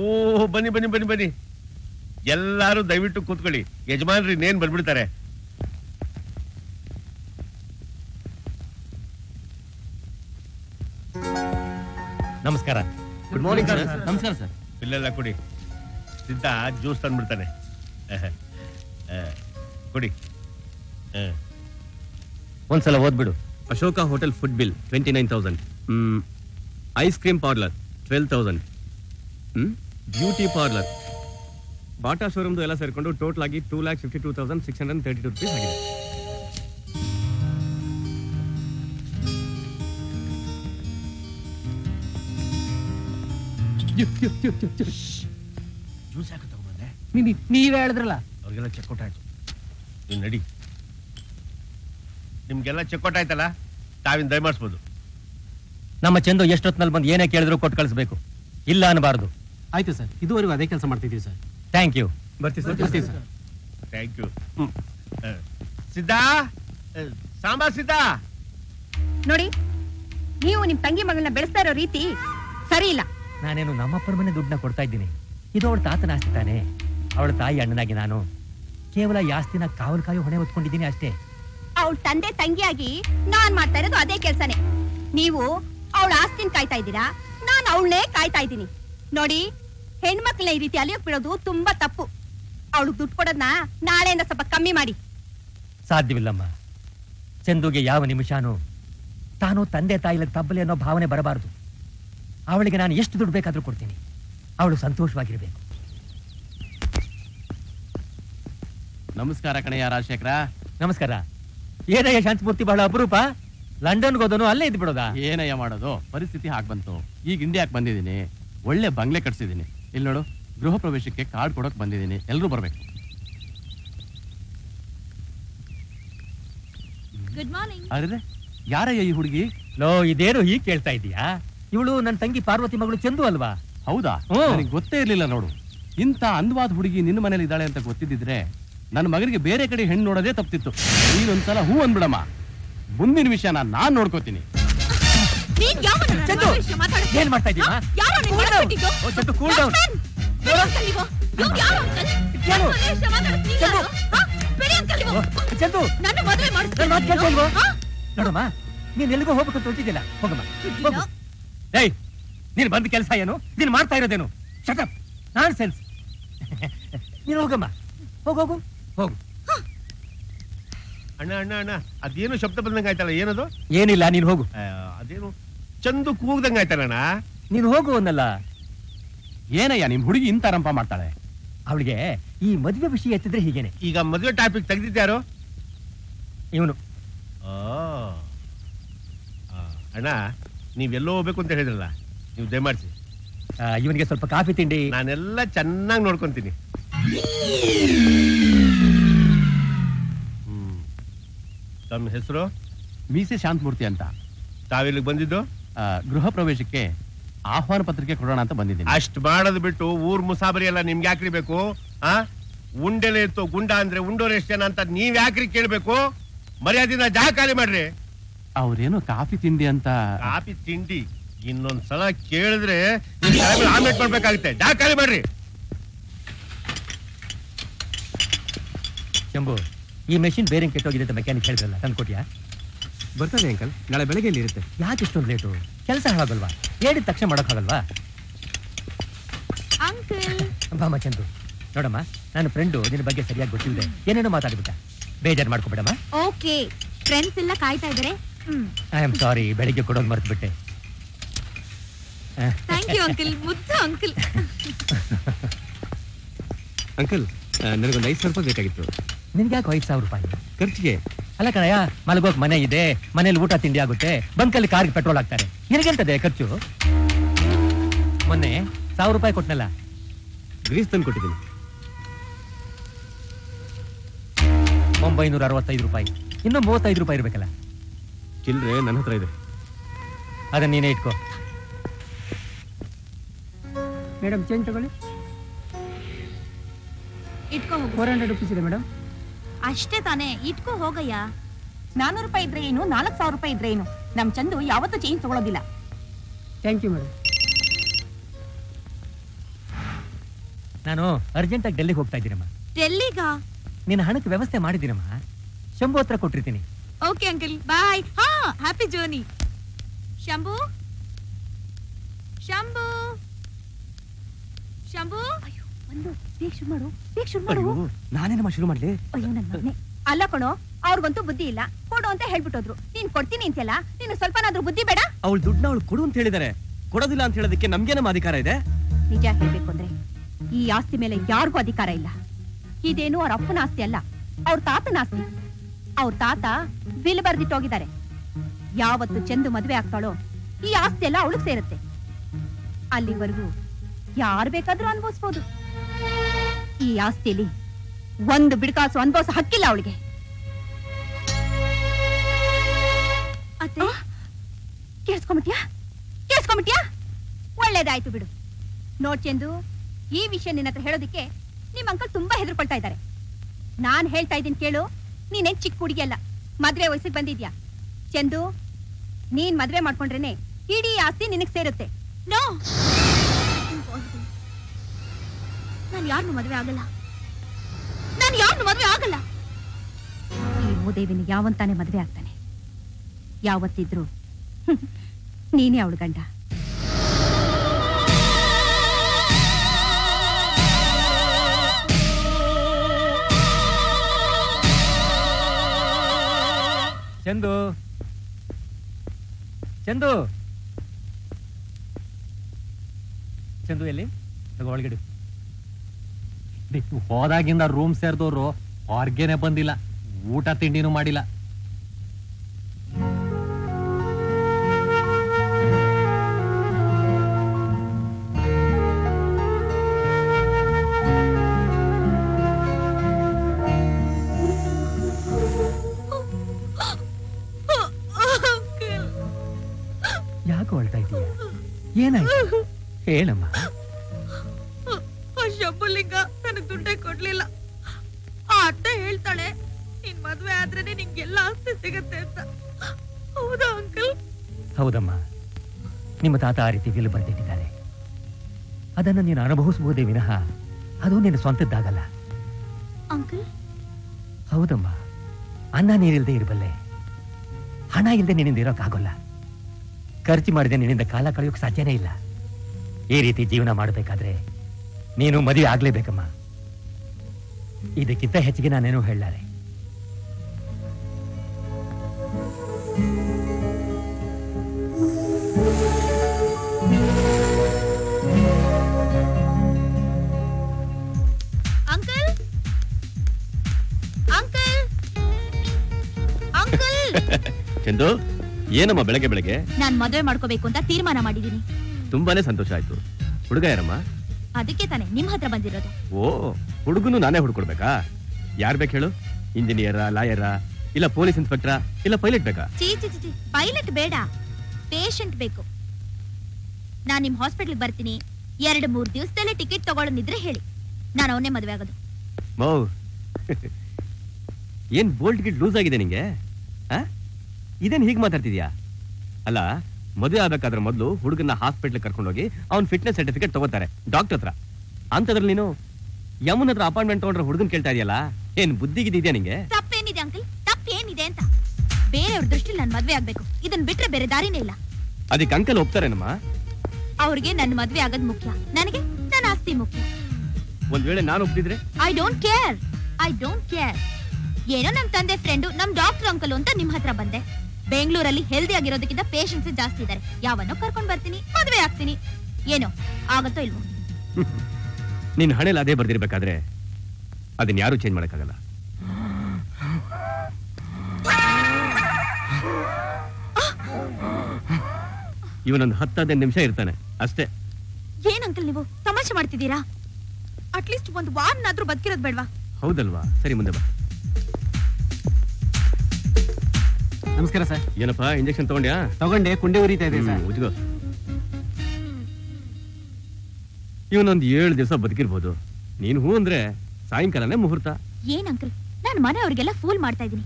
ओह बनी बनी बनी बनी ಎಲ್ಲರೂ ದಯವಿಟ್ಟು ಕೂತ್ಕೊಳ್ಳಿ ಯಜಮಾನರು ಇನ್ನೇನ್ ಬಂದ್ಬಿಡ್ತಾರೆ ನಮಸ್ಕಾರ ಗುಡ್ ಮಾರ್ನಿಂಗ್ ಸರ್ ನಮಸ್ಕಾರ ಸರ್ ಬಿಲ್ಲೆಲ್ಲ ಕೊಡಿ ಸಿದ್ಧಾ ಜ್ಯೂಸ್ ತಂದ್ಬಿಡ್ತಾನೆ ಕೊಡಿ ಒಂದ್ಸಲ ಓದ್ಬಿಡು Ashoka hotel food bill 29,000 ice cream parlour 12,000 beauty parlour Bata showroom तो सेरको टोटल 2,52,632 रुपीस आगे जूस याके तगोबंदे नीवे हेळिद्रल्ल अवरिगेल्ल चेकआउट आयतु नीनु नडी निमगेल्ल चेकआउट आयतल्ल ताविन दय माडिसबहुदु नम्म चंदु एष्टु होत्तनल्ली बंदु येने केळिद्रू कोट्ट कळिसबेकु इल्ल अन्नबारदु आयतु सर इदुवरेगू अदे केलस माड्तिदीवि सर थैंक यू बर्ती sir thank you Siddha Samba सिद्धा ನೋಡಿ ನೀವು ನಿಮ್ಮ ತಂಗಿ ಮಗಳನ್ನ ಬೆಳೆಸ್ತಾ ಇರೋ ರೀತಿ ಸರಿ ಇಲ್ಲ ನಾನೇನು ನಮ್ಮಪ್ಪನ ಮನೆ ದುಡ್ಡನ್ನ ಕೊಡ್ತಾ ಇದ್ದೀನಿ ಇದು ಅವಳ ತಾತನ ಆಸ್ತಿ ತಾನೆ ಅವಳ ತಾಯಿ ಅಣ್ಣನಾಗಿ ನಾನು ಕೇವಲ ಆಸ್ತಿನ ಕಾವಲು ಕಾಯೋ ಹೊಣೆ ಹೊತ್ತುಕೊಂಡಿದ್ದೀನಿ ಅಷ್ಟೇ ಅವಳ ತಂದೆ ತಂಗಿಯಾಗಿ ನಾನು ಮಾಡ್ತಾ ಇರೋದು ಅದೇ ಕೆಲಸನೇ ನೀವು ಅವಳ ಆಸ್ತಿನ ಕಾಯ್ತಾ ಇದ್ದೀರಾ ನಾನು ಅವಳನೇ ಕಾಯ್ತಾ ಇದ್ದೀನಿ ನೋಡಿ ಹೆಣ್ಮಕ್ಳ ಈ ರೀತಿ ಅಲಿಯೋಕೆ ಬಿಡೋದು ತುಂಬಾ ತಪ್ಪು ಅವಳಿಗೆ ದುಡ್ಡು ಕೊಡೋದನ್ನ ನಾಳೆಯಿಂದ ಸ್ವಲ್ಪ ಕಮ್ಮಿ ಮಾಡಿ ಸಾಧ್ಯವಿಲ್ಲಮ್ಮ ಚಂದುಗೆ ಯಾವ ನಿಮಿಷಾನೂ ತಾನು ತಂದೆ ತಾಯಿಗೆ ತಬ್ಬಲಿ ಅನ್ನೋ ಭಾವನೆ ಬರಬಾರದು ಅವಳಿಗೆ ನಾನು ಎಷ್ಟು ದುಡ್ಡು ಬೇಕಾದರೂ ಕೊಡ್ತೀನಿ ಅವಳು ಸಂತೋಷವಾಗಿರಬೇಕು ನಮಸ್ಕಾರ ಕಣಯ್ಯ ರಾಜಶೇಖರ ನಮಸ್ಕಾರ ಏನಯ್ಯ ಶಾಂತಮೂರ್ತಿ ಬಹಳ ಅಪರೂಪ ಲಂಡನ್ಗೆ ಹೋದನು ಅಲ್ಲೇ ಇದ್ದು ಬಿಡೋದಾ ಏನಯ್ಯ ಮಾಡೋದು ಪರಿಸ್ಥಿತಿ ಹಾಗೆ ಬಂತು ಈಗ ಇಂಡಿಯಾಕ್ಕೆ ಬಂದಿದ್ದೀನಿ ಒಳ್ಳೆ ಬಂಗ್ಲೆ ಕಟ್ಸಿದ್ದೀನಿ ಇಲ್ಲಿ ನೋಡು ಗೃಹ ಪ್ರವೇಶಕ್ಕೆ ಕಾರ್ಡ್ ಕೊಡೋಕೆ ಬಂದಿದ್ದೀನಿ ಎಲ್ಲರೂ ಬರಬೇಕು ಗುಡ್ ಮಾರ್ನಿಂಗ್ ಅರೆ ಯಾರಯ್ಯ ಈ ಹುಡುಗಿ ಲೋ ಇದೇರು ಹೀಗೆ ಹೇಳ್ತಾ ಇದೀಯಾ ಇವಳು ನನ್ನ ತಂಗಿ ಪಾರ್ವತಿ ಮಗಳು ಚಂದು ಅಲ್ವಾ ಹೌದಾ ನನಗೆ ಗೊತ್ತೇ ಇರಲಿಲ್ಲ ನೋಡು ಇಂಥ ಅಂದವಾದ ಹುಡುಗಿ ನಿನ್ನ ಮನೇಲಿ ಇದ್ದಾಳೆ ಅಂತ ಗೊತ್ತಿದ್ದಿದ್ರೆ ನನ್ನ ಮಗನಿಗೆ ಬೇರೆ ಕಡೆ ಹೆಣ್ಣು ನೋಡೋದೇ ತಪ್ಪಿತ್ತು ನೀನೊಂದ್ಸಲ ಹೂ ಅಂದ್ಬಿಡಮ್ಮ ಮುಂದಿನ ವಿಷಯನ ನಾನು ನೋಡ್ಕೋತೀನಿ ನೋಡಮ್ಮಗೂ ಹೋಗ್ಬೇಕು ಹೊರಟಿದ್ದಿಲ್ಲ ನೀನ್ ಬಂದ ಕೆಲಸ ಏನು ನೀನ್ ಮಾಡ್ತಾ ಇರೋದೇನು ಶಟಪ್ ನಾನ್ ಸೆನ್ಸ್ ನೀನ್ ಹೋಗಮ್ಮ ಹೋಗೋಗು ಹೋಗು ಅಣ್ಣ ಅಣ್ಣ ಅಣ್ಣ ಅದೇನು ಶಬ್ದ ಬಂದಂಗೆ ಆಯ್ತಲ್ಲ ಏನದು ಏನಿಲ್ಲ ನೀನ್ ಹೋಗು ಅದೇನು ಚಂದು ಕೂಗ್ದಂಗ ಆಯ್ತಲ್ಲಣ್ಣ ನೀನು ಹೋಗುವನ್ನಲ್ಲ ಏನಯ್ಯ ನಿಮ್ ಹುಡುಗಿ ಇಂತ ರಂಪ ಮಾಡ್ತಾಳೆ ಅವಳಿಗೆ ಈ ಮದುವೆ ವಿಷಯ ಎತ್ತಿದ್ರೆ ಹೀಗೇನೆ ಈಗ ಮದುವೆ ಟಾಪಿಕ್ ತೆಗೆದಿದ್ದಾರು ಇವನು ಅಣ್ಣ ನೀವೆಲ್ಲ ಹೋಗ್ಬೇಕು ಅಂತ ಹೇಳಿದ್ರಲ್ಲ ನೀವು ದಯಮಾಡಿಸಿ ಇವನಿಗೆ ಸ್ವಲ್ಪ ಕಾಫಿ ತಿಂಡಿ ನಾನೆಲ್ಲ ಚೆನ್ನಾಗಿ ನೋಡ್ಕೊಂತೀನಿ ತಮ್ಮ ಹೆಸರು ಮೀಸೆ ಶಾಂತಮೂರ್ತಿ ಅಂತ ತಾವಿಲ್ಲಿಗೆ ಬಂದಿದ್ದು ಗೃಹ ಪ್ರವೇಶಕ್ಕೆ ಆಹ್ವಾನ ಪತ್ರಿಕೆ ಕೊಡೋಣ ಅಂತ ಬಂದಿದ್ದೀನಿ ಅಷ್ಟು ಮಾಡೋದು ಬಿಟ್ಟು ಊರ್ ಮುಸಾಬರಿ ಎಲ್ಲ ನಿಮ್ಗೆ ಯಾಕ್ರಿ ಬೇಕು ಆ ಉಂಡೆಲೆ ಇತ್ತು ಗುಂಡ ಅಂದ್ರೆ ಉಂಡೋರ್ ಎಷ್ಟು ಜನ ಅಂತ ನೀವ್ ಯಾಕ್ರಿ ಕೇಳ್ಬೇಕು ಮರ್ಯಾದಿನ ಜಾಗ ಖಾಲಿ ಮಾಡ್ರಿ ಅವ್ರೇನು ಕಾಫಿ ತಿಂಡಿ ಅಂತ ಕಾಫಿ ತಿಂಡಿ ಇನ್ನೊಂದ್ಸಲ ಕೇಳಿದ್ರೆ ಆಮ್ಲೆಟ್ ಮಾಡ್ಬೇಕಾಗುತ್ತೆ ಜಾಗ ಖಾಲಿ ಮಾಡ್ರಿ ಶಂಭು ಈ ಮೆಷಿನ್ ಬೇರಿಂಗ್ ಕೆಟ್ಟೋಗಿದೆ ಅಂತ ಮೆಕ್ಯಾನಿಕ್ ಹೇಳಿದ್ರಲ್ಲ ತಂದು ಕೊಟ್ಟಿಯಾ ಬರ್ತದೆ ಅಂಕಲ್ ನಾಳೆ ಬೆಳಗ್ಗೆ ಇಲ್ಲಿ ಇರುತ್ತೆ ಯಾಕೆ ಇಷ್ಟೊಂದು ಲೇಟು ಕೆಲಸ ಹಾಳಾಗಲ್ವಾ ಹೇಳಿದ ತಕ್ಷಣ ಮಾಡೋಕ್ಕಾಗಲ್ವಾ ಅಂಕಲ್ ಬಾಮ ಚಂದು ನೋಡಮ್ಮ ನನ್ನ ಫ್ರೆಂಡು ನಿನ್ನ ಬಗ್ಗೆ ಸರಿಯಾಗಿ ಗೊತ್ತಿಲ್ಲದೆ ಏನೇನೋ ಮಾತಾಡ್ಬಿಟ್ಟ ಬೇಜಾರು ಮಾಡ್ಕೊಬೇಡಮ್ಮ ಓಕೆ ಫ್ರೆಂಡ್ಸ್ ಎಲ್ಲ ಕಾಯ್ತಾ ಇದ್ದಾರೆ ಐ ಆಮ್ ಸಾರಿ ಬೆಳಿಗ್ಗೆ ಕೊಡೋದು ಮರೆತುಬಿಟ್ಟೆ ಥ್ಯಾಂಕ್ ಯು ಅಂಕಲ್ ಮುದ್ದು ಅಂಕಲ್ ಅಂಕಲ್ ನನಗೊಂದು 5,000 ರೂಪಾಯಿ ಬೇಕಾಗಿತ್ತು ನಿನ್ಗೆ ಯಾಕೆ 5,000 ರೂಪಾಯಿ ಖರ್ಚಿಗೆ ಅಲ್ಲ ಕಣಯ್ಯ ಮಲಗೋಕ್ ಮನೆ ಇದೆ ಮನೇಲಿ ಊಟ ತಿಂಡಿ ಆಗುತ್ತೆ ಬಂಕಲ್ಲಿ ಕಾರ್ಗೆ ಪೆಟ್ರೋಲ್ ಹಾಕ್ತಾರೆ ನಿನಗೆಂತದೆ ಖರ್ಚು ಮೊನ್ನೆ 1,000 ರೂಪಾಯಿ ಕೊಟ್ಟನಲ್ಲ ಗ್ರೀಸ್ ತಂದು ಕೊಟ್ಟಿದ್ದೀನಿ 965 ರೂಪಾಯಿ ಇನ್ನೂ 35 ರೂಪಾಯಿ ಇರ್ಬೇಕಲ್ಲ ಚಿಲ್ಲರೆ ನನ್ನ ಹತ್ರ ಇದೆ ಅದನ್ನ ನೀನೇ ಇಟ್ಕೋ ಮೇಡಮ್ ಚೇಂಜ್ ತಗೊಳ್ಳಿ ಇಟ್ಕೋ 400 ರೂಪೀಸ್ ಇದೆ ಮೇಡಮ್ ಅಷ್ಟೇ ತಾನೇ ಇಟ್ಕೋ ಹೋಗಯ್ಯ 400 ರೂಪಾಯಿ ಇದ್ರೆ ಏನು 4,000 ರೂಪಾಯಿ ಇದ್ರೆ ಏನು ನಮ್ ಚಂದು ಯಾವತ್ತೂ ಚೇಂಜ್ ತಗೊಳ್ಳೋದಿಲ್ಲ ಥ್ಯಾಂಕ್ ಯು ಮೇಡಮ್ ನಾನು ಅರ್ಜೆಂಟ್ ಆಗಿ ಡೆಲ್ಲಿಗೆ ಹೋಗ್ತಾ ಇದ್ದೀನಮ್ಮ. ಡೆಲ್ಲಿಗಾ? ನಿನ್ನ ಹಣಕ್ಕೆ ವ್ಯವಸ್ಥೆ ಮಾಡಿದಿನಮ್ಮ, ಶಂಭು ಹತ್ರ ಕೊಟ್ಟಿರ್ತೀನಿ. Okay uncle, bye. ಹಾ, ಹ್ಯಾಪಿ ಜರ್ನಿ. ಶಂಭು, ಶಂಭು, ಶಂಭು. ಅಯ್ಯೋ ಬಂದು ಬೇಗ ಶುರು ಮಾಡು, ಬೇಗ ಶುರು ಮಾಡು. ನಾನೇನಮ್ಮ ಶುರು ಮಾಡಲಿ? ಅಯ್ಯೋ ನನ್ನ ಮಗನೇ. ಅಲ್ಲ ಕಣೋ, ಅವ್ರಿಗಂತೂ ಬುದ್ಧಿ ಇಲ್ಲ, ಕೊಡು ಅಂತ ಹೇಳ್ಬಿಟ್ಟೋದ್ರು. ನೀನ್ ಕೊಡ್ತೀನಿ ಅಂತೆಲ್ಲ, ನೀನು ಸ್ವಲ್ಪನಾದ್ರೂ ಬುದ್ಧಿ ಬೇಡ? ಅವಳು ದುಡ್ಡನ್ನ ಅವಳು ಕೊಡು ಅಂತ ಹೇಳಿದಾರೆ, ಕೊಡೋದಿಲ್ಲ ಅಂತ ಹೇಳೋದಕ್ಕೆ ನಮ್ಗೆ ನಮ್ಮ ಅಧಿಕಾರ ಇದೆ? ನಿಜ ಹೇಳ್ಬೇಕು ಅಂದ್ರೆ ಈ ಆಸ್ತಿ ಮೇಲೆ ಯಾರಿಗೂ ಅಧಿಕಾರ ಇಲ್ಲ. ಇದೇನು ಅವ್ರ ಅಪ್ಪನ ಆಸ್ತಿ ಅಲ್ಲ, ಅವ್ರ ತಾತನ ಆಸ್ತಿ. ಅವ್ರ ತಾತ ಬಿಲ್ ಬರ್ದಿಟ್ಟು ಹೋಗಿದ್ದಾರೆ. ಯಾವತ್ತು ಚೆಂದು ಮದುವೆ ಆಗ್ತಾಳೋ ಈ ಆಸ್ತಿ ಎಲ್ಲ ಅವಳಿಗೆ ಸೇರುತ್ತೆ. ಅಲ್ಲಿವರೆಗೂ ಯಾರು ಬೇಕಾದ್ರೂ ಅನುಭವಿಸ್ಬೋದು. ಈ ಆಸ್ತಿಯಲ್ಲಿ ಒಂದು ಬಿಡ್ಕಾಸು ಅನುಭವಿಸ ಹಕ್ಕಿಲ್ಲ ಅವಳಿಗೆ. ಅತ್ತೆ, ಕೇಳಿಸ್ಕೊಂಬಿಟ್ಯಾ? ಕೇಳಿಸ್ಕೊಂಬಿಟ್ಯಾ? ಒಳ್ಳೇದಾಯ್ತು ಬಿಡು. ನೋಡ್ಚೆಂದು, ಈ ವಿಷಯ ನಿನ್ನ ಹತ್ರ ಹೇಳೋದಕ್ಕೆ ನಿಮ್ ಅಂಕಲ್ ತುಂಬಾ ಹೆದರ್ಕೊಳ್ತಾ ಇದ್ದಾರೆ. ನಾನ್ ಹೇಳ್ತಾ ಇದ್ದೀನಿ ಕೇಳು, ನೀನೇನ್ ಚಿಕ್ಕ ಹುಡುಗಿ ಅಲ್ಲ, ಮದ್ವೆ ವಯಸ್ಸಿಗೆ ಬಂದಿದ್ಯಾ. ಚಂದು, ನೀನ್ ಮದ್ವೆ ಮಾಡ್ಕೊಂಡ್ರೇನೆ ಇಡೀ ಆಸ್ತಿ ನಿನಗ್ ಸೇರುತ್ತೆ. ನೋ, ನಾನು ಯಾರನ್ನು ಮದ್ವೆ ಆಗಲ್ಲ, ನಾನು ಯಾರನ್ನು ಮದ್ವೆ ಆಗಲ್ಲ. ಈ ಭೂದೇವಿನ ಯಾವಂತಾನೆ ಮದ್ವೆ ಆಗ್ತಾನೆ, ಯಾವತ್ತಿದ್ರು ನೀನೇ ಅವಳು ಗಂಡ. ಚಂದು, ಚಂದು, ಚಂದು ಎಲ್ಲಿ? ಒಳಗಿಡು. ಹೋದಾಗಿಂದ ರೂಮ್ ಸೇರಿದವ್ರು ಹೊರ್ಗೇನೆ ಬಂದಿಲ್ಲ, ಊಟ ತಿಂಡಿನೂ ಮಾಡಿಲ್ಲ. ಏನಾಯ್ತು ಹೇಳಮ್ಮ? ಶಂಭುಲಿಂಗ ನನಗ್ ದುಡ್ಡೇ ಕೊಡ್ಲಿಲ್ಲ. ಆ ಅತ್ತೆ ಹೇಳ್ತಾಳೆ ನಿನ್ ಮದ್ವೆ ಆದ್ರೇನೆ ನಿಂಗೆಲ್ಲ ಆಸ್ತಿ ಸಿಗತ್ತೆ ಅಂತ. ಹೌದಾ ಅಂಕಲ್? ಹೌದಮ್ಮ, ನಿಮ್ಮ ತಾತ ಆ ರೀತಿ ಬಿಲ್ ಬರ್ದಿಟ್ಟಿದ್ದಾರೆ. ಅದನ್ನ ನೀನು ಅನುಭವಿಸಬಹುದೇ ವಿನಃ ಅದು ನಿನ್ನ ಸ್ವಂತದ್ದಾಗಲ್ಲ. ಅಂಕಲ್? ಹೌದಮ್ಮ, ಅನ್ನ ನೀರಿಲ್ದೆ ಇರಬಲ್ಲೆ, ಹಣ ಇಲ್ಲದೆ ನಿನ್ನಿಂದ ಇರೋಕ್ಕಾಗಲ್ಲ. ಖರ್ಚು ಮಾಡಿದೆ ನಿನ್ನಿಂದ ಕಾಲ ಕಳೆಯೋಕೆ ಸಾಧ್ಯನೇ ಇಲ್ಲ. ಈ ರೀತಿ ಜೀವನ ಮಾಡಬೇಕಾದ್ರೆ ನೀನು ಮದುವೆ ಆಗ್ಲೇಬೇಕಮ್ಮ. ಇದಕ್ಕಿಂತ ಹೆಚ್ಚಿಗೆ ನಾನೇನು ಹೇಳಲಾರೆ. Uncle, uncle, uncle. ಚಂದು, ಏನಮ್ಮ ಬೆಳಗ್ಗೆ ಬೆಳಗ್ಗೆ? ನಾನ್ ಮದುವೆ ಮಾಡ್ಕೋಬೇಕು ಅಂತ ತೀರ್ಮಾನ ಮಾಡಿದೀನಿ. ತುಂಬಾನೇ ಸಂತೋಷ ಆಯ್ತು. ಹುಡುಗ ಯಾರಮ್ಮ? ಅದಕ್ಕೆ ತಾನೆ ನಿಮ್ ಹತ್ರ ಬಂದಿರೋದು. ಓ, ಹುಡುಗನು ನಾನೇ ಹುಡ್ಕೊಡ್ಬೇಕಾ? ಯಾರ್ ಬೇಕು ಹೇಳು? ಇಂಜಿನಿಯರಾ, ಲಾಯರಾ, ಇಲ್ಲ ಪೊಲೀಸ್ ಇನ್ಸ್ಪೆಕ್ಟರಾ, ಇಲ್ಲ ಪೈಲಟ್ ಬೇಕಾ? ಚೀಚಿ, ಪೈಲಟ್ ಬೇಡ, ಪೇಷಂಟ್ ಬೇಕು. ನಾನ್ ನಿಮ್ ಹಾಸ್ಪಿಟಲ್ ಬರ್ತೀನಿ, 2-3 ದಿವಸದಲ್ಲೇ ಟಿಕೆಟ್ ತಗೊಳ್ಳೋದಿದ್ರೆ ಹೇಳಿ, ನಾನು ಅವನ್ನೇ ಮದುವೆ ಆಗೋದು. ಮೌ, ಏನ್ ಬೋಲ್ಡ್ ಟಿಕೆಟ್ ಲೂಸ್ ಆಗಿದೆ ನಿಂಗೆ? ಇದೇನು ಹೀಗೆ ಮಾತಾಡ್ತಿದ್ಯಾ? ಅಲ್ಲ, ಮದುವೆ ಆಗಬೇಕಾದ್ರೆ ಮೊದಲು ಹುಡುಗನ ಹಾಸ್ಪಿಟ್ಲ್ ಕರ್ಕೊಂಡೋಗಿ ಅವ್ನ ಫಿಟ್ನೆಸ್ ಸರ್ಟಿಫಿಕೇಟ್ ತಗೋತಾರೆ ಡಾಕ್ಟರ್ ಹತ್ರ. ಅಂತದ್ರಲ್ಲಿ ನೀನು ಯಮುನ ಹತ್ರ ಅಪಾಯಿಂಟ್ಮೆಂಟ್ ತಗೊಂಡ್ರೆ ಹುಡುಗನ್ ಕೇಳ್ತಾ ಇದೆಯಲ್ಲ, ಏನ್ ಬುದ್ಧಿಗಿದೆಯಾ ನಿಂಗೆ? ತಪ್ಪೇನಿದೆ ಅಂಕಲ್, ತಪ್ಪೇನಿದೆ ಅಂತ? ಬೇರೆಯವ್ರ ದೃಷ್ಟಿಲಿ ನಾನು ಮದ್ವೆ ಆಗ್ಬೇಕು, ಇದನ್ ಬಿಟ್ರೆ ಬೇರೆ ದಾರಿನೇ ಇಲ್ಲ. ಅದಕ್ಕೆ ಅಂಕಲ್ ಒಪ್ತಾರೇನಮ್ಮ? ಅವ್ರಿಗೆ ನನ್ನ ಮದ್ವೆ ಆಗೋದ್ ಮುಖ್ಯ, ನನಗೆ ನನ್ನ ಆಸ್ತಿ ಮುಖ್ಯ. ಒಂದ್ ವೇಳೆ ನಾನು ಒಪ್ತಿದ್ರೆ? I don't care. ಏನೋ ನಮ್ ತಂದೆ ಫ್ರೆಂಡು, ನಮ್ ಡಾಕ್ಟರ್ ಅಂಕಲ್ ಅಂತ ನಿಮ್ ಹತ್ರ ಬಂದೆ. ಬೆಂಗಳೂರಲ್ಲಿ ಹೆಲ್ದಿ ಆಗಿರೋದಕ್ಕಿಂತ ಪೇಷಂಟ್ಸ್ ಜಾಸ್ತಿ ಇದ್ದಾರೆ. ಯಾವನ್ನೋ ಕರ್ಕೊಂಡ್ ಬರ್ತೀನಿ, ಮದುವೆ ಆಗ್ತೀನಿ. ಏನೋ ಆಗತ್ತೋ ಇಲ್ವೋ? ನಿನ್ನ ಹಣೆಯಲ್ಲಿ ಅದೇ ಬರ್ದಿರ್ಬೇಕಾದ್ರೆ ಅದನ್ನ ಯಾರು ಚೇಂಜ್ ಮಾಡಕ್ಕಾಗಲ್ಲ. ಇವನೊಂದು 10-15 ನಿಮಿಷ ಇರ್ತಾನೆ ಅಷ್ಟೇ. ಏನಂಕಲ್ ನೀವು ತಮಾಷೆ ಮಾಡ್ತಿದ್ದೀರಾ? ಅಟ್ಲೀಸ್ಟ್ ಒಂದು ವಾರನಾದ್ರೂ ಬದುಕಿರೋದು ಬೇಡವಾ? ಹೌದಲ್ವಾ? ಸರಿ, ಮುಂದೆ ಬಾ. ನಮಸ್ಕಾರ ಸರ್. ಏನಪ್ಪಾ, ಇಂಜೆಕ್ಷನ್ ತಗೊಂಡ್ಯಾ? ತಗೊಂಡೆ, ಕುಂಡೆ ಉರಿತಾ ಇದೆ ಸರ್. ಉಜ್ಗೋ. ಇವನೊಂದು 7 ದಿವಸ ಬದುಕಿರ್ಬೋದು. ನೀನ್ ಹೂ ಅಂದ್ರೆ ಸಾಯಂಕಾಲನೇ ಮುಹೂರ್ತ. ಏನ್ ಅಂಕಲ್, ನಾನು ಮನೆಯವ್ರಿಗೆಲ್ಲ ಫೂಲ್ ಮಾಡ್ತಾ ಇದ್ದೀನಿ.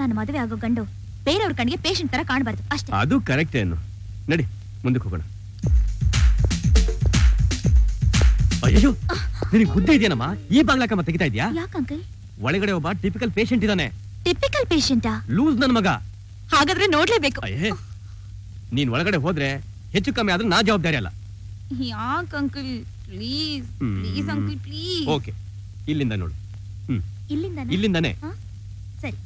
ನಾನು ಮದುವೆ ಆಗೋ ಗಂಡು ಬೇರೆಯವ್ರ ಕಣ್ಣಿಗೆ ಪೇಷಂಟ್ ತರ ಕಾಣಬಾರ್ದು ಅಷ್ಟೇ. ಅದು ಕರೆಕ್ಟ್ ಏನು? ನಡಿ ಮುಂದಕ್ಕೆ ಹೋಗೋಣ. ಅಯ್ಯೋ ನಿನಗೆ ಬುದ್ಧಿ ಇದೆನಮ್ಮ ಈ ಬಾಗ್ಲಕಮ್ಮ ತೆಗಿತಾ ಇದೀಯಾ ಯಾಕೆ ಅಂಕಲ್ ಒಳಗಡೆ ಒಬ್ಬ ಟಿಪಿಕಲ್ ಪೇಷಂಟ್ ಇದಾನೆ ಟಿಪಿಕಲ್ ಪೇಷಂಟಾ ಲೂಸ್ ನನ್ನ ಮಗ ಹಾಗಾದ್ರೆ ನೋಡಲೇಬೇಕು ಅಯ್ಯೇ ನೀನು ಒಳಗಡೆ ಹೋದ್ರೆ ಹೆಚ್ಚು ಕಮ್ಮಿ ಆದ್ರೆ ನಾ ಜವಾಬ್ದಾರಿ ಅಲ್ಲ ಯಾಕೆ uncle please please uncle please okay ಇಲ್ಲಿಂದ ನೋಡು ಇಲ್ಲಿಂದನೇ ಇಲ್ಲಿಂದನೇ ಸರಿ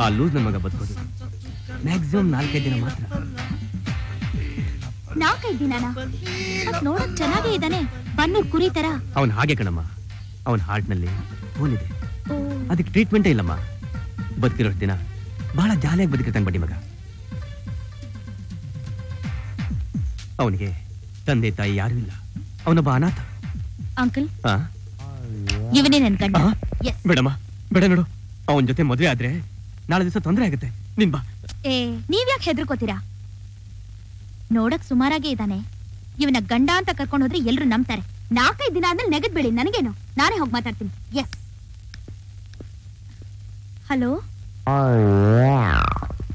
ಆ ಲೂಸ್ ನನ್ನ ಮಗ ಬದುಕೋದು ಮ್ಯಾಕ್ಸಿಮಮ್ 4-5 ದಿನ ಮಾತ್ರ 4-5 ದಿನನಾ ಅದು ನೋಡೋಕೆ ಚೆನ್ನಾಗೇ ಇದ್ದಾನೆ ಬನ್ನೂರು ಕುರಿ ತರ ಅವನು ಹಾಗೆ ಕಣಮ್ಮ ಅವನ ಹಾರ್ಟ್ ನಲ್ಲಿ ಹೋಲ್ ಇದೆ ಅದಕ್ಕೆ ಟ್ರೀಟ್ಮೆಂಟ್ ಇಲ್ಲಮ್ಮ ಬದುಕಿರೋ ದಿನ ಬಹಳ ಜಾಲಿಯಾಗಿ ಬದುಕಿರ್ತಾನೆ ಬಡ್ಡಿ ಮಗ ಅವನಿಗೆ ತಂದೆ ತಾಯಿ ಯಾರು ಇಲ್ಲ ಅವನೊಬ್ಬ ಅನಾಥ ಅಂಕಲ್ ಇವನೇ ನನ್ನ ಗಂಡ ಬೇಡಮ್ಮ ಬೇಡ ನೋಡು ಅವನ ಜೊತೆ ಮದುವೆ ಆದ್ರೆ ನಾಳೆ ದಿವಸ ತೊಂದರೆ ಆಗುತ್ತೆ ನಿನ್ ಬಾ ಏ ನೀವ್ ಯಾಕೆ ಹೆದರ್ಕೋತೀರಾ ನೋಡಕ್ ಸುಮಾರಾಗೇ ಇದ್ದಾನೆ ಇವನ ಗಂಡ ಅಂತ ಕರ್ಕೊಂಡು ಹೋದ್ರೆ ಎಲ್ಲರೂ ನಂಬ್ತಾರೆ 4-5 ದಿನ ಆದ್ಮೇಲೆ ನೆಗದ್ ಬಿಡಿ ನನಗೇನು ನಾನೇ ಹೋಗಿ ಮಾತಾಡ್ತೀನಿ ಎಸ್ ಹಲೋ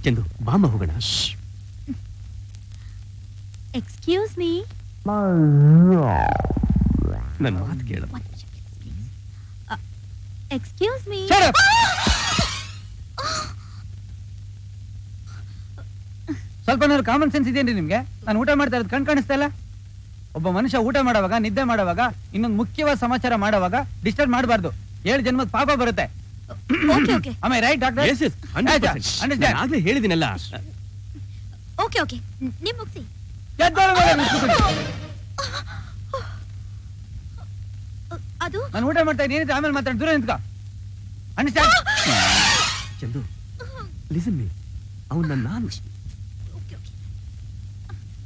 ಚಂದು ಬಾಮ ಹೋಗೋಣ ಎಕ್ಸ್ಕ್ಯೂಸ್ ಮೀ ನನ್ನ ಮಾತು ಕೇಳು ಎಕ್ಸ್ಕ್ಯೂಸ್ ಮೀ ಸ್ವಲ್ಪ ಕಾಮನ್ ಸೆನ್ಸ್ ಇದೆಯೇನ್ರಿ ನಿಮ್ಗೆ ನಾನು ಊಟ ಮಾಡ್ತಾ ಇರೋದು ಕಣ್ ಕಾಣಿಸ್ತಾ ಇಲ್ಲ ಒಬ್ಬ ಮನುಷ್ಯ ಊಟ ಮಾಡುವಾಗ ನಿದ್ದೆ ಮಾಡುವಾಗ ಇನ್ನೊಂದು ಮುಖ್ಯವಾದ ಸಮಾಚಾರ ಮಾಡುವಾಗ ಡಿಸ್ಟರ್ಬ್ ಮಾಡಬಾರ್ದು 7 ಜನ್ಮದ ಪಾಪ ಬರುತ್ತೆ ಹೇಳಿದಿನಲ್ಲ ನಾನು ಊಟ ಮಾಡ್ತಾ ಇದ್ದೀನಿ ಆಮೇಲೆ ಮಾತಾಡಿ ದೂರ ನಿಂತ್ಕೋ ಚಂದು ಲಿಸನ್ ಮೀ ಅವನ್ನ ನಾನು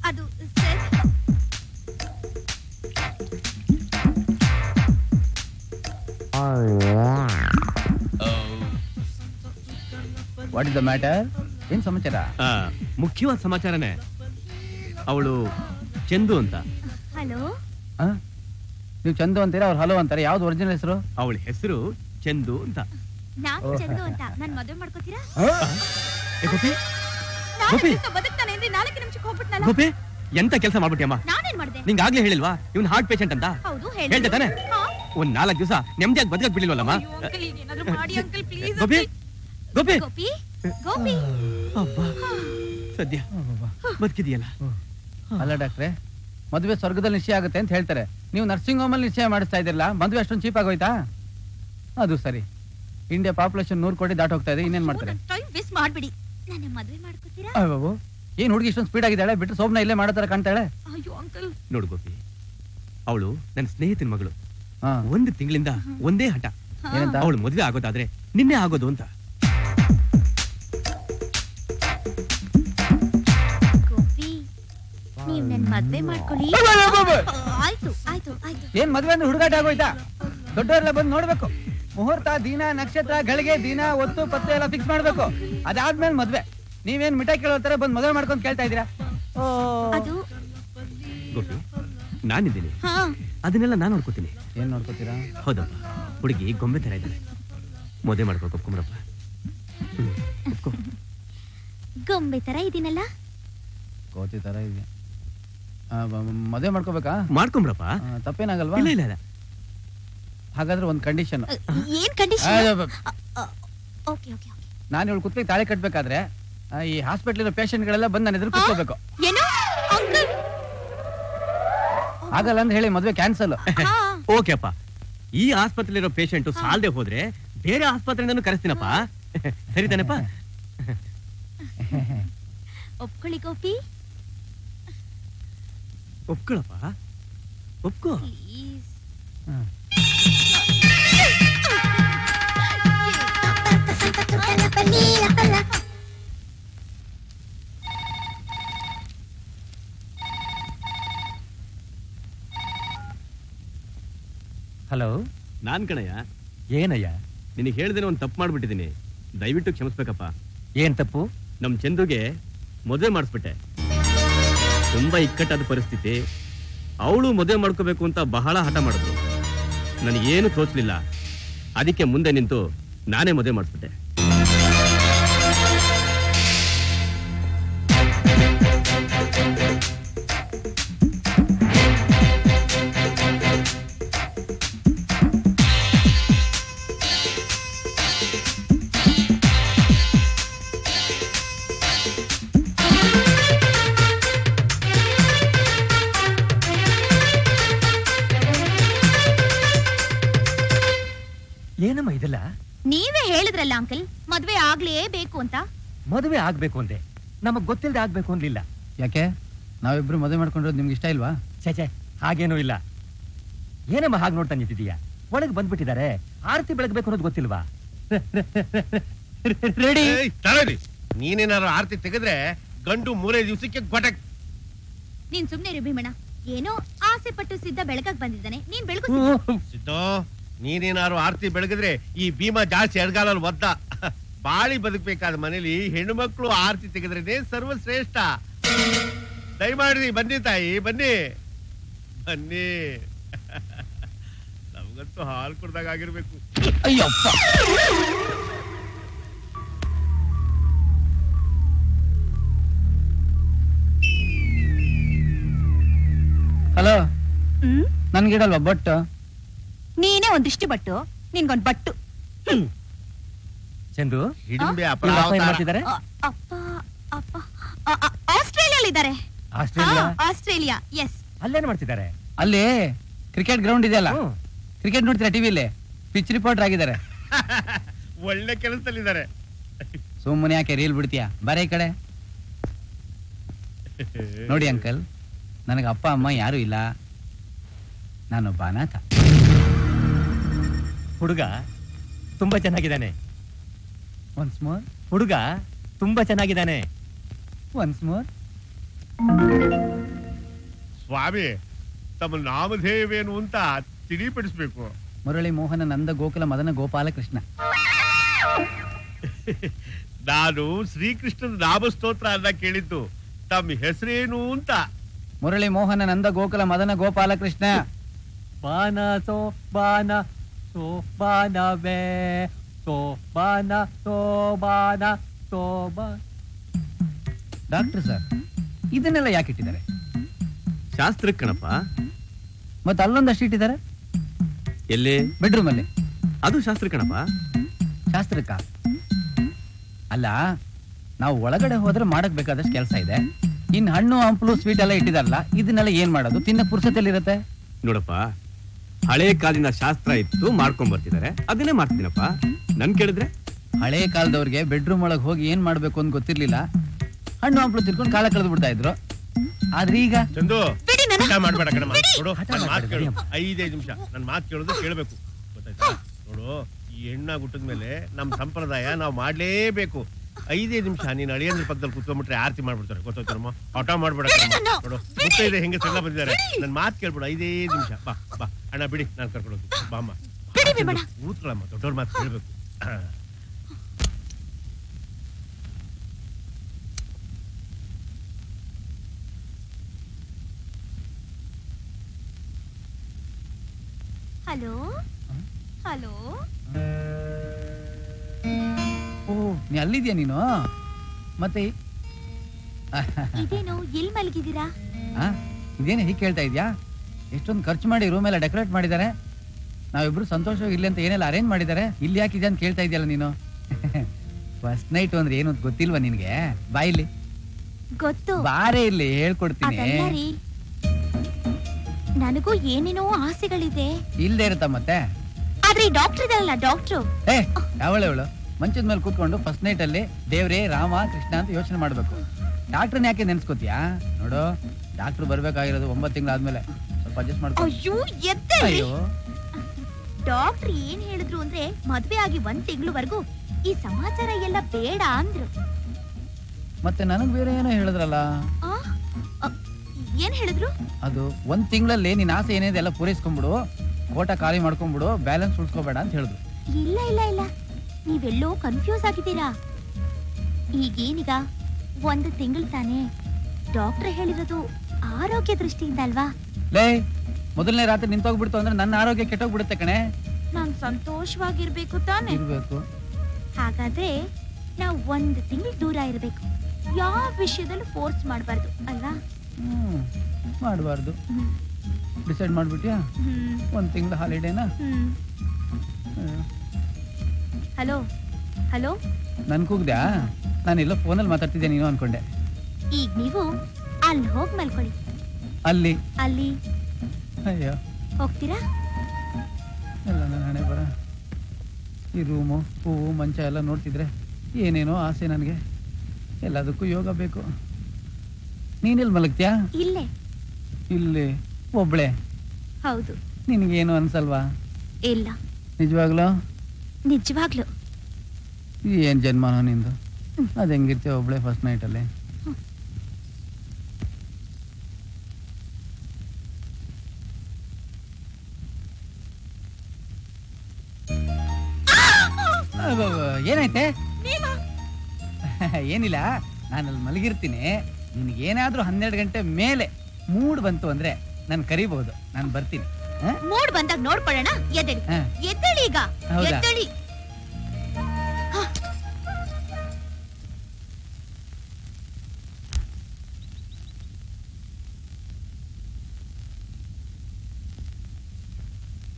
ಅದು ವಾಟ್ ಇಸ್ ದ ಮ್ಯಾಟರ್ ಏನು ಸಮಾಚಾರ ಮುಖ್ಯವಾದ ಸಮಾಚಾರನೇ ಅವಳು ಚಂದು ಅಂತ ಹಲೋ ನೀವು ಚಂದು ಅಂತೀರಾ ಅವ್ರು ಹಲೋ ಅಂತಾರೆ ಯಾವ್ದು ಒರಿಜಿನಲ್ ಹೆಸರು ಅವಳ ಹೆಸರು ಚಂದು ಅಂತ ನಾನು ಚಂದು ಅಂತ ನನ್ನ ಮದುವೆ ಮಾಡ್ಕೊತೀರಾ ಏ ಗೋಪಿ ಗೋಪಿ ಬದುಕ್ತಾನೆ ಅಂದ್ರೆ 4 ನಿಮಿಷಕ್ಕೆ ಹೋಗ್ಬಿಟ್ನಲ್ಲ ಗೋಪಿ ಎಂತ ಕೆಲಸ ಮಾಡ್ಬಿಟ್ಟಿಯಮ್ಮ ನಾನು ಏನು ಮಾಡ್ದೆ ನಿಮಗೆ ಆಗಲೇ ಹೇಳಿಲ್ವಾ ಇವನು ಹಾರ್ಟ್ ಪೇಷಂಟ್ ಅಂತ ಹೌದು ಹೇಳ್ದೆ ತಾನೆ ಒಂದು 4 ದಿವಸ ನೆಮ್ಮದಿಯಾಗಿ ಬದುಕಕ್ಕೆ ಬಿಡಲಿಲ್ಲಮ್ಮ ಅಂಕಲ್ ಈಗ ಏನಾದರೂ ಮಾಡಿ ಅಂಕಲ್ ಪ್ಲೀಸ್ ಗೋಪಿ ಗೋಪಿ ಗೋಪಿ ಗೋಪಿ ಅಬ್ಬಾ ಸದ್ಯ ಬದುಕಿದೆಯಲ್ಲ ಅಲ್ಲ ಡಾಕ್ಟ್ರೇ ಮದುವೆ ಸ್ವರ್ಗದಲ್ಲಿ ನಿಶ್ಚಯ ಆಗುತ್ತೆ ಅಂತ ಹೇಳ್ತಾರೆ ನೀವು ನರ್ಸಿಂಗ್ ಹೋಮಲ್ಲಿ ನಿಶ್ಚಯ ಮಾಡಿಸ್ತಾ ಇದ್ದಿರಲ್ಲ ಮದುವೆ ಅಷ್ಟೊಂದು ಚೀಪ್ ಆಗೋಯ್ತಾ ಅದು ಸರಿ ಇಂಡಿಯಾ ಪಾಪ್ಯುಲೇಷನ್ 100 ಕೋಟಿ ದಾಟ ಹೋಗ್ತಾ ಇದೆ ಇನ್ನೇನ್ ಮಾಡ್ತಾರೆ ಏನ್ ಹುಡುಗಿ ಇಷ್ಟೊಂದು ಸ್ಪೀಡ್ ಆಗಿದ್ದಾಳೆ ಬಿಟ್ಟು ಸೋಮ್ನ ಇಲ್ಲೇ ಮಾಡೋ ತರ ಕಾಣ್ತಾಳೆ ನೋಡು ಗೋಪಿ ಅವಳು ನನ್ನ ಸ್ನೇಹಿತನ ಮಗಳು 1 ತಿಂಗಳಿಂದ ಒಂದೇ ಹಠ ಅವಳು ಮದುವೆ ಆಗೋದಾದ್ರೆ ನಿನ್ನೆ ಆಗೋದು ಅಂತ ನೀವು ನನ್ನ ಮದುವೆ ಮಾಡ್ಕೊಳ್ಳಿ ಆಯ್ತು ಆಯ್ತು ಆಯ್ತು ಏನು ಮದುವೆ ಅಂದ್ರೆ ಹುಡುಗಾಟ ಆಗೋಯ್ತಾ ದೊಡ್ಡವರೆಲ್ಲ ಬಂದು ನೋಡಬೇಕು ಮುಹೂರ್ತ ದಿನ ನಕ್ಷತ್ರ ಗಳಿಗೆ ದಿನ ಒತ್ತು ಪತ್ತೆ ಎಲ್ಲ ಫಿಕ್ಸ್ ಮಾಡಬೇಕು ಅದಾದ್ಮೇಲೆ ಮದುವೆ ನೀವೇನು ಮಿಠಾಯಿ ಕೇಳೋತರ ಬಂದು ಮದುವೆ ಮಾಡ್ಕೊಂಡು ಕೇಳ್ತಾ ಇದ್ದೀರಾ ಅದು ಗೋಪಿ ನಾನಿದ್ದೀನಿ ಅದನ್ನೆಲ್ಲ ನಾನು ನೋಡ್ಕೋತೀನಿ ಏನು ನೋಡ್ಕೋತೀರಾ ಹೌದಪ್ಪ ಹುಡುಗಿ ಗೊಂಬೆ ತರ ಇದ್ದಾಳೆ ಮದುವೆ ಮಾಡ್ಬೇಕು ಒಪ್ಕೊಂಬರಪ್ಪ ಗೊಂಬೆ ತರ ಇದೀನಲ್ಲ ಕೋತಿ ತರ ಇದೆ ಮದುವೆ ಮಾಡ್ಕೋಬೇಕಾ ಮಾಡ್ಕೊಂಬ್ರಪ್ಪ ತಪ್ಪೇನಾಗಲ್ವಾ ಇಲ್ಲ ಇಲ್ಲ ಹಾಗಾದ್ರೆ ಒಂದು ಕಂಡೀಷನ್ ಏನು ಕಂಡೀಷನ್ ಓಕೆ ಓಕೆ ನಾನು ಇವಳು ಕುತ್ತಿಗೆ ತಾಳೆ ಕಟ್ಟಬೇಕಾದ್ರೆ ಈ ಹಾಸ್ಪಿಟಲ್ ಇರೋ ಪೇಷಂಟ್ಗಳೆಲ್ಲ ಬಂದು ನಾನು ಎದುರು ಕೂತ್ಕೋಬೇಕು ಏನು ಅಂಕಲ್ ಆಗಲ್ಲ ಅಂತ ಹೇಳಿ ಮದುವೆ ಕ್ಯಾನ್ಸಲ್ ಓಕೆ ಅಪ್ಪ ಈ ಆಸ್ಪತ್ರೆ ಇರೋ ಪೇಷಂಟು ಸಾಲದೆ ಹೋದ್ರೆ ಬೇರೆ ಆಸ್ಪತ್ರೆಯಿಂದನೂ ಕರೆಸ್ತೀನಪ್ಪ ಸರಿ ತಾನೆಪ್ಪ ಒಪ್ಕೊಳ್ಳಿ ಗೋಪಿ ಒಪ್ಕೊಳಪ್ಪ ಒಪ್ಕೋ ಹಲೋ ನಾನು ಕಣಯ್ಯ. ಏನಯ್ಯ ನಿನಗೆ ಹೇಳಿದೆ ಒಂದು ತಪ್ಪು ಮಾಡಿಬಿಟ್ಟಿದ್ದೀನಿ, ದಯವಿಟ್ಟು ಕ್ಷಮಿಸಬೇಕಪ್ಪ. ಏನು ತಪ್ಪು? ನಮ್ಮ ಚಂದುಗೆ ಮದುವೆ ಮಾಡಿಸ್ಬಿಟ್ಟೆ. ತುಂಬಾ ಇಕ್ಕಟ್ಟಾದ ಪರಿಸ್ಥಿತಿ, ಅವಳು ಮದುವೆ ಮಾಡ್ಕೋಬೇಕು ಅಂತ ಬಹಳ ಹಠ ಮಾಡಿದ್ರು. ನನಗೇನು ತೋಚಲಿಲ್ಲ, ಅದಕ್ಕೆ ಮುಂದೆ ನಿಂತು ನಾನೇ ಮದುವೆ ಮಾಡಿಸ್ಬಿಟ್ಟೆ. ಏನಮ್ಮ ಇದಲ್ಲ? ನೀವೇ ಹೇಳಿದ್ರಲ್ಲ ಅಂಕಲ್, ಮದುವೆ ಆಗ್ಲೇಬೇಕು ಅಂತ. ಮದುವೆ ಆಗ್ಬೇಕು ಅಂದೆ, ನಮಗ್ ಗೊತ್ತಿಲ್ಲದೆ ಆಗ್ಬೇಕು ಅನ್ಲಿಲ್ಲ. ಯಾಕೆ? ನಾವಿಬ್ರು ಮದುವೆ ಮಾಡ್ಕೊಂಡ್ರೆ ನಿಮ್ಗೆ ಇಷ್ಟ ಇಲ್ವಾ? ಚೇಚೆ ಹಾಗೇನೂ ಇಲ್ಲ. ಏನಮ್ಮ ಹಾಗೆ ನೋಡ್ತಾ ನಿಂತಿದೀಯಾ? ಒಳಗೆ ಬಂದ್ಬಿಟ್ಟಿದ್ದಾರೆ, ಆರತಿ ಬೆಳಗ್ಬೇಕು ಅನ್ನೋದು ಗೊತ್ತಿಲ್ವಾ? ನೀನೇನಾದ್ರು ಆರತಿ ತೆಗೆದ್ರೆ ಗಂಡು ಮೂರೇ ದಿವಸಕ್ಕೆ ಗೊಟಕ್. ನೀನ್ ಸುಮ್ನೆ ರುಬಿ ಮಣ, ಏನೋ ಆಸೆ ಪಟ್ಟು ಸಿದ್ಧ ಬೆಳಕಕ್ ಬಂದಿದ್ದಾನೆ, ನೀನ್ ಬೆಳಕು ಸಿದ್ಧ. ನೀನೇನಾರು ಆರ್ತಿ ಬೆಳಗಿದ್ರೆ ಈ ಭೀಮಾ ಜಾಸ್ತಿ ಎಡಗಾಲಲ್ಲಿ ಒದ್ದ. ಬಾಳಿ ಬದುಕಬೇಕಾದ ಮನೇಲಿ ಹೆಣ್ಣು ಮಕ್ಕಳು ಆರ್ತಿ ತೆಗೆದ್ರೆ ಸರ್ವಶ್ರೇಷ್ಠ. ದಯಮಾಡಿ ಬನ್ನಿ ತಾಯಿ, ಬನ್ನಿ ಬನ್ನಿ. ನಮ್ಗಂತೂ ಹಾಲು ಕುಡ್ದಾಗ ಆಗಿರ್ಬೇಕು. ಅಯ್ಯಪ್ಪ ಹಲೋ, ನನ್ಗಿಡಲ್ವಾ ಬಟ್? ನೀನೇ ಒಂದಿಷ್ಟು ಬಟ್ಟು, ನಿನ್ಗೊಂದು ಬಟ್ಟು. ಚಂದು ಆಸ್ಟ್ರೇಲಿಯಾಲಿದ್ದಾರೆ. ಆಸ್ಟ್ರೇಲಿಯಾ? ಎಸ್. ಅಲ್ಲೇನ್ ಮಾಡ್ತಿದ್ದಾರೆ? ಅಲ್ಲಿ ಕ್ರಿಕೆಟ್ ಗ್ರೌಂಡ್ ಇದೆಯಲ್ಲ, ಕ್ರಿಕೆಟ್ ನೋಡ್ತೀರಾ ಟಿವಿಲಿ? ಪಿಚ್ ರಿಪೋರ್ಟರ್ ಆಗಿದ್ದಾರೆ. ಒಳ್ಳೆ ಕೆಲಸದಲ್ಲಿದ್ದಾರೆ. ಸುಮ್ಮನೆ ಯಾಕೆ ರೀಲ್ ಬಿಡ್ತೀಯಾ? ಬರೀ ಈ ಕಡೆ ನೋಡಿ ಅಂಕಲ್, ನನಗೆ ಅಪ್ಪ ಅಮ್ಮ ಯಾರು ಇಲ್ಲ, ನಾನೊಬ್ಬ ಅನಾಥ ಹುಡುಗ. ತುಂಬಾ ಚೆನ್ನಾಗಿದ್ದಾನೆ. Once more. ಹುಡುಗ ತುಂಬಾ ಚೆನ್ನಾಗಿದ್ದಾನೆ. Once more. ಸ್ವಾಮಿ ತಮ್ಮ ನಾಮಧೇಯವೇನು ಅಂತ ತಿಳಿಪಡಿಸಬೇಕು. ಮುರಳಿ ಮೋಹನ ನಂದ ಗೋಕುಲ ಮದನ ಗೋಪಾಲಕೃಷ್ಣ. ನಾನು ಶ್ರೀಕೃಷ್ಣನ ನಾಮಸ್ತೋತ್ರ ಅಂತ ಕೇಳಿದ್ದು, ತಮ್ಮ ಹೆಸರೇನು ಅಂತ. ಮುರಳಿ ಮೋಹನ ನಂದ ಗೋಕುಲ ಮದನ ಗೋಪಾಲಕೃಷ್ಣ. ಬಾನ ಸೋ ಬಾನ ಸೋಬಾನವೇ ಸೋಬಾನ ಸೋಬಾನ ಸೋಬಾ. ಡಾಕ್ಟರ್ ಸರ್, ಇದನ್ನೆಲ್ಲ ಯಾಕೆ ಇಟ್ಟಿದ್ದಾರೆ? ಶಾಸ್ತ್ರಕ್ಕೆ ಕಣಪ್ಪ. ಮತ್ತೆ ಅಲ್ಲೊಂದಷ್ಟು ಇಟ್ಟಿದ್ದಾರೆ. ಎಲ್ಲಿ? ಬೆಡ್ರೂಮ್ ಅಲ್ಲಿ. ಅದು ಶಾಸ್ತ್ರ ಕಣಪ್ಪ. ಶಾಸ್ತ್ರಕ್ಕ ಅಲ್ಲ, ನಾವು ಒಳಗಡೆ ಹೋದ್ರೆ ಮಾಡಕ್ ಬೇಕಾದಷ್ಟು ಕೆಲಸ ಇದೆ. ಇನ್ ಹಣ್ಣು ಹಂಪಲು ಸ್ವೀಟ್ ಎಲ್ಲ ಇಟ್ಟಿದಾರಲ್ಲ, ಇದನ್ನೆಲ್ಲ ಏನ್ ಮಾಡೋದು? ತಿನ್ನಕ್ ಪುರ್ಸತ್ತಲ್ಲಿರತ್ತೆ. ನೋಡಪ್ಪ, ಹಳೆ ಕಾಲದಿಂದ ಶಾಸ್ತ್ರ ಇತ್ತು, ಮಾಡ್ಕೊಂಡ್ ಬರ್ತಿದ್ದಾರೆ, ಅದನ್ನೇ ಮಾಡ್ತೀನಪ್ಪ. ನನ್ ಕೇಳಿದ್ರೆ ಹಳೆ ಕಾಲದವ್ರಿಗೆ ಬೆಡ್ರೂಮ್ ಒಳಗೆ ಹೋಗಿ ಏನ್ ಮಾಡ್ಬೇಕು ಅಂತ ಗೊತ್ತಿರ್ಲಿಲ್ಲ. ಹಣ್ಣು ಹಂಪಲು ತಿರ್ಕೊಂಡು ಕಾಲ ಕಳೆದು ಬಿಡ್ತಾ ಇದ್ರು. ಆದ್ರೆ ಈಗ ಐದೈದು ನಿಮಿಷ ನನ್ ಮಾತು ಕೇಳೋದು ಕೇಳಬೇಕು, ಗೊತ್ತಾಯ್ತಾ? ನೋಡು, ಈ ಹೆಣ್ಣಾಗಿ ಹುಟ್ಟಿದ್ಮೇಲೆ ನಮ್ ಸಂಪ್ರದಾಯ ನಾವ್ ಮಾಡ್ಲೇಬೇಕು. ಐದೈದು ನಿಮಿಷ ನೀನ್ ಅಳಿಯಂದ್ರ ಪಕ್ಕದಲ್ಲಿ ಕುತ್ಕೊಂಡ್ಬಿಟ್ರೆ ಆರತಿ ಮಾಡ್ಬಿಡ್ತಾರೆ, ಗೊತ್ತಾಯ್ತರಮ್ಮ. ಆಟ ಮಾಡ್ಬೇಡ, ಮುತ್ತೈದೆ ಹೆಂಗೆ ಸಣ್ಣ ಬಂದಿದ್ದಾರೆ, ನನ್ ಮಾತು ಕೇಳ್ಬಿಡು. ಐದೈದು ನಿಮಿಷ ಬಾ ಬಾ ಅಣ್ಣ, ಬಿಡಿ ನಾನು ಕರ್ಕೊಂಡು ಹೋಗ್ತೀನಿ. ಬಾಮ್ಮ ಕೂತ್ಕೊಳ್ಳಮ್ಮ, ದೊಡ್ಡವ್ರ ಮಾತು ಕೇಳ್ಬೇಕು. Hello hello. ನೀ ಅಲ್ಲಿದ್ಯಾ? ನೀನು ಮತ್ತೆ ಇದೇನು, ಎಲ್ಲಿ ಮಲಗಿದ್ದೀರಾ? ಇದೇನು ಹೀಗೆ ಕೇಳ್ತಾ ಇದ್ಯಾ? ಎಷ್ಟೊಂದು ಖರ್ಚು ಮಾಡಿ ರೂಮ್ ಎಲ್ಲ ಡೆಕೋರೇಟ್ ಮಾಡಿದ್ದಾರೆ, ನಾವಿಬ್ರು ಸಂತೋಷವಾಗಿ ಇಲ್ಲಿ ಅಂತ ಏನೆಲ್ಲ ಅರೇಂಜ್ ಮಾಡಿದ್ದಾರೆ, ಇಲ್ಲಿ ಯಾಕಿದೆ ಅಂತ ಕೇಳ್ತಾ ಇದೆಯಲ್ಲ ನೀನು. ಫಸ್ಟ್ ನೈಟ್ ಅಂದ್ರೆ ಏನು ಅಂತ ಗೊತ್ತಿಲ್ವಾ ನಿನ್ಗೆ? ಬಾಯಿಲಿ ಗೊತ್ತು, ಬಾರೇ ಇಲ್ಲಿ ಹೇಳ್ಕೊಡ್ತೀನಿ. ನನಗೂ ಏನೇನೋ ಆಸೆಗಳಿದೆ. ಇಲ್ಲದೆ ಇರುತ್ತ ಮತ್ತೆ? ಆದ್ರೆ ಡಾಕ್ಟರ್ ಇದಲ್ಲ, ಡಾಕ್ಟ್ರು ಯಾವಳವಳು ಮಂಚದ ಮೇಲೆ ಕೂತ್ಕೊಂಡು ಫಸ್ಟ್ ನೈಟ್ ಅಲ್ಲಿ ದೇವ್ರೇ ರಾಮ ಕೃಷ್ಣ ಅಂತ ಯೋಚನೆ ಮಾಡ್ಬೇಕು. ಡಾಕ್ಟರ್ನ ಯಾಕೆ ನೆನ್ಸ್ಕೋತಿಯಾ? ನೋಡು, ಡಾಕ್ಟರ್ ಬರ್ಬೇಕಾಗಿರೋದು 9 ತಿಂಗಳಾದ್ಮೇಲೆ, ಸ್ವಲ್ಪ ಅಡ್ಜಸ್ಟ್ ಮಾಡ್ಕೋ. ಡಾಕ್ಟರ್ ಏನ್ ಹೇಳಿದ್ರು ಅಂದ್ರೆ, ಮದ್ವೆ ಆಗಿ 1 ತಿಂಗಳವರೆಗೂ ಈ ಸಮಾಚಾರ ಎಲ್ಲ ಬೇಡ ಅಂದ್ರು. ಮತ್ತೆ ನನಗ್ ಬೇರೆ ಏನೋ ಹೇಳಿದ್ರಲ್ಲ, ಏನ್ ಹೇಳಿದ್ರು? ಅದು 1 ತಿಂಗಳಲ್ಲಿ ನಿನ್ ಆಸೆ ಏನಿದೆ ಎಲ್ಲ ಪೂರೈಸ್ಕೊಂಡ್ಬಿಡು, ಓಟ ಖಾಲಿ ಮಾಡ್ಕೊಂಡ್ಬಿಡು, ಬ್ಯಾಲೆನ್ಸ್ ಉಳ್ಕೋಬೇಡ ಅಂತ ಹೇಳಿದ್ರು. ಇಲ್ಲ ಇಲ್ಲ ಇಲ್ಲ, ನೀವೆಲ್ಲೋ ಕನ್ಫ್ಯೂಸ್ ಆಗಿದ್ದೀರಾ. ಈಗೇನಿಗ ಒಂದು ತಿಂಗಳು ತಾನೇ ಡಾಕ್ಟರ್ ಹೇಳಿರೋದು ಆರೋಗ್ಯ ದೃಷ್ಟಿಯಿಂದ ಅಲ್ವಾ. ಲೇ ಮೊದಲನೇ ರಾತ್ರಿ ನಿಂತೋಗ್ಬಿಡ್ತು ಅಂದ್ರೆ ನನ್ನ ಆರೋಗ್ಯ ಕೆಟ್ಟೋಗ್ಬಿಡುತ್ತೆ ಕಣೆ. ನಾನು ಸಂತೋಷವಾಗಿರ್ಬೇಕು ತಾನೇ. ಇರ್ಬೇಕು. ಹಾಗಾದ್ರೆ ನಾವು ಒಂದು ತಿಂಗಳು ದೂರ ಇರಬೇಕು, ಯಾವ ವಿಷಯದಲ್ಲೂ ಫೋರ್ಸ್ ಮಾಡಬಾರ್ದು ಅಲ್ವಾ. ಮಾಡಬಾರ್ದು ಡಿಸೈಡ್ ಮಾಡ್ಬಿಟ್ಯಾ? ಒಂದು ತಿಂಗಳ ಹಾಲಿಡೇನಾ? ಹಲೋ ಹಲೋ ನನ್ ಕೂಗ್ದ್ಯಾ? ನಾನೆಲ್ಲ ಫೋನಲ್ಲಿ ಮಾತಾಡ್ತಿದ್ದೆ ನೀನು ಅನ್ಕೊಂಡೆ. ಈಗ ನೀವು ಅಲ್ಲಿ ಹೋಗಿ ಮಲ್ಕೊಳ್ಳಿ. ಅಲ್ಲಿ ಅಲ್ಲಿ ಅಯ್ಯೋ ಹೋಗ್ತೀರಾ? ಎಲ್ಲ ನನ್ನ ಹಣೆ ಬರ, ಈ ರೂಮು ಹೂವು ಮಂಚ ಎಲ್ಲ ನೋಡ್ತಿದ್ರೆ ಏನೇನೋ ಆಸೆ ನನಗೆ. ಎಲ್ಲದಕ್ಕೂ ಯೋಗ ಬೇಕು. ನೀನೆಲ್ಲಿ ಮಲಗ್ತೀಯಾ? ಇಲ್ಲೇ. ಇಲ್ಲೇ ಒಬ್ಳೆ? ಹೌದು. ನಿನಗೇನು ಅನ್ಸಲ್ವಾ? ಇಲ್ಲ. ನಿಜವಾಗ್ಲೂ? ನಿಜವಾಗ್ಲೂ. ಏನ್ ಜನ್ಮನೋ ನಿಂದು, ಅದು ಹೆಂಗಿರ್ತೀಯ ಒಬ್ಳೆ ಫಸ್ಟ್ ನೈಟಲ್ಲಿ. ಏನಾಯ್ತೆ? ಏನಿಲ್ಲ, ನಾನಲ್ಲಿ ಮಲಗಿರ್ತೀನಿ. ನಿನ್ಗೇನಾದ್ರೂ 12 ಗಂಟೆ ಮೇಲೆ ಮೂಡ್ ಬಂತು ಅಂದ್ರೆ ನಾನು ಕರಿಬಹುದು, ನಾನು ಬರ್ತೀನಿ. ಮೂಡ್ ಬಂದಾಗ ನೋಡ್ಕೊಳ್ಳೋಣ. ಎದ್ದೇಳಿ ಎದ್ದೇಳಿ ಈಗ ಎದ್ದೇಳಿ.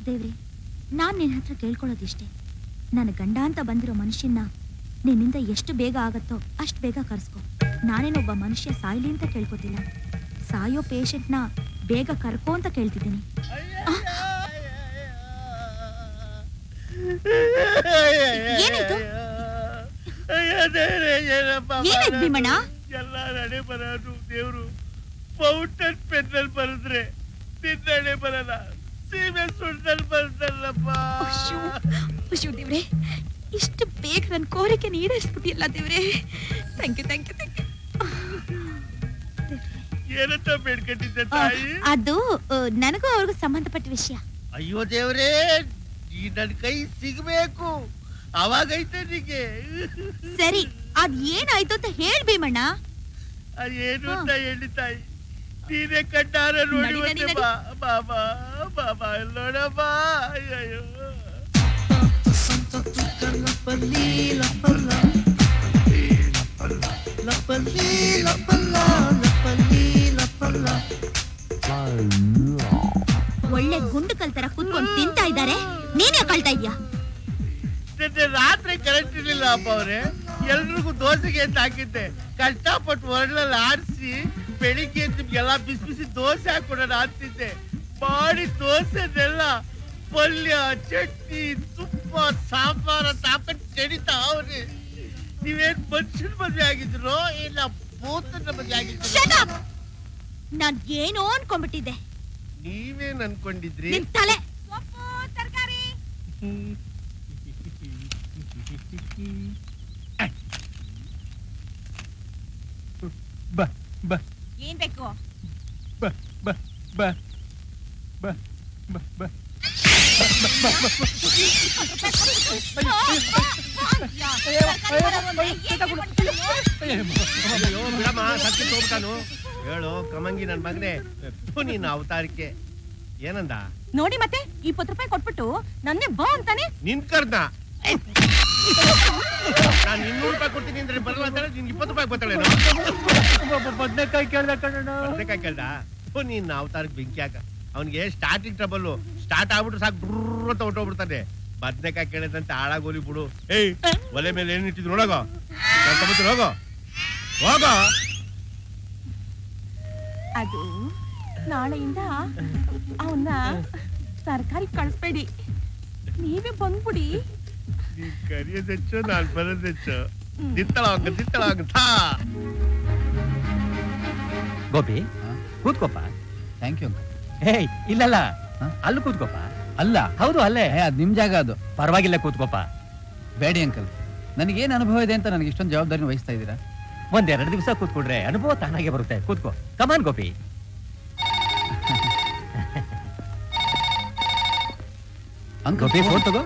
ದೇವ್ರಿ, ನಾನು ನಿನ್ನ ಹತ್ರ ಕೇಳ್ಕೊಳ್ಳೋದಿಷ್ಟೇ, ನನ್ನ ಗಂಡ ಅಂತ ಬಂದಿರೋ ಮನುಷ್ಯನ್ನ ನಿನ್ನಿಂದ ಎಷ್ಟು ಬೇಗ ಆಗತ್ತೋ ಅಷ್ಟು ಬೇಗ ಕರೆಸ್ಕೊ. ನಾನೇನೊಬ್ಬ ಮನುಷ್ಯ ಸಾಯ್ಲಿ ಅಂತ ಕೇಳ್ಕೊತಿಲ್ಲ, ಸಾಯೋ ಪೇಷಂಟ್ನ ಬೇಗ ಕರ್ಕೋ ಅಂತ ಕೇಳ್ತಿದ್ದೀನಿ. ಏನಾಯ್ತು? ಏನಾಯ್ತು ಭೀಮಣ್ಣ? ಎಲ್ಲ ನಡೆ ಬರೋದು ದೇವ್ರು ಪೌಟನ್ ಪೆನ್ನಲ್ಲಿ ಬರೆದ್ರೆ ನಿನ್ನೆ ಬರಲ್ಲ, ಸೀಮೆ ಸುಳ್ದಲ್ಲಿ ಬರ್ದಲ್ಲಪ್ಪ. ಶಿವ ದೇವ್ರೆ, ಇಷ್ಟು ಬೇಗ ನನ್ನ ಕೋರಿಕೆ ನೀರಸ್ಬಿಟ್ಟಿಲ್ಲ ದೇವ್ರೆ. Thank you thank you thank you. ಏನಂತ ಬೇಡ್ಕೊಂಡಿದ್ದೆ ತಾಯಿ? ಅದು ನನಗೂ ಅವ್ರಿಗೂ ಸಂಬಂಧಪಟ್ಟ ವಿಷಯ. ಅಯ್ಯೋ ದೇವ್ರೇ, ಈ ನನ್ನ ಕೈ ಸಿಗಬೇಕು ಅವಾಗೈತೆ ನಿಂಗೆ. ಸರಿ, ಅದ್ ಏನಾಯ್ತು ಅಂತ ಹೇಳಿ ಭೀಮಣ್ಣ. ಅದೇನು ಅಂತ ಹೇಳಿ ತಾಯಿ, ನೀನೇ ಕಣ್ಣಾರ ನೋಡಿ. ಬಾಬಾ ಬಾಬಾ ನೋಡಮ್ಮ. ಅಯ್ಯೋ lapalli lapalla lapalli lapalla lapalli lapalla ಒಳ್ಳೆ ಗುಂಡು ಕಲ್ತರ ಕೂತ್ಕೊಂಡು ತಿಂತಾ ಇದ್ದಾರೆ, ನೀನೇ ಕಳ್ತಾ ಇದೀಯಾ. ರಾತ್ರಿ ಕರೆಂಟ್ ಇರಲಿಲ್ಲ ಅಪ್ಪ ಅವ್ರೆ, ಎಲ್ರಿಗೂ ದೋಸೆಗೆ ಅಂತ ಹಾಕಿದ್ದೆ. ಕಷ್ಟಪಟ್ಟು ಹೊರಳಲ್ಲಿ ಆಡಿಸಿ ಬೆಳಿಗ್ಗೆ ನಿಮ್ಗೆಲ್ಲ ಬಿಸಿ ಬಿಸಿ ದೋಸೆ ಹಾಕೊಡೋಣ ಅಂತಿದ್ದೆ. ಮಾಡಿ ದೋಸೆದೆಲ್ಲ ಪಲ್ಯ ಚಟ್ನಿ ತುಪ್ಪ ಸಾಂಬಾರ ತಾಕಟ್ಟು ಚೆಡಿತಾ ಅವ್ರಿ. ನೀವೇನ್ ಮನುಷ್ಯನ ಮದ್ವೆ ಆಗಿದ್ರು ಇಲ್ಲ ಭೂತನ ಮದ್ವೆ ಆಗಿದ್ರು? ನಾನ್ ಏನೋ ಅನ್ಕೊಂಡ್ಬಿಟ್ಟಿದ್ದೆ. ನೀವೇನ್ ಅನ್ಕೊಂಡಿದ್ರಿ? ತಲೆ ಸೊಪ್ಪು ತರಕಾರಿ. ಬಾ ಬಾ ಏನ್ ಬೇಕು? ಬಾ ಬಾ ಬಾ ಬಾ ಬಾ ಬಾ ಹೇಳು ಕಮಂಗಿ ನನ್ ಮಗನೇ, ನೀನು ಅವತಾರಕ್ಕೆ ಏನಂದ ನೋಡಿ? ಮತ್ತೆ 20 ರೂಪಾಯಿ ಕೊಟ್ಬಿಟ್ಟು ನನ್ನೇ ಬಾ ಅಂತಾನೆ ನಿನ್ ಕರ್ದ. ನಾನು 200 ರೂಪಾಯಿ ಕೊಡ್ತೀನಿ ಅಂದ್ರೆ ಬರಲ್ಲ ಅಂತಾನೆ, ನಿನ್ 20 ರೂಪಾಯಿ ಗೊತ್ತಾಳೆ. 15 ರೂಪಾಯಿ ಕೇಳ್ದ ಕಣ, 15 ರೂಪಾಯಿ ಕೇಳ್ದ. ನೀನ್ ಅವತಾರಕ್ಕೆ ಬೆಂಕಿ ಹಾಕ. ಅವನಿಗೆ ಸ್ಟಾರ್ಟಿಂಗ್ ಟ್ರಬಲ್, ಸ್ಟಾರ್ಟ್ ಆಗ್ಬಿಟ್ರೆ ಸಾಕು ಡ್ರೂರ್ ಅಂತ ಹೊಟ್ಟೋಗ್ಬಿಡ್ತಾನೆ. ಬದ್ನೆಕಾಯಿ ಕೇಳಿದಂತೆ ಹಾಳಾಗೋಲಿ ಬಿಡು. ಏಯ್, ಒಲೆ ಮೇಲೆ ಏನಿಟ್ಟಿದ್ರು ನೋಡೋಗೋ, ಹೋಗೋ ಹೋಗೋ. ಅದು ನಾಳೆಯಿಂದ ಅವನ್ನ ಸರ್ಕಾರಿ ಕಳಿಸ್ಬೇಡಿ, ನೀವೇ ಬಂದ್ಬಿಡಿ. ಕರಿಯೋದೆಚ್ಚು ನಾನು ಬರೋದೆಚ್ಚು. ದಿತ್ತಳವಾಗ ದಿತ್ತಳವಾಗ ಗೋಪಿ ಕೂತ್ಕೋಪ. Thank you. ಏಯ್ ಇಲ್ಲಲ್ಲ, ಅಲ್ಲಿ ಕೂತ್ಕೋಪ. ಅಲ್ಲ ಹೌದು ಅಲ್ಲೇ, ಅದ್ ನಿಮ್ ಜಾಗ ಅದು. ಪರವಾಗಿಲ್ಲ ಕೂತ್ಕೋಪ. ಬೇಡಿ ಅಂಕಲ್, ನನಗೇನು ಅನುಭವ ಇದೆ ಅಂತ ನನಗೆ ಇಷ್ಟೊಂದು ಜವಾಬ್ದಾರಿ ವಹಿಸ್ತಾ ಇದ್ದೀರಾ. ಒಂದೆರಡು ದಿವಸ ಕೂತ್ಕೊಂಡ್ರೆ ಅನುಭವ ತಾನಾಗೆ ಬರುತ್ತೆ. ಕೂತ್ಕೋ. ಕಮಾನ್ ಗೋಪಿ. अंकल फोन तगो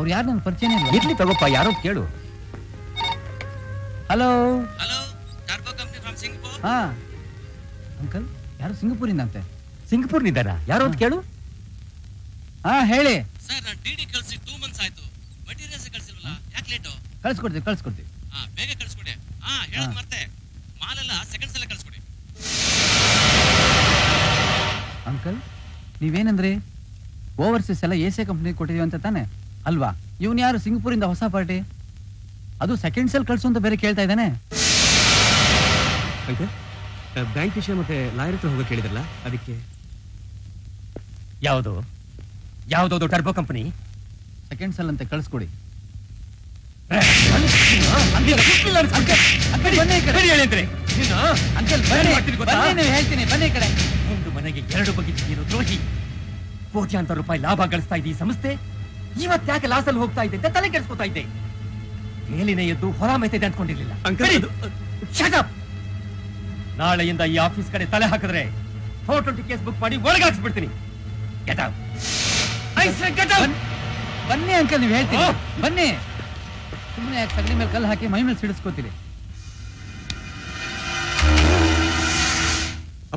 और यार नन ಪರಿಚಯನೇ ಇಲ್ಲ ಇರ್ಲಿ ತಗೋಪ್ಪ ಯಾರೋ ಕೇಳು hello hello turbo company from Singapore ಹಾ ಅಂಕಲ್ ಯಾರು ಸಿಂಗಪುರಿಂದ ಅಂತೆ ಸಿಂಗಪುರನ ಇದ್ದಾರಾ ಯಾರು ಅಂತ ಕೇಳು ಹಾ ಹೇಳಿ ಸರ್ ನಾನು ಡಿಡಿ ಕಳಿಸಿ 2 ಮಂತ್ಸ್ ಆಯ್ತು ಮಟೀರಿಯಲ್ಸ್ ಕಳಿಸಿರಲ್ಲ ಯಾಕೆ ಲೇಟ್ ಕಳಿಸ್ಕೊಡ್ತೀವಿ ಕಳಿಸ್ಕೊಡ್ತೀವಿ ಹಾ ಬೇಗ ಕಳಿಸ್ಕೊಡಿ ಹಾ ಹೇಳೋದು ಮರ್ತೆ ಮಾಲೆಲ್ಲ ಸೆಕೆಂಡ್ಸ್ ಅಲ್ಲಿ ಕಳಿಸ್ಕೊಡಿ ಅಂಕಲ್ ನೀವೇನಂದ್ರೆ ओवर्सीस एसे कंपनी कोटे अल्वा इवन यार सिंगपूर होस पार्टी अब सेकेंडल कल्स बेरे केल्ता बैंक विषय मत लायर हर टर्बो कंपनी सेकेंड सेल अंत कल्सकोड़ी द्रोही ಕೋಟ್ಯಾಂತರ ರೂಪಾಯಿ ಲಾಭ ಗಳಿಸ್ತಾ ಇದ್ದೀ ಸಂಸ್ಥೆ ಇವತ್ತು ಯಾಕೆ ಲಾಸಲ್ಲಿ ಹೋಗ್ತಾ ಇದೆ ಅಂತ ತಲೆ ಕೆಡಿಸ್ಕೊತಾ ಇದ್ದೆ ಮೇಲಿನ ಎದ್ದು ಹೊರ ಮೇತೆ ಅಂದ್ಕೊಂಡಿರಲಿಲ್ಲ ಅಂಕಲ್ ಶಟ್ ಅಪ್ ನಾಳೆಯಿಂದ ಈ ಆಫೀಸ್ ಕಡೆ ತಲೆ ಹಾಕಿದ್ರೆ 420 ಕೇಸ್ ಬುಕ್ ಮಾಡಿ ಒಳಗೆ ಹಾಕಿ ಬಿಡ್ತೀನಿ get out I say get out ಬನ್ನಿ ಅಂಕಲ್ ನೀವು ಹೇಳ್ತೀನಿ ಬನ್ನಿ ಸುಮ್ಮನೆ ಯಾಕೆ ತಗಲಿ ಮೇಲೆ ಕಲ್ಲು ಹಾಕಿ ಮೈ ಮೇಲೆ ಸಿಡಿಸ್ಕೊತೀರಿ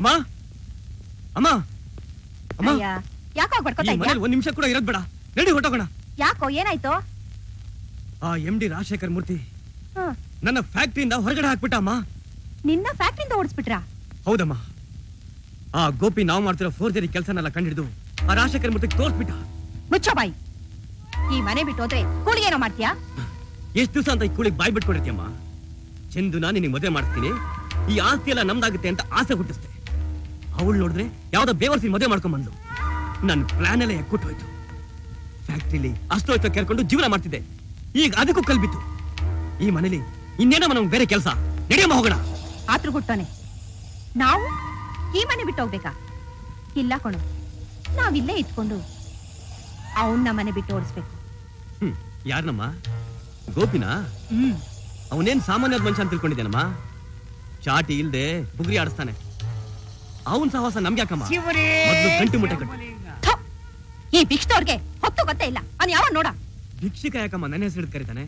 ಅಮ್ಮ ಅಮ್ಮ ಅಮ್ಮ ಯಾಕೋ ಬಡ್ಕೋತಾ ಇದ್ದೀಯಾ ಒಂದು ನಿಮಿಷ ಕೂಡ ಇರೋದು ಬೇಡ ರೆಡಿ ಹೊರಟೋಗೋಣ ಯಾಕೋ ಏನಾಯ್ತು ಆ ಎಂಡಿ ರಾಜಶೇಖರ್ ಮೂರ್ತಿ ನನ್ನ ಫ್ಯಾಕ್ಟರಿಯಿಂದ ಹೊರಗಡೆ ಹಾಕಿಬಿಟ್ಟಮ್ಮ ನಿನ್ನ ಫ್ಯಾಕ್ಟರಿಯಿಂದ ಓಡಿಸ್ಬಿಟ್ರಾ ಹೌದಮ್ಮ ಆ ಗೋಪಿ ನಾವು ಮಾಡ್ತಿರೋ ಫೋರ್ಜರಿ ಕೆಲಸನಲ್ಲ ಕಂಡಿಡಿದು ಆ ರಾಜಶೇಖರ್ ಮೂರ್ತಿಗೆ ತೋರಿಸ್ಬಿಟ್ಟ ಮುಚ್ಚೋ ಬಾಯಿ ಈ ಮನೆ ಬಿಟ್ಟು ಹೋದ್ರೆ ಕೂಳಿಗೆ ಏನೋ ಮಾಡ್ತೀಯಾ ಎಷ್ಟು ದಿವಸ ಅಂತ ಈ ಕೂಳಿಗೆ ಬಾಯಿ ಬಿಟ್ಕೊಂಡಿರ್ತೀಯಮ್ಮ ಚಂದು ನಾನು ನಿನ್ನ ಮದುವೆ ಮಾಡ್ತೀನಿ ಈ ಆಸ್ತಿ ಎಲ್ಲ ನಮ್ದಾಗುತ್ತೆ ಅಂತ ಆಸೆ ಹುಟ್ಟಿಸ್ತೆ ಅವಳು ನೋಡಿದ್ರೆ ಯಾವ್ದೋ ಬೇವರ್ಸಿ ಮದುವೆ ಮಾಡ್ಕೊಂಡು ಬಂದ್ಲು ನನ್ನ ಪ್ಲಾನ್ ಎಲ್ಲ ಎಕ್ಕುಟ್ಟು ಹೋಯ್ತು ಫ್ಯಾಕ್ಟ್ರಿಲಿ ಅಷ್ಟೋಯ್ತು ಕೇಳ್ಕೊಂಡು ಜೀವನ ಮಾಡ್ತಿದ್ದೆ ಈಗ ಅದಕ್ಕೂ ಕಲ್ಬಿತ್ತು ಈ ಮನೇಲಿ ಇನ್ನೇನೋ ನಮ್ಗೆ ಬೇರೆ ಕೆಲಸ ನಡೆಯಮ್ಮ ಹೋಗೋಣ ಆತ್ರು ಕೊಟ್ಟಾನೆ ನಾವು ಈ ಮನೆ ಬಿಟ್ಟು ಹೋಗ್ಬೇಕಾ ಇಲ್ಲ ಕಣೋ ನಾವಿಲ್ಲೇ ಇಟ್ಕೊಂಡು ಅವನ್ನ ಮನೆ ಬಿಟ್ಟು ಓಡಿಸ್ಬೇಕು ಯಾರನಮ್ಮ ಗೋಪಿನಾ ಅವನೇನ್ ಸಾಮಾನ್ಯದ ಮನುಷ್ಯ ಅಂತ ತಿಳ್ಕೊಂಡಿದ್ದಾನಮ್ಮ ಚಾಟಿ ಇಲ್ಲದೆ ಬುಗ್ರಿ ಆಡಿಸ್ತಾನೆ ಅವನ್ ಸಹವಾಸ ನಮ್ಗೆ ಯಾಕಮ್ಮ ಮೊದಲು ಗಂಟು ಮುಟ್ಟ ಕಟ್ಟಿ ಈ ಭಿಕ್ಷದವ್ರಿಗೆ ಹೊತ್ತು ಗೊತ್ತೇ ಇಲ್ಲ ಅವನು ಯಾವ ನೋಡ ಭಿಕ್ಷಿಕ ಯಾಕಮ್ಮ ನನ್ನ ಹೆಸರು ಕರೀತಾನೆ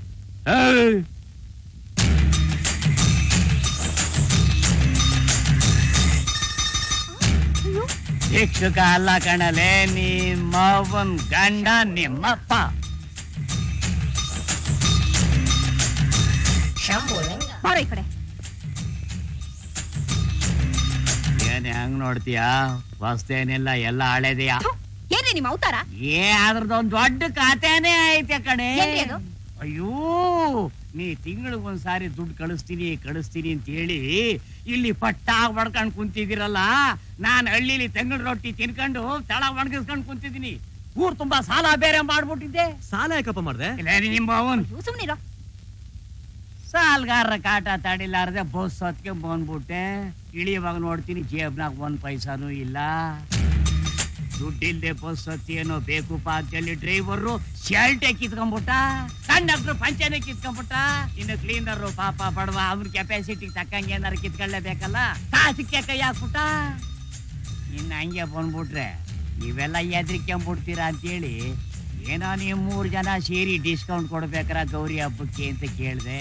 ಭಿಕ್ಷುಕ ಅಲ್ಲ ಕಣಲೆ ನಿಮ್ಮ ಅವನ್ ಗಂಡ ನಿಮ್ಮಪ್ಪ ಈ ಕಡೆ ಏನೇ ಹಂಗ್ ನೋಡ್ತೀಯಾ ವಸ್ತೇನಿಲ್ಲ ಎಲ್ಲ ಹಳೇದಿಯಾ ಏನ್ರಿ ನಿಮ್ಮ ಅವತಾರ ಏ ಅದ್ರದೊಂದು ದೊಡ್ಡ ಖಾತೆನೇ ಐತೆ ಕಣೆ ಅಯ್ಯೋ ನೀ ತಿಂಗಳಿಗೊಂದ್ಸಾರಿ ದುಡ್ಡು ಕಳಿಸ್ತೀನಿ ಅಂತ ಹೇಳಿ ಇಲ್ಲಿ ಪಟ್ಟ ಹೊಡ್ಕೊಂಡು ಕುಂತಿದ್ದೀರಲ್ಲ ನಾನು ಹಳ್ಳಿಲಿ ತೆಂಗಿನ ರೊಟ್ಟಿ ತಿನ್ಕೊಂಡು ತಳ ಒಣಗಿಸ್ಕೊಂಡು ಕುಂತಿದ್ದೀನಿ ಊರ್ ತುಂಬಾ ಸಾಲ ಬೇರೆ ಮಾಡ್ಬಿಟ್ಟಿದ್ದೆ ಸಾಲ ಯಾಕಪ್ಪ ಮಾಡಿದೆ ನಿಮ್ಮ ಅವನು ಸುಮ್ಮನಿರೋ ಸಾಲ್ಗಾರರ ಕಾಟ ತಾಡಿಲಾರದೆ ಬಸ್ ಹೊತ್ಕೆ ಬಂದ್ಬಿಟ್ಟೆ ಇಳಿಯುವಾಗ ನೋಡ್ತೀನಿ ಜೇಬ್ನಾಗ ಒಂದ್ ಪೈಸಾನೂ ಇಲ್ಲ ದುಡ್ಡಿಲ್ದೆ ಬಸ್ ಹೊತ್ತಿ ಏನೋ ಬೇಕು ಪಾಕದಲ್ಲಿ ಡ್ರೈವರು ಶರ್ಟೆ ಕಿತ್ಕೊಂಡ್ಬಿಟ್ಟ ಕಂಡಕ್ಟ್ರು ಪಂಚೆನೇ ಕಿತ್ಕೊಂಡ್ಬಿಟ್ಟ ಇನ್ನು ಕ್ಲೀನರು ಪಾಪ ಬಡವ ಅವ್ರ ಕೆಪಾಸಿಟಿ ತಕ್ಕಂಗೆ ಏನಾರು ಕಿತ್ಕೊಳ್ಳೇಬೇಕಲ್ಲ ಕಾಸಿಕ್ಕೆ ಕೈ ಹಾಕ್ಬಿಟ್ಟ ಇನ್ನು ಹಂಗೆ ಬಂದ್ಬಿಟ್ರೆ ನೀವೆಲ್ಲ ಹೆದ್ರಿಕೊಂಡ್ಬಿಡ್ತೀರಾ ಅಂತೇಳಿ ಏನೋ ನೀವು 3 ಜನ ಸೇರಿ ಡಿಸ್ಕೌಂಟ್ ಕೊಡ್ಬೇಕಾರ ಗೌರಿ ಹಬ್ಬಕ್ಕೆ ಅಂತ ಕೇಳಿದೆ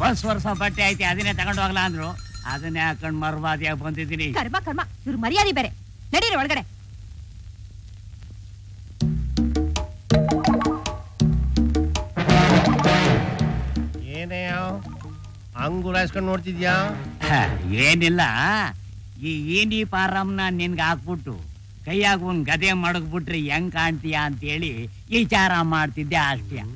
ಬಸ್ ವರ್ಷ ಬಟ್ಟೆ ಐತಿ ಅದನ್ನೇ ತಗೊಂಡು ಹೋಗ್ಲಾ ಅಂದ್ರು ಅದನ್ನೇ ಹಾಕೊಂಡು ಮರ್ವಾದಿಯಾಗಿ ಬಂದಿದ್ದೀನಿ ಕರ್ಮ ಕರ್ಮ ಇವ್ರು ಮರ್ಯಾದೆ ಬೇರೆ ನಡೀರಿ ಒಳಗಡೆ ಏನೇ ಹಂಗುರಾಯಿಸ್ಕೊಂಡು ನೋಡ್ತಿದ್ಯಾ ಏನಿಲ್ಲ ಈ ಏನಿ ಪಾರಮ್ನ ನಿನ್ಗೆ ಹಾಕ್ಬಿಟ್ಟು ಕೈಯಾಗ ಒಂದ್ ಗದೆ ಮಡಗ್ಬಿಟ್ರೆ ಹೆಂಗ್ ಕಾಣ್ತೀಯ ಅಂತೇಳಿ ವಿಚಾರ ಮಾಡ್ತಿದ್ದೆ ಅಷ್ಟೇ ಅಣ್ಣ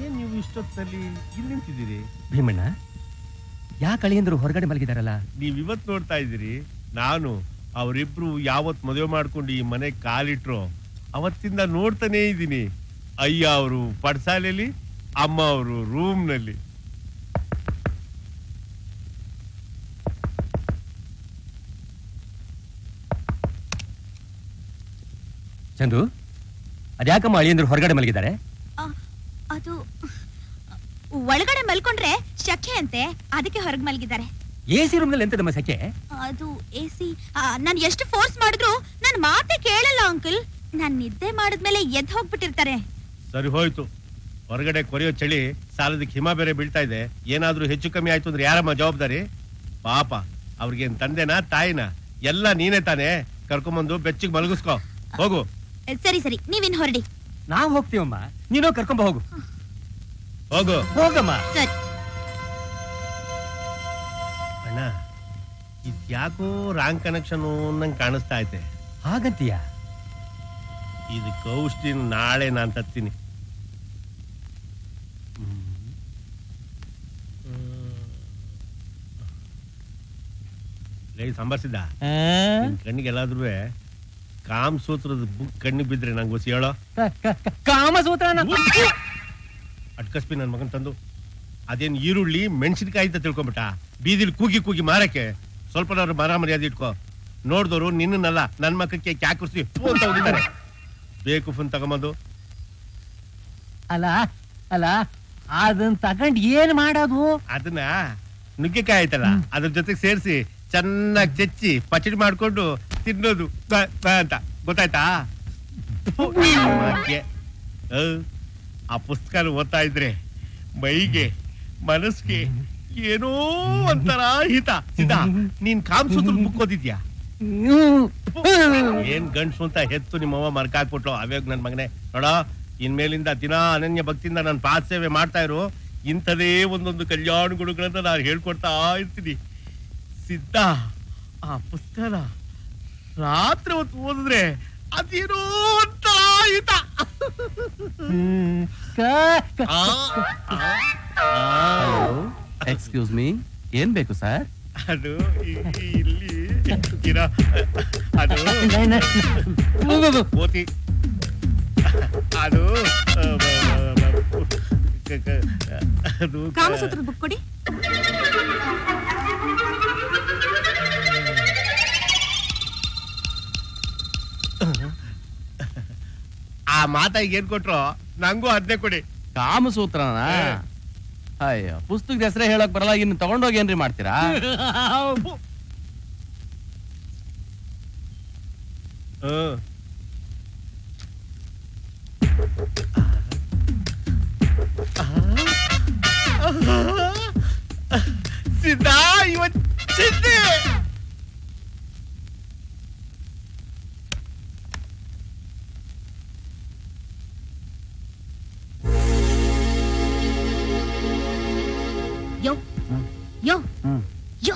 ಏನ್ ನೀವು ಇಷ್ಟೊತ್ತಲ್ಲಿ ಇಲ್ಲಿ ನಿಂತಿದ್ದೀರಿ ಭೀಮಣ್ಣ ಯಾಕೆ ಅಳಿಯಂದ್ರು ಹೊರಗಡೆ ಮಲಗಿದಾರಲ್ಲ ನೀವ್ ಇವತ್ತು ನೋಡ್ತಾ ಇದ್ದೀರಿ ನಾನು ಅವರಿಬ್ರು ಯಾವತ್ ಮದುವೆ ಮಾಡ್ಕೊಂಡು ಈ ಮನೆ ಕಾಲಿಟ್ರು ಅವತ್ತಿಂದ ನೋಡ್ತಾನೇ ಇದ್ದೀನಿ ಅಯ್ಯ ಅವರು ಪಡ್ಸಾಲೆಯಲ್ಲಿ ಅಮ್ಮ ಅವರು ರೂಮ್ ನಲ್ಲಿ चंदू अद्याकम्मा अळियಂದ್ರು ಹೊರಗಡೆ ಮಲಗಿದ್ದಾರೆ ಅದು ಒಳಗಡೆ ಮಲ್ಕೊಂಡ್ರೆ ಶಕೆ ಅಂತೆ ಅದಕ್ಕೆ ಹೊರಗೆ ಮಲಗಿದ್ದಾರೆ एसी रूम ನಲ್ಲಿ ಎಂತದಮ್ಮ ಶಕೆ ಅದು एसी ನಾನು ಎಷ್ಟು ಫೋರ್ಸ್ ಮಾಡಿದ್ರು ನನ್ನ ಮಾತೆ ಕೇಳಲ್ಲ ಅಂಕಲ್ ನಾನು ನಿದ್ದೆ ಮಾಡಿದ ಮೇಲೆ ಎದ್ದು ಹೋಗ್ಬಿಟ್ಟಿರ್ತಾರೆ ಸರಿ ಹೋಯ್ತು ಹೊರಗಡೆ ಕೊರಿಯೋ ಚಳಿ ಸಾಲದಕ್ಕೆ ಹಿಮ ಬೇರೆ ಬೀಳ್ತಾ ಇದೆ ಏನಾದರೂ ಹೆಚ್ಚು ಕಮ್ಮಿ ಆಯ್ತು ಅಂದ್ರೆ ಯಾರಮ್ಮ ಜವಾಬ್ದಾರಿ ಪಾಪ ಅವರಿಗೆ ತಂದೆನಾ ತಾಯಿನಾ ಎಲ್ಲ ನೀನೇ ತಾನೆ ಕರ್ಕೊಂಡು ಬಂದು ಬೆಚ್ಚಿಗೆ ಮಲಗಿಸ್ಕೋ ಹೋಗು ಸರಿ ಸರಿ ನೀವು ಇನ್ ಹೊರಡಿ ನಾವು ಹೋಗ್ತೀವಮ್ಮ ನೀನೋ ಕರ್ಕೊಂಡು ಹೋಗು ಹೋಗು ಹೋಗಮ್ಮ ಸರಿ ಅಣ್ಣ ಇದ್ಯಾಕೋ ರಾಂಗ್ ಕನೆಕ್ಷನ್ ನಂಗೆ ಕಾಣಿಸ್ತಾ ಐತೆ ಹಾಗಂತೀಯಾ ಇದು ಕೌಷ್ಟಿ ನಾಳೆ ನಾನು ತರ್ತೀನಿ ಸಂಬರ್ಸಿದ್ದ ಕಣ್ಣಿಗೆಲ್ಲಾದ್ರೂ ಕಾಮಸೂತ್ರದ ಬುಕ್ ಕಣ್ಣಿಗೆ ಬಿದ್ರೆ ನಂಗೆ ಗೊಸಿ ಹೇಳೋ ಕಾಮಸೂತ್ರ ಅಟ್ಕಸ್ಬಿ ನನ್ನ ಮಗನ್ ತಂದು ಅದೇನು ಈರುಳ್ಳಿ ಮೆಣಸಿನಕಾಯಿ ಅಂತ ತಿಳ್ಕೊಂಬಿಟ್ಟ ಬೀದಿಲಿ ಕೂಗಿ ಕೂಗಿ ಮಾರಕ್ಕೆ ಸ್ವಲ್ಪ ಮರ ಮರ್ಯಾದೆ ಇಟ್ಕೋ ನೋಡಿದವರು ನಿನ್ನಲ್ಲ ನನ್ನ ಮಕ್ಕಕ್ಕೆ ಕ್ಯಾಕುರ್ಸಿ ಫೋನ್ ತಗೊಂಡಿದ್ದಾರೆ ಬೇಕು ಫೋನ್ ತಗೊಂಬಂದು ಅಲ್ಲ ಅಲ್ಲ ಅದನ್ನ ತಗೊಂಡು ಏನ್ ಮಾಡೋದು ಅದನ್ನ ನುಗ್ಗೆಕಾಯಿ ಆಯ್ತಲ್ಲ ಅದ್ರ ಜೊತೆಗೆ ಸೇರಿಸಿ ಚೆನ್ನಾಗಿ ಚಚ್ಚಿ ಪಚಡಿ ಮಾಡ್ಕೊಂಡು ತಿನ್ನೋದು ಅಂತ ಗೊತ್ತಾಯ್ತಾ ಆ ಪುಸ್ತಕ ಓದ್ತಾ ಇದ್ರೆ ಮೈಗೆ ಮನಸ್ಸಿಗೆ ಏನೋ ಒಂಥರ ಹಿತ ಸಿದ್ಧ ನೀನ್ ಕಾಮಸೂತ್ರ ಮುಕ್ಕೋದಿದ್ಯಾ ಏನ್ ಗಂಡ್ಸು ಅಂತ ಹೆತ್ತು ನಿಮ್ಮವ್ವ ಮರ್ಕ ಹಾಕ್ಬಿಟ್ಲು ಅವಾಗ ನನ್ ಮಗನೇ ನೋಡ ಇನ್ಮೇಲಿಂದ ದಿನ ಅನನ್ಯ ಭಕ್ತಿಯಿಂದ ನಾನು ಪಾದ ಸೇವೆ ಮಾಡ್ತಾ ಇರೋ ಇಂಥದೇ ಒಂದೊಂದು ಕಲ್ಯಾಣ ಗುಣಗಳನ್ನ ನಾನು ಹೇಳ್ಕೊಡ್ತಾ ಇರ್ತೀನಿ ಸಿದ್ಧ ಆ ಪುಸ್ತಕನ ರಾತ್ರಿ ಹೊತ್ತು ಓದಿದ್ರೆ ಅದೇನೋ ಒಂಥರ ಹಿತ ಎಕ್ಸ್ಕ್ಯೂಸ್ ಮೀ ಏನ್ ಬೇಕು ಸರ್ ಅದು ಇಲ್ಲಿ ಅದು ಓತಿ ಅದು ಕಾಮಸೂತ್ರದ ಬುಕ್ ಕೊಡಿ ಆ ಮಾತಾಗಿ ಏನ್ ಕೊಟ್ರು ನಂಗೂ ಅದನ್ನೇ ಕೊಡಿ ಕಾಮಸೂತ್ರನ ಅಯ್ಯೋ ಪುಸ್ತಕದ ಹೆಸರೇ ಹೇಳಕ್ ಬರಲ್ಲ ಇನ್ನು ತಗೊಂಡೋಗಿ ಏನ್ರಿ ಮಾಡ್ತೀರಾ ಸಿದ್ಧಾ ಇವತ್ತು ಸಿದ್ಧಿ ಯೋ ಯೋ ಯೋ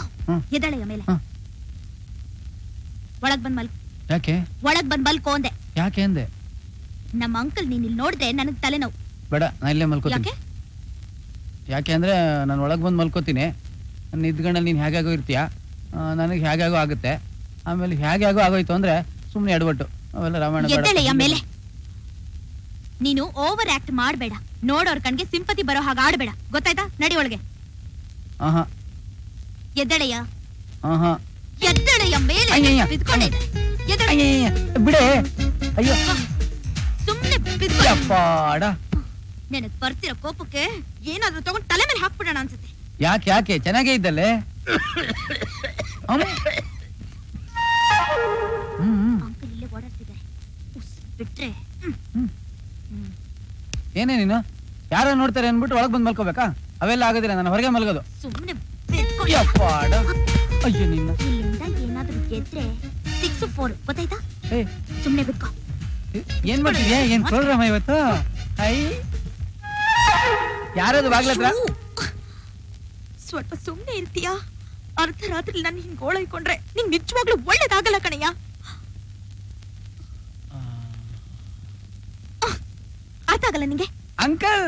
ಎದಳೆಯ ಮೇಲೆ ಒಳಗ್ ಬಂದ್ ಮಲ್ಕೋ ಯಾಕೆ ಒಳಗ್ ಬಂದ್ ಮಲ್ಕೋ ಅಂದೆ ಯಾಕೆ ಅಂದೆ ನಮ್ಮ ಅಂಕಲ್ ನೀನ್ ಇಲ್ಲಿ ನೋಡಿದ್ರೆ ನನಗ್ ತಲೆನೋವು ಬೇಡ ನಾ ಇಲ್ಲೇ ಮಲ್ಕೋತೀನಿ ಯಾಕೆ ಅಂದ್ರೆ ನಾನು ಒಳಗ್ ಬಂದ್ ಮಲ್ಕೋತೀನಿ ನಿದ್ಗಣ್ಣಲ್ಲಿ ನೀನ್ ಹೇಗಾಗೋ ಇರ್ತೀಯ ನನಗೆ ಹೇಗಾಗೋ ಆಗುತ್ತೆ ಆಮೇಲೆ ಹೇಗಾಗೋ ಆಗೋಯ್ತು ಅಂದ್ರೆ ಸುಮ್ನೆ ಎಡವಟ್ಟು ಅವೆಲ್ಲ ರಾಮಾಯಣ ಎದಳೆಯ ಮೇಲೆ ನೀನು ಓವರ್ ಆಕ್ಟ್ ಮಾಡಬೇಡ ನೋಡೋರ್ ಕಣ್ಗೆ ಸಿಂಪತಿ ಬರೋ ಹಾಗೆ ಆಡಬೇಡ ಗೊತ್ತಾಯ್ತಾ ನಡಿ ಒಳಗೆ ಎದ್ದಳೆಯ ಎದ್ದಳೆಯ ಮೇಲೆ ನನಗ್ ಬರ್ತಿರೋ ಕೋಪಕ್ಕೆ ಏನಾದ್ರೂ ತಗೊಂಡ್ ತಲೆ ಮೇಲೆ ಹಾಕ್ಬಿಡೋಣ ಅನ್ಸುತ್ತೆ ಯಾಕೆ ಯಾಕೆ ಚೆನ್ನಾಗೇ ಇದ್ದಲ್ಲೇ ಅಂಕಲ್ ಇಲ್ಲೇ ಓಡಾಡ್ತಿದ್ದಾರೆ ಬಿಟ್ರೆ ಏನೇ ನೀನು ಯಾರೋ ನೋಡ್ತಾರೆ ಅನ್ಬಿಟ್ಟು ಒಳಗ್ ಬಂದ್ ಮಲ್ಕೋಬೇಕಾ ಅವೆಲ್ಲ ಆಗೋದಿಲ್ಲ ನಾನು ಹೊರಗೆ ಮಲಗೋದು ಸುಮ್ಮನೆ ಅಯ್ಯೋ ನಿನ್ನ ಏನಾದ್ರೂ ಗೆದ್ರೆ 6-4 ಗೊತ್ತಾಯ್ತಾ ಸುಮ್ಮನೆ ಬಿಟ್ಕೋ ಏನ್ ಮಾಡ್ತಿದ್ಯಾ ಏನ್ ಪ್ರೋಗ್ರಾಮ್ ಇವತ್ತು ಯಾರದು ಬಾಗ್ಲತ್ರ ಸ್ವಲ್ಪ ಸುಮ್ಮನೆ ಇರ್ತೀಯಾ ಅರ್ಧ ರಾತ್ರಿ ನಾನು ಹಿಂಗ್ ಗೋಳೈಕೊಂಡ್ರೆ ನಿಂಗ್ ನಿಜವಾಗ್ಲೂ ಒಳ್ಳೇದಾಗಲ್ಲ ಕಣಯ್ಯ ಆತಾಗಲ್ಲ ನಿಂಗೆ ಅಂಕಲ್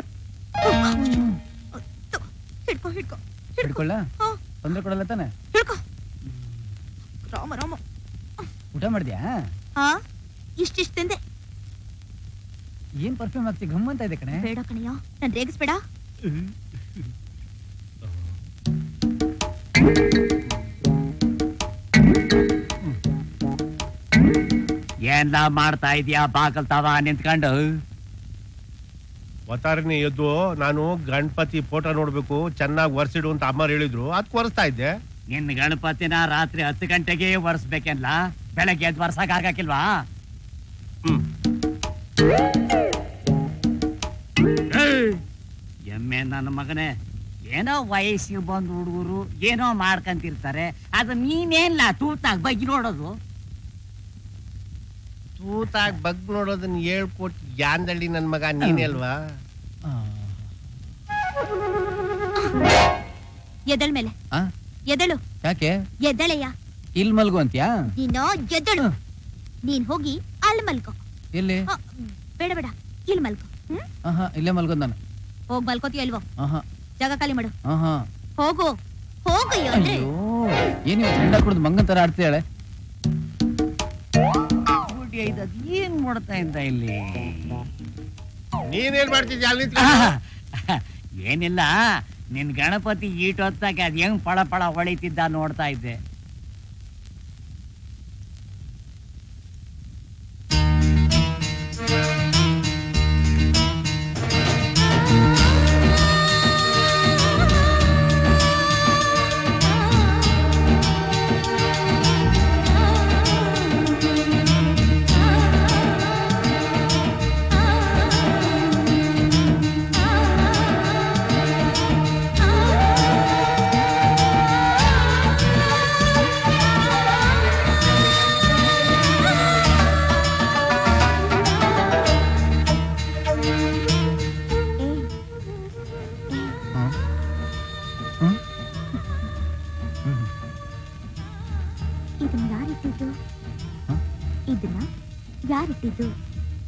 ಹಿಡ್ಕೋ ಹಿಡ್ಕೋ ಹಿಡ್ಕೊಳ್ಳ ತೊಂದರೆ ಕೊಡಲ್ಲ ತಾನೆ ಹಿಡ್ಕೋ ರಾಮ ರಾಮ ಊಟ ಮಾಡಿದ್ಯಾ ಇಷ್ಟಿಷ್ಟಂದೆ ಏನ್ ಪರ್ಫ್ಯೂಮ್ ಹಾಕ್ತಿ ಘಮ್ ಅಂತ ಇದೆ ಕಣೆ ಬೇಡ ಕಣಯ್ಯ ನಾನು ರೇಗಿಸ್ಬೇಡ ಏನ್ಲಾ ಮಾಡ್ತಾ ಇದೀಯಾ ಬಾಕಲ್ ತಾವ ನಿಂತ್ಕೊಂಡು? ಒತ್ತಾರನೆ ಎದ್ದು ನಾನು ಗಣಪತಿ ಫೋಟೋ ನೋಡಬೇಕು, ಚೆನ್ನಾಗಿ ವರ್ಸಿಡು ಅಂತ ಅಮ್ಮ ಹೇಳಿದ್ರು, ಅದಕ್ಕೆ ವರ್ಸ್ತಾ ಇದ್ದೆ. ನಿನ್ನ ಗಣಪತಿನ ರಾತ್ರಿ 10 ಗಂಟೆಗೆ ವರ್ಸಬೇಕೇನ್ಲಾ? ಬೆಳಗ್ಗೆ ಎದ್ದು ವರ್ಸಕ ಆಗಕ್ಕಿಲ್ವಾ? ಎಮ್ಮೆ ನನ್ನ ಮಗನೇ, ಏನೋ ವಯಸ್ಸಿಗೆ ಬಂದು ಹುಡುಗರು ಏನೋ ಮಾಡ್ಕೊಂತಿರ್ತಾರೆ, ಅದು ನೀನೇನ್ಲ ತೂತಾಗ ಬಗ್ಗಿ ನೋಡೋದು? ತೂತಾಗ ಬಗ್ಗಿ ನೋಡೋದನ್ನ ಹೇಳ್ಕೊಟ್ಟು ಯಾಂದಳ್ಳಿ ನನ್ನ ಮಗ ನೀನೇ ಅಲ್ವಾ? ಎದಳ ಮೇಲೆ ಎದಳು. ಯಾಕೆ ಎದಳೆಯ? ಇಲ್ಲಿ ಮಲ್ಗು ಅಂತ್ಯಾ ನೀನು? ಎದಳು ನೀನ್, ಹೋಗಿ ಅಲ್ಲಿ ಮಲ್ಕೋ. ಎಲ್ಲಿ? ಬೇಡ ಬೇಡ, ಇಲ್ಲಿ ಮಲ್ಕೋ. ಇಲ್ಲೇ ಮಲ್ಗೋದ್ ನಾನು? ಹೋಗಿ ಮಲ್ಕೋತೀಯ ಅಲ್ವಾ? ಜಾಗ ಖಾಲಿ ಮಾಡು, ಹೋಗು ಹೋಗು. ಏನು ಚಂಡ ಕುಡಿದು ಮಂಗನ್ ತರ ಆಡ್ತಾಳೆ? ಏನ್ ಮಾಡ್ತಾ ಇದ್ದ ಇಲ್ಲಿ? ನೀನೇನ್ ಮಾಡ್ತಿದ್ಯಾ? ಏನಿಲ್ಲ, ನಿನ್ ಗಣಪತಿ ಈಟ್ ಹೊತ್ತಾಗ ಅದ್ ಹೆಂಗ್ ಪಳ ಪಳ ಹೊಳಿತಿದ್ದ ನೋಡ್ತಾ ಇದ್ದೆ.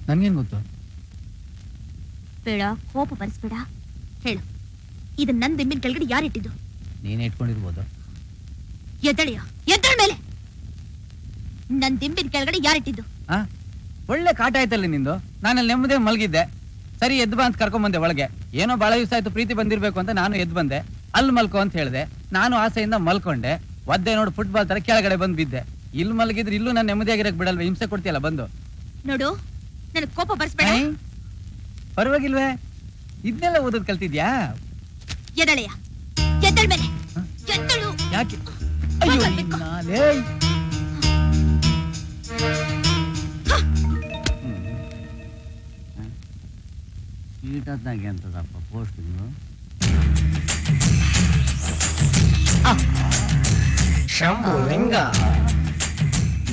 ನನ್ಗೇನ್ ಗೊತ್ತು? ಬೇಡ, ಕೋಪ ಬರ್ಸ್ಬೇಡ, ಹೇಳು ಇದನ್ನ ನನ್ನ ಬೆಂಬಿನ ಕೆಳಗಡೆ ಯಾರಿಟ್ಟಿದ್ದು? ನೀನೇ ಇಟ್ಕೊಂಡಿರ್ಬೋದು. ಎದ್ದಳೆಯ, ಎದ್ದಳ ಮೇಲೆ. ನನ್ನ ದಿಂಬಿನ ಕೆಳಗಡೆ ಯಾರಿಟ್ಟಿದ್ದು? ಒಳ್ಳೆ ಕಾಟ ಆಯ್ತಲ್ಲ ನಿಂದು, ನಾನಲ್ಲಿ ನೆಮ್ಮದೇ ಮಲಗಿದ್ದೆ. ಸರಿ ಎದ್ದು ಬಾ ಅಂತ ಕರ್ಕೊಂಬಂದೆ ಒಳಗೆ. ಏನೋ ಬಹಳ ದಿವಸ ಆಯ್ತು ಪ್ರೀತಿ ಬಂದಿರ್ಬೇಕು ಅಂತ ನಾನು ಎದ್ದು ಬಂದೆ, ಅಲ್ಲಿ ಮಲ್ಕೋ ಅಂತ ಹೇಳಿದೆ. ನಾನು ಆಸೆಯಿಂದ ಮಲ್ಕೊಂಡೆ, ಒದ್ದೆ ನೋಡು ಫುಟ್ಬಾಲ್ ತರ ಕೆಳಗಡೆ ಬಂದು ಬಿದ್ದೆ. ಇಲ್ಲಿ ಮಲಗಿದ್ರೆ ಇಲ್ಲೂ ನಾನು ನೆಮ್ಮದಿಯಾಗಿರಕ್ ಬಿಡಲ್ವ, ಹಿಂಸೆ ಕೊಡ್ತೀಯಲ್ಲ ಬಂದು. ನೋಡು ನನಗೆ ಕೋಪ ಬರ್ಸ್ಬೇಡ. ಪರವಾಗಿಲ್ವೇ, ಇದನ್ನೆಲ್ಲ ಓದೋದು ಕಲ್ತಿದ್ಯಾ? ಎದಳೆಯ, ಎದ್ದಳ ಮೇಲೆ, ಎದ್ದಳು. ಯಾಕೆ? ಅಯ್ಯೋ ನಾನೇ ಈಟದ್ನಾಗೆ ಅಂತದಪ್ಪ ಪೋಸ್ಟ್. ಶಂಭು ಲಿಂಗ,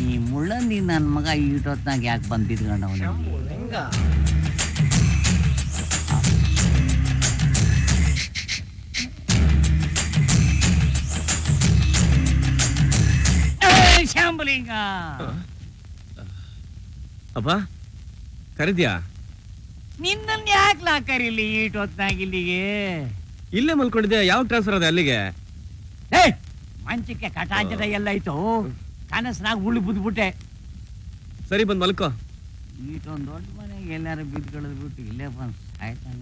ಈ ಮುಳ್ಳಂದಿ ನನ್ನ ಮಗ ಈಟೊತ್ನಾಗ ಯಾಕೆ ಬಂದು ಬಿದ್ಕೊಂಡವನು? ಶಂಭುಲಿಂಗ ಅಪ್ಪ ಕರಿದ್ಯಾ? ನಿನ್ನನ್ನು ಯಾಕಲಾ ಕರೀಲಿ ಈಟೊತ್ನಾಗ ಇಲ್ಲಿಗೆ? ಇಲ್ಲೇ ಮಲ್ಕೊಂಡಿದ್ದೆ, ಯಾವಾಗ ಟ್ರಾನ್ಸ್ಫರ್ ಅದ ಅಲ್ಲಿಗೆ? ಮಂಚಕ್ಕೆ ಕಟಾಂಚದ ಎಲ್ಲ ಆಯ್ತು, ಕನಸ್ನಾಗ ಉಳ್ಳು ಬಿದ್ಬಿಟ್ಟೆ. ಸರಿ ಬಂದ್ ಮಲ್ಕೋ. ಈಟೊಂದು ದೊಡ್ಡ ಮನೆಗೆ ಎಲ್ಲಾರು ಬಿದ್ಕೊಳ್ಳೋದು ಬಿಟ್ಟು ಇಲ್ಲೇ ಬಂದು ಸಾಯ್ತಾನೆ.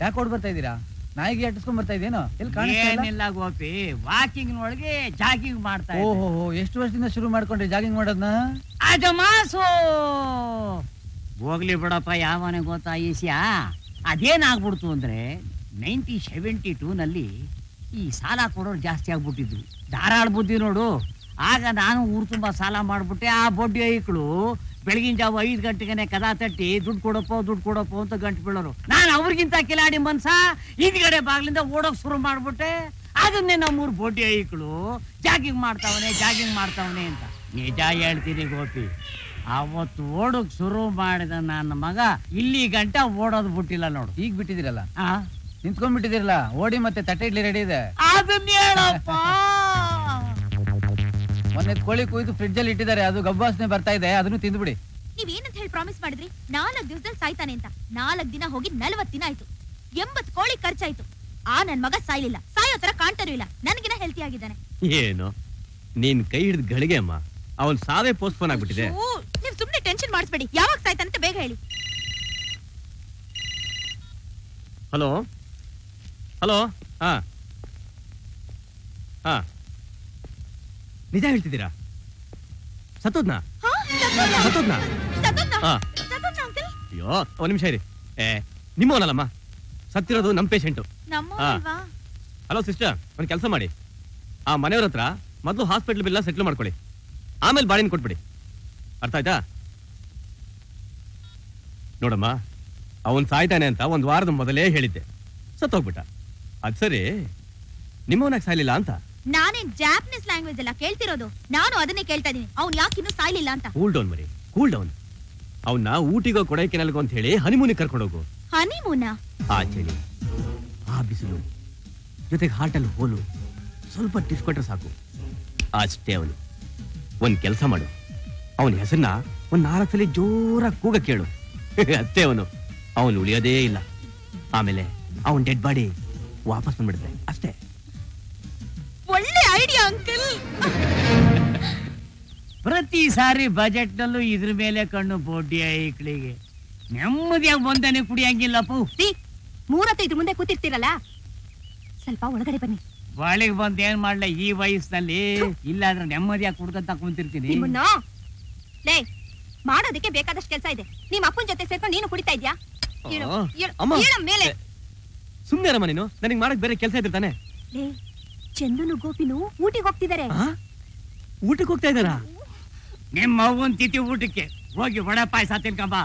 ಯಾಕೆ ಓಡ್ ಬರ್ತಾ ಇದ್ದೀರಾ? ನಾಯಿಗೆ ಅಟ್ಟಿಸ್ಕೊಂಡ್ ಬರ್ತಾ ಇದೇನೋ? ಏನಿಲ್ಲ ಗೋಪಿ, ವಾಕಿಂಗ್ ನೊಳಗೆ ಜಾಗಿಂಗ್ ಮಾಡ್ತಾ. ಓಹೋ, ಎಷ್ಟು ವರ್ಷದಿಂದ ಶುರು ಮಾಡ್ಕೊಂಡ್ರಿ ಜಾಗಿಂಗ್ ಮಾಡೋದ್ನ? ಅಜಮಾಸು ಹೋಗ್ಲಿ ಬಿಡಪ್ಪ, ಯಾವನೇ ಗೊತ್ತಾ ಈಸಿಯಾ. ಅದೇನಾಗ್ಬಿಡ್ತು ಅಂದ್ರೆ 1972ನಲ್ಲಿ ಈ ಸಾಲ ಕೊಡೋರು ಜಾಸ್ತಿ ಆಗ್ಬಿಟ್ಟಿದ್ರು. ಧಾರಾಳ ಬುದ್ಧಿ ನೋಡು, ಆಗ ನಾನು ಊರು ತುಂಬಾ ಸಾಲ ಮಾಡ್ಬಿಟ್ಟೆ. ಆ ಬೊಡ್ಡಿ ಐಕ್ಳು ಬೆಳಗಿನ ಜಾವ 5 ಗಂಟೆಗೆ ಕದ ತಟ್ಟಿ ದುಡ್ಡು ಕೊಡಪ್ಪೋ ದುಡ್ಡು ಕೊಡಪ್ಪೋ ಅಂತ ಗಂಟು ಬೀಳೋರು. ನಾನು ಅವ್ರಿಗಿಂತ ಕಿಲಾಡಿ ಮನ್ಸ ಹಿಂದ್ಗಡೆ ಬಾಗ್ಲಿಂದ ಓಡೋಕ್ ಶುರು ಮಾಡ್ಬಿಟ್ಟೆ. ಅದನ್ನೇ ನಮ್ಮೂರು ಬೊಡ್ಡಿ ಐಕ್ಳು ಜಾಗಿಂಗ್ ಮಾಡ್ತಾವನೆ ಜಾಗಿಂಗ್ ಮಾಡ್ತಾವನೆ ಅಂತ. ನಿಜ ಹೇಳ್ತೀನಿ ಗೋಪಿ, ಅವತ್ತು ಓಡೋಕ್ ಶುರು ಮಾಡಿದ ನನ್ನ ಮಗ ಇಲ್ಲಿ ಗಂಟ ಓಡೋದು ಬಿಟ್ಟಿಲ್ಲ ನೋಡು. ಈಗ ಬಿಟ್ಟಿದಿರಲ್ಲ, ನಿಂತ್ಕೊಂಡ್ಬಿಟ್ಟಿದಿರಲ್ಲ ಓಡಿ, ಮತ್ತೆ ತಟ್ಟೆ ಇಡ್ಲಿ ರೆಡಿ ಇದೆ. ಮೊನ್ನೆ ಕೋಳಿ ಕುಯ್ದು ಫ್ರಿಡ್ಜ್ ಅಲ್ಲಿ ಇಟ್ಟಿದ್ದಾರೆ, ಅದು ಗಬ್ಬಾಸನೆ ಬರ್ತಾ ಇದೆ, ಅದನ್ನು ತಿಂದ್ಬಿಡಿ. ನೀವ್ ಏನಂತ ಹೇಳಿ ಪ್ರಾಮಿಸ್ ಮಾಡಿದ್ರಿ 4 ದಿವಸದಲ್ಲಿ ಸಾಯ್ತಾನೆ ಅಂತ? 4 ದಿನ ಹೋಗಿ 40 ದಿನ ಆಯ್ತು, 80 ಕೋಳಿ ಖರ್ಚಾಯ್ತು. ಆ ನನ್ ಮಗ ಸಾಯ್ಲಿಲ್ಲ, ಸಾಯೋ ತರ ಕಾಣ್ತಾನೂ ಇಲ್ಲ, ನನ್ಗಿನ ಹೆಲ್ತಿ ಆಗಿದ್ದಾನೆ. ಏನು ನೀನ್ ಕೈ ಹಿಡಿದ ಗಳಿಗೆ ಅಮ್ಮ, ಅವನ್ ಸಾವೇ ಪೋಸ್ಟ್ಪೋನ್ ಆಗ್ಬಿಟ್ಟಿದೆ. ನೀವು ಸುಮ್ನೆ ಟೆನ್ಷನ್ ಮಾಡಿಸ್ಬೇಡಿ, ಯಾವಾಗ ಸಾಯ್ತಾನಂತ ಬೇಗ ಹೇಳಿ. హలో హలో ఆ ಆ ನಿಜ ಹೇಳ್ತಿದ್ದೀರಾ? ಸತ್ತೋದ್ನಾ? ಹಾ ಸತ್ತೋದ್ನಾ? ಸತ್ತೋದ್ನಾ? ಸತ್ತೋದ್ನಾ ಅಂಕಲ್? ಅಯ್ಯೋ ಒಂದು ನಿಮಿಷ ಇರಿ. ಏ ನಿಮ್ಮವನಲ್ಲಮ್ಮ, ಸತ್ತಿರೋದು ನಮ್ಮ ಪೇಷಂಟ್. ನಮ್ಮವನಲ್ವಾ? ಹಲೋ ಸಿಸ್ಟರ್, ಒಂದು ಕೆಲಸ ಮಾಡಿ, ಆ ಮನೆಯವರ ಹತ್ರ ಮೊದಲು ಹಾಸ್ಪಿಟಲ್ ಬಿಲ್ ಸೆಟ್ಲ್ ಮಾಡ್ಕೊಳ್ಳಿ, ಆಮೇಲೆ ಬಾಡಿನ ಕೊಟ್ಬಿಡಿ. ಅರ್ಥ ಆಯ್ತಾ? ನೋಡಮ್ಮ, ಅವನು ಸಾಯ್ತಾನೆ ಅಂತ ಒಂದು ವಾರದ ಮೊದಲೇ ಹೇಳಿದ್ದೆ, ಸತ್ತೋಗ್ಬಿಟ್ಟ. ಅದು ಸರಿ, ನಿಮ್ಮವನಾಗ ಸಾಯ್ಲಿಲ್ಲ ಅಂತ. ನಾನೇನ್ ಜಾಪನೀಸ್ ಲ್ಯಾಂಗ್ವೇಜ್ ಅಲ್ಲ ಕೇಳ್ತಿರೋದು, ನಾನು ಅದನ್ನೇ ಕೇಳ್ತಾ ಇದೀನಿ, ಅವ್ನು ಯಾಕಿನ್ನೂ ಸಾಯ್ಲಿಲ್ಲ ಅಂತ. ಕೂಲ್ ಡೌನ್ ಮರಿ, ಕೂಲ್ ಡೌನ್. ಅವನ್ನ ಊಟಿಗೋ ಕೊಡೈಕೆನಾಲ್ಗೋ ಅಂತ ಹೇಳಿ ಹನಿಮೂನಿಗೆ ಕರ್ಕೊಂಡೋಗು. ಹನಿಮೂನ? ಆ ಚಳಿ, ಆ ಬಿಸಿಲು, ಜೊತೆಗೆ ಹಾರ್ಟಲ್ಲಿ ಹೋಲು, ಸ್ವಲ್ಪ ಟಿಪ್ ಕೊಟ್ರೆ ಸಾಕು, ಅಷ್ಟೇ ಅವನು. ಒಂದ್ ಕೆಲಸ ಮಾಡು, ಅವನ ಹೆಸರನ್ನ ಒಂದ್ 4 ಸಲ ಜೋರಾಗಿ ಕೂಗ ಕೇಳು, ಅಷ್ಟೇ ಅವನು. ಅವನು ಉಳಿಯೋದೇ ಇಲ್ಲ. ಆಮೇಲೆ ಅವನ್ ಡೆಡ್ ಬಾಡಿ ವಾಪಸ್ ಬಂದ್ಬಿಡುತ್ತೆ, ಅಷ್ಟೇ. ಒಳ್ಳೆ ಐಡಿಯಾ ಅಂಕಲ್. ಪ್ರತಿ ಸಾರಿ ಬಜೆಟ್ ನಲ್ಲೂ ಇದ್ರ ಮೇಲೆ ಕಣ್ಣು ಬೋಡಿ. ಐಕ್ಳಿಗೆ ನೆಮ್ಮದಿಯಾಗಿ ಬಂದಾನೆ ಕುಡಿಯಂಗಿಲ್ಲಪ್ಪ. ಮೂರತ್ತು ಇದ್ರ ಮುಂದೆ ಕೂತಿರ್ತೀರಲ್ಲ, ಸ್ವಲ್ಪ ಒಳಗಡೆ ಬನ್ನಿ. ಬಾಳಿಗೆ ಬಂದ್ ಏನ್ ಮಾಡ್ಲ ಈ ವಯಸ್ಸಿನಲ್ಲಿ, ಇಲ್ಲಾದ್ರೆ ನೆಮ್ಮದಿಯಾಗಿ ಕುಡ್ಕಂತ ಕುಂತಿರ್ತೀನಿ. ಲೇ, ಮಾಡೋದಕ್ಕೆ ಬೇಕಾದಷ್ಟು ಕೆಲಸ ಇದೆ, ನಿಮ್ಮ ಅಪ್ಪನ ಜೊತೆ ಸೇರ್ಕೊಂಡು ನೀನು ಕುಡಿತಾ ಇದ್ಯಾ? ಮೇಲೆ ಸುಮ್ನೆ ರಮ್ಮ ನೀನು, ನನಗೆ ಮಾಡಕ್ ಬೇರೆ ಕೆಲಸ ಇದ್ದಿರ್ತಾನೆ. ಚಂದನು ಗೋಪಿನು ಊಟಿಗೆ ಹೋಗ್ತಿದ್ದಾರೆ. ಊಟಕ್ಕೆ ಹೋಗ್ತಾ ಇದ್ದಾರಾ? ನಿಮ್ಮ ಅವ್ವನ್ ತಿತಿ ಊಟಕ್ಕೆ ಹೋಗಿ ವಡ ಪಾಯಸ ತಿನ್ಕಂಬಾ.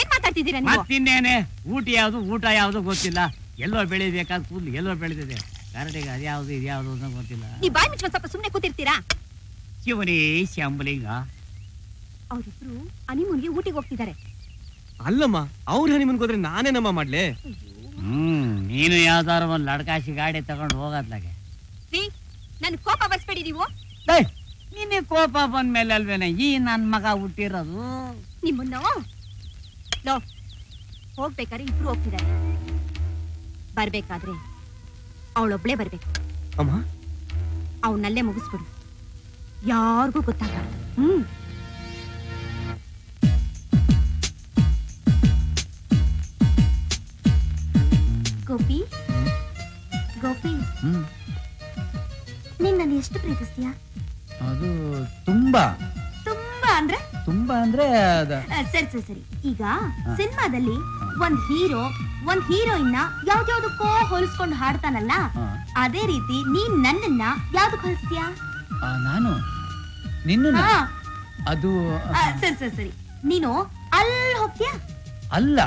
ಏನ್ ಮಾತಾಡ್ತಿದ್ದೀರಾ ನೀವು? ಮತ್ತಿನ್ನೇನೆ, ಊಟ ಯಾವ್ದು ಊಟ ಯಾವ್ದು ಗೊತ್ತಿಲ್ಲ. ಎಲ್ಲೋ ಬೆಳಿಬೇಕಾದ ಕೂದಲು ಎಲ್ಲೋ ಬೆಳೆದಿದೆ, ಕರಡಿಗೆ ಅದ್ಯಾವ್ದು ಇದ್ಯಾವ್ದು ಅಂತ ಗೊತ್ತಿಲ್ಲ. ನೀವು ಬಾಯಿ ಮುಚ್ಚ, ಸ್ವಲ್ಪ ಸುಮ್ನೆ ಕೂತಿರ್ತೀರಾ? ಶಿವನೇ ಶಾಂಬಲಿಂಗ, ಅವ್ರಿಬ್ರು ಹನಿಮೂನ್ಗೆ ಊಟಿಗೆ ಹೋಗ್ತಿದ್ದಾರೆ. ಅಲ್ಲಮ್ಮ, ಅವ್ರ ಹನಿಮೂನ್ಗೆ ಹೋದ್ರೆ ನಾನೇನಮ್ಮ ಮಾಡ್ಲೆ? ನೀನು ಯಾವ್ದಾರು ಒಂದು ಲಡ್ಕಾಶಿ ಗಾಡಿ ತಗೊಂಡು ಹೋಗತ್ಲಾಗೆ. ನನ್ ಕೋಪ ಬರ್ಸ್ಬೇಡಿ ನೀವು. ನಿನ್ನ ಕೋಪ ಬಂದ್ಮೇಲೆ ಅಲ್ವೇನೆ ಈ ನನ್ ಮಗ ಹುಟ್ಟಿರೋದು. ನಿಮ್ಮನ್ನ ಹೋಗ್ಬೇಕಾದ್ರೆ ಇಬ್ರು ಹೋಗ್ತಿದ್ದಾರೆ, ಬರ್ಬೇಕಾದ್ರೆ ಅವಳೊಬ್ಳೆ ಬರ್ಬೇಕು. ಅಮ್ಮ, ಅವನಲ್ಲೇ ಮುಗಿಸ್ಬಿಡು, ಯಾರಿಗೂ ಗೊತ್ತಾಗಲ್ಲ. ಗೋಪಿ, ಗೋಪಿ, ನಿನ್ನನ್ನು ಎಷ್ಟು ಪ್ರೀತಿಸ್ತೀಯ? ಅದು ತುಂಬಾ ತುಂಬಾ ಅಂದ್ರೆ ತುಂಬಾ ಅಂದ್ರೆ. ಸರಿ ಸರಿ ಸರಿ, ಈಗ ಸಿನಿಮಾದಲ್ಲಿ ಒಂದ್ ಹೀರೋ ಒಂದ್ ಹೀರೋಯಿನ್ನ ಯಾವ್ದಾವ್ದಕ್ಕೋ ಹೋಲಿಸ್ಕೊಂಡು ಹಾಡ್ತಾನಲ್ಲ, ಅದೇ ರೀತಿ ನೀನ್ ನನ್ನನ್ನ ಯಾವ್ದಕ್ ಹೋಲಿಸ್ತೀಯ? ನಾನು ನಿನ್ನ ಅದು. ಸರಿ ಸರಿ ಸರಿ, ನೀನು ಅಲ್ಲಿ ಹೋಗ್ತೀಯ ಅಲ್ಲ?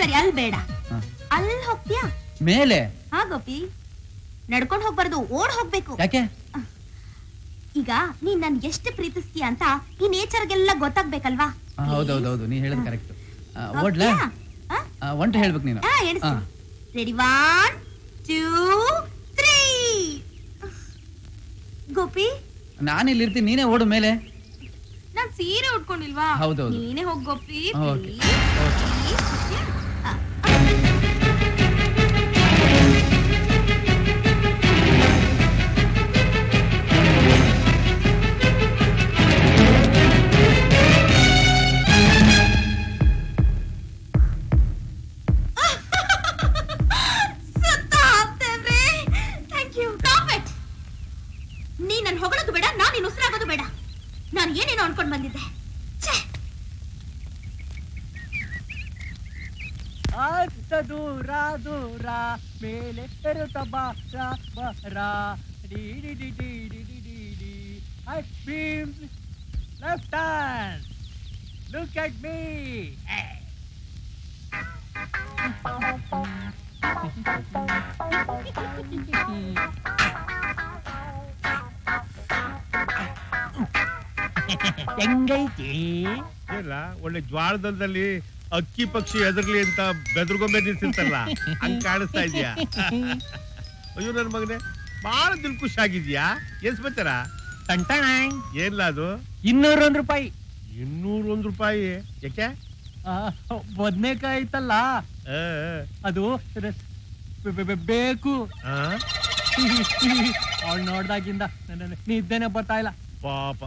ಸರಿ, ಅಲ್ಲಿ ಬೇಡ, ಅಲ್ಲಿ ಹೋಗ್ತೀಯಾ ಮೇಲೆ? ಹಾ ಗೋಪಿ, ನಡ್ಕೊಂಡು ಹೋಗ್ಬಾರ್ದು, ಓಡ್ ಹೋಗ್ಬೇಕು. ಯಾಕೆ? ಈಗ ನೀನ್ ನನ್ ಎಷ್ಟು ಪ್ರೀತಿಸ್ತೀಯ ಅಂತ ಈ ನೇಚರ್ಗೆಲ್ಲ ಗೊತ್ತಾಗ್ಬೇಕಲ್ವಾ? ಹೌದೌದೌದು, ನೀ ಹೇಳೋದು ಕರೆಕ್ಟ್. ಓಡ್ಲಾ? ಒಂಟು ಹೇಳ್ಬೇಕು ನೀನು. ರೆಡಿ, 1 2 3. ಗೋಪಿ, ನಾನು ಇಲ್ಲಿ ಇರ್ತೀನಿ, ನೀನೇ ಓಡು ಮೇಲೆ. ನಾನು ಸೀರೆ ಉಟ್ಕೊಂಡಿಲ್ವಾ? ಹೌದೌದು, ನೀನೇ ಹೋಗಿ Gopi. Left hand. Look at me. ಹೆಂಗೈತಿ ಇಲ್ಲ? ಒಳ್ಳೆ ಜ್ವಾಳದಲ್ಲಿ ಅಕ್ಕಿ ಪಕ್ಷಿ ಎದರ್ಲಿ ಅಂತ ಬೆದರ್ಗೊಂಬೆ ನಿಲ್ಸಿರ್ತಲ್ಲ, ಹಂಗ್ ಕಾಣಿಸ್ತಾ ಇದೆಯಾ? ಅಯ್ಯೋ ನನ್ ಮಗನೇ, ಬಾಳ ದಿಲ್ ಖುಷಿ ಆಗಿದ್ಯಾ? ಎಸ್ ಬತ್ತಾರ ತಂಟಣ ಏನ್ಲ ಅದು? 201 ರೂಪಾಯಿ. 201 ರೂಪಾಯಿ? ಯಾಕೆ? ಬದನೆಕಾಯಿ ಐತಲ್ಲ ಅದು ಬೇಕು. ಅವ್ಳು ನೋಡ್ದಾಗಿಂದ ನಿದ್ದೆನೆ ಬರ್ತಾ ಇಲ್ಲ. ಪಾಪ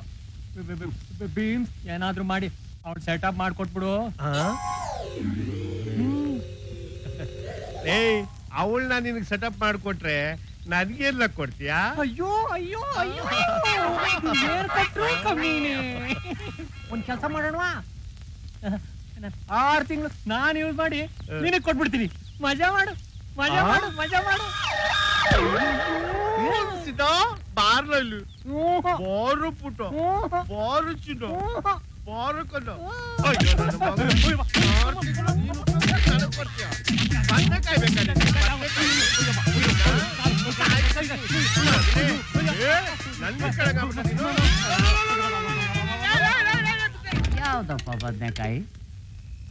ಬೀಮ್ಸ್, ಏನಾದ್ರು ಮಾಡಿ ಅವ್ಳು ಸೆಟ್ ಅಪ್ ಮಾಡ್ಕೊಟ್ಬಿಡು. ना सेटअप माड्कोट्रे ननगेन कोड्तीया अय्यो अय्यो अय्यो हेर कट्रू कमीने ಒಂದು ಕೆಲಸ ಮಾಡೋಣವಾ ಆರು ತಿಂಗಳು ನಾನು ಯೂಸ್ ಮಾಡಿ ನಿನಗೆ ಕೊಡ್ಬಿಡ್ತೀನಿ ಮಜಾ ಮಾಡು ಮಜಾ ಮಾಡು ಮಜಾ ಮಾಡು ಏನು ಸಿದಾ ಬಾರ್ಲಲು ಬಾರು ಪುಟ ಬಾರು ಚಿನ್ನ ಬಾರು ಕಣ ಅಯ್ಯೋ ನಾನು ಬಾರು ನೀನು ನಾನು ಕೊಡ್ತೀಯಾ ಬಂದ ಕೈ ಬೇಕಲ್ಲ ಯಾವ್ದಪ್ಪ ಬದನೆಕಾಯಿ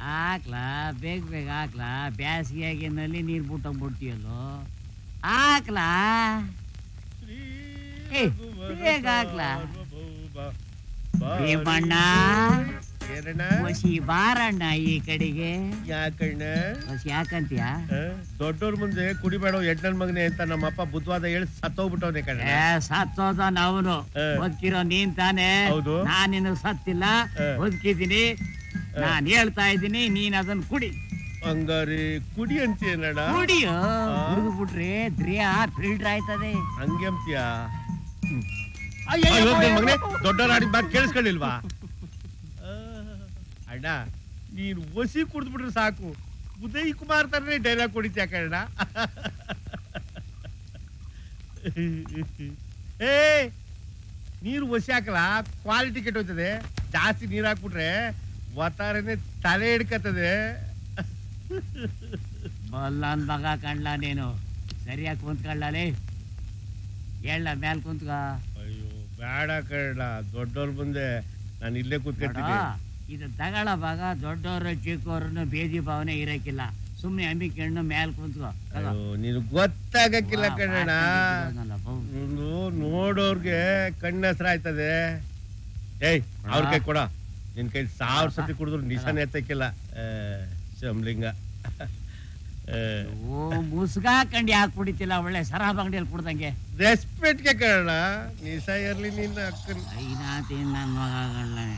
ಹಾಕ್ಲಾ ಬೇಗ ಬೇಗ ಹಾಕ್ಲಾ ಬ್ಯಾಸಿಗೆಯಾಗಿ ನಲ್ಲಿ ನೀರು ಬಿಟ್ಟೋಗ್ಬಿಡ್ತೀಯಲ್ಲೋ ಹಾಕ್ಲಾ ಬೇಗ ಹಾಕ್ಲಾ ಭೀಮಣ್ಣ ಬಾರಣ್ಣ ಈ ಕಡೆಗೆ ಯಾಕಣ್ಣ ಯಾಕಂತೀಯ ದೊಡ್ಡವ್ರ ಮುಂದೆ ಕುಡಿಬೇಡ ಎಡ್ನಲ್ ಮಗನೆ ಅಂತ ನಮ್ಮಪ್ಪ ಬುದ್ಧವಾದ ಹೇಳಿ ಸತ್ತೋಗ್ಬಿಟ್ಟವನೇ ಕಣ ಸತ್ತೋದ ಅವನು ಬದುಕಿರೋ ನೀನ್ ತಾನೆ ನಾನಿನ್ನು ಸತ್ತಿಲ್ಲ ಬದುಕಿದ್ದೀನಿ ನಾನ್ ಹೇಳ್ತಾ ಇದ್ದೀನಿ ನೀನ್ ಅದನ್ನ ಕುಡಿ ಹಂಗಾರಿ ಕುಡಿ ಅಂತೀಯಣ್ಣ ಕುಡಿಯೋ ಕುಡಿದ್ಬಿಟ್ರೆ ದ್ರಿಯಾ ಫಿಲ್ಟರ್ ಆಯ್ತದೆ ಹಂಗೆ ಅಂತೀಯ ಮಗನೆ ದೊಡ್ಡವ್ರ ಆಡಿದ ಬಾತ್ ಕೇಳಿಸ್ಕೊಳ್ಳಿಲ್ವಾ ಅಣ್ಣ ನೀನು ಒಸಿ ಕುಡಿದ್ಬಿಟ್ರೆ ಸಾಕು ಉದಯ್ ಕುಮಾರ್ ತರನೇ ಡೈಲಾಗ್ ಹೊಡಿತೀಯ ಕಣ್ಣ ಏ ನೀರು ಒಸಿ ಹಾಕಲ್ಲ ಕ್ವಾಲಿಟಿ ಕೆಟ್ಟೋಯ್ತದೆ ಜಾಸ್ತಿ ನೀರು ಹಾಕ್ಬಿಟ್ರೆ ವಾತಾವರಣ ತಲೆ ಹಿಡ್ಕತ್ತದೆ ಬಲ್ಲನ್ ಮಗ ಕಣ್ಣ ನೀನು ಸರಿಯಾಗಿ ಕುಂತ್ಕೊಳ್ಳಲೇ ಹೇಳ ಮ್ಯಾಲ್ ಕುಂತ್ಕ ಅಯ್ಯೋ ಬೇಡ ಕಣ್ಣ ದೊಡ್ಡವ್ರ ಮುಂದೆ ನಾನು ಇಲ್ಲೇ ಕೂತ್ಕೊಳ್ತೀನಿ ಇದು ತಗಳ ಭಾಗ ದೊಡ್ಡವರು ಚಿಕ್ಕವ್ರನ್ನು ಬೇದಿ ಭಾವನೆ ಇರಕ್ಕಿಲ್ಲ ಸುಮ್ಮನೆ ಅಂಬಿಕೆಣ್ಣು ಮ್ಯಾಲ್ ಕುಂತ್ಕೋ ನೀನು ಗೊತ್ತಾಗಕ್ಕಿಲ್ಲ ಕಣ್ಣ ನೋಡೋರ್ಗೆ ಕಣ್ಣ ಹೆಸರು ಆಯ್ತದೆ ಏಯ್ ಅವ್ರ ಕೈ ಕೊಡ ನಿನ್ ಕೈ ಸಾವಿರ ಸತಿ ಕುಡಿದ್ರು ನಿಶಾನೆ ಎತ್ತಕ್ಕಿಲ್ಲ ಶಮ್ಲಿಂಗ ಓ ಮುಸ್ಗಾ ಕಂಡಿ ಹಾಕ್ಬಿಡಿತಿಲ್ಲ ಒಳ್ಳೆ ಸರಾಬ್ ಅಂಗಡಿಯಲ್ಲಿ ಕುಡ್ದಂಗೆ ರೆಸ್ಪೆಕ್ಟ್ಗೆ ಕಣ ನಿಶಾ ಇರ್ಲಿ ನಿನ್ನ ಅಕ್ಕನ ಐನಾತಿ ನನ್ನ ಮಗಗಳನ್ನ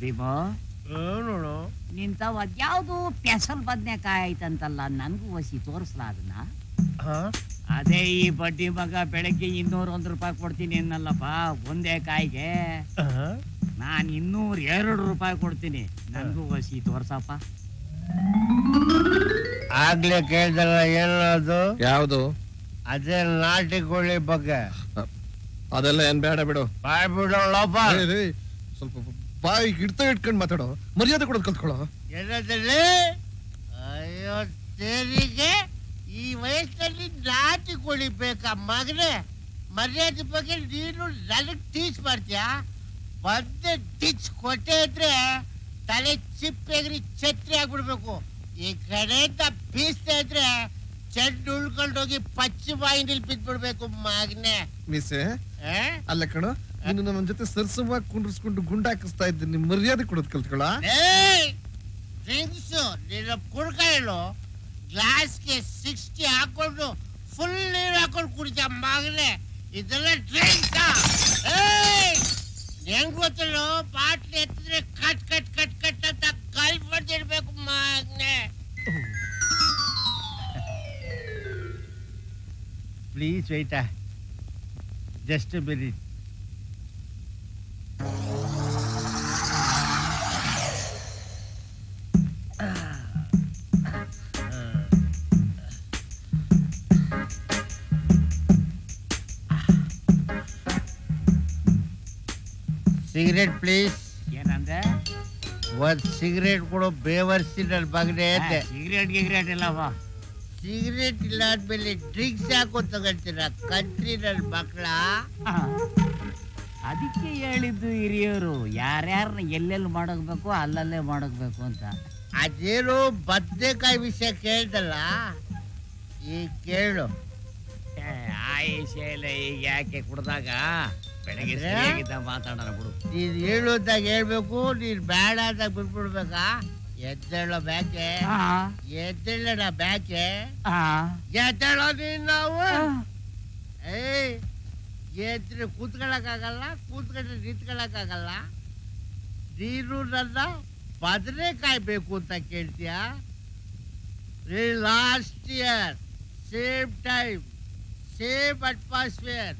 ಭೀಮೋ ನಿಂತವ್ ಅದ್ಯಾವ್ದು ಪೆಸಲ್ ಬದನೆಕಾಯಿ ಆಯ್ತಂತಲ್ಲ ನನ್ಗೂ ಒಸಿ ತೋರಿಸ್ಲಾ ಅದನ್ನ ಅದೇ ಈ ಬಡ್ಡಿ ಮಗ ಬೆಳಗ್ಗೆ 201 ರೂಪಾಯಿ ಕೊಡ್ತೀನಿ ಅನ್ನಲ್ಲಪ್ಪ ಒಂದೇ ಕಾಯಿಗೆ ನಾನ್ 202 ರೂಪಾಯಿ ಕೊಡ್ತೀನಿ ನನ್ಗೂ ಒಸಿ ತೋರ್ಸಪ್ಪ ಆಗ್ಲೇ ಕೇಳ್ದಲ್ಲ ಏನದು ಯಾವ್ದು ಅದೇ ನಾಟಿ ಕೋಳಿ ಬಗ್ಗೆ ಅದೆಲ್ಲ ಏನ್ ಬೇಡ ಬಿಡು ಬಾಯ್ ಬಿಡೋಳಪ್ಪ ಸ್ವಲ್ಪ ಬಾಯಿ ಹಿಡ್ತ ಇಟ್ಕೊಂಡು ಮಾತಾಡೋ ಮರ್ಯಾದೆ ಕೊಡೋದು ಕಲ್ತ್ಕೊಳ್ಳೋ ಅಯ್ಯೋ ಸೇರಿಗೆ ಈ ವಯಸ್ಸಲ್ಲಿ ನಾಟಿ ಕೋಳಿ ಬೇಕಾ ಮಗನೇ ಮರ್ಯಾದೆ ಬಗ್ಗೆ ನೀನು ನನಗೆ ಟೀಚ್ ಮಾಡ್ತೀಯ ಬಂದೆ ಟಿಚ್ ಕೊಟ್ಟೆ ಇದ್ರೆ ತಲೆ ಚಿಪ್ಪೆಗ್ರಿ ಛತ್ರಿ ಆಗ್ಬಿಡ್ಬೇಕು ಈ ಕಡೆಯಿಂದ ಬೀಸ್ತಾ ಇದ್ರೆ ಚೆಂಡು ಉಳ್ಕೊಂಡೋಗಿ ಪಶ್ಚಿಮಾಯಿ ನಿಲ್ಪಿದ್ಬಿಡ್ಬೇಕು ಮಗನೇ ಮಿಸೆ ಅಲ್ಲ ಕಣೋ ನೀನು ನಮ್ಮ ಜೊತೆ ಸರ್ಸವಾಗಿ ಕುಂಡ್ರಿಸ್ಕೊಂಡು ಗುಂಡಾಕಿಸ್ತಾ ಇದ್ದೀನಿ ಮರ್ಯಾದೆ ಕೊಡೋದು ಕಲ್ತ್ಕೊಳ್ಳ ಡ್ರಿಂಕ್ಸು ನೀನು ಕುಡ್ಕ ಹೇಳು ಗ್ಲಾಸ್ಗೆ 60 ಹಾಕೊಂಡು ಫುಲ್ ನೀರು ಹಾಕೊಂಡು ಕುಡಿತ ಮಗನೇ ಇದೆಲ್ಲ ಡ್ರಿಂಕ್ಸಾ ಹೆಂಗ್ ಗೊತ್ತಿಲ್ಲ ಬಾಟ್ಲಿ ಎತ್ತಿದ್ರೆ ಕಟ್ ಕಟ್ ಕಟ್ ಕಟ್ ಅಂತ ಕಾಲ್ ಬಡ್ದಿಡ್ಬೇಕು ಮಗನೇ ಪ್ಲೀಸ್ ವೆಯ್ಟ ಜಸ್ಟ್ ಬಿರಿ ಸಿಗರೇಟ್ ಪ್ಲೀಸ್ ಏನಂದ್ರೆ ಒಂದು ಸಿಗರೇಟ್ ಕೊಡೋ ಬೇವರ್ಸಿ ನನ್ನ ಮಗನೇ ಅಂತೆ ಸಿಗರೇಟ್ ಗಿಗರೇಟ್ ಇಲ್ಲವಾ ಸಿಗರೇಟ್ ಇಲ್ಲ ಆದ್ಮೇಲೆ ಡ್ರಿಂಕ್ಸ್ ಯಾಕೋ ತಗೊಳ್ತೀರಾ ಕಂತ್ರಿ ನನ್ನ ಮಕ್ಕಳ ಅದಕ್ಕೆ ಹೇಳಿದ್ದು ಹಿರಿಯರು ಯಾರ್ಯಾರನ್ನ ಎಲ್ಲೆಲ್ಲಿ ಮಾಡೋಗ್ಬೇಕು ಅಲ್ಲಲ್ಲೇ ಮಾಡೋಗ್ಬೇಕು ಅಂತ ಅದೇನು ಬದನೆಕಾಯಿ ವಿಷಯ ಕೇಳ್ದಲ್ಲ ಈಗ ಕೇಳು ಆಯೇಷೆಲ್ಲ ಈಗ ಯಾಕೆ ಕುಡ್ದಾಗ ಬೆಳಗ್ಗೆ ಮಾತಾಡೋಣ ಬಿಡು ನೀನು ಹೇಳೋದಾಗ ಹೇಳ್ಬೇಕು ನೀನು ಬೇಡ ಅಂದಾಗ ಬಿಟ್ಬಿಡ್ಬೇಕಾ ಎದ್ದೇಳೋ ಬ್ಯಾಕೆ ಎದ್ದೇಳೋಣ ಬ್ಯಾಕೆ ಎದ್ದೇಳೋ ನೀನು ನಾವು ಏಯ್ ಎದ್ರೆ ಕೂತ್ಕೊಳ್ಳೋಕ್ಕಾಗಲ್ಲ ಕೂತ್ಕೊಂಡ್ರೆ ನಿಂತ್ಕೊಳ್ಳೋಕ್ಕಾಗಲ್ಲ ನೀರು ನನ್ನ ಬದನೆಕಾಯಿ ಬೇಕು ಅಂತ ಕೇಳ್ತೀಯಾ? Last year same time same atmosphere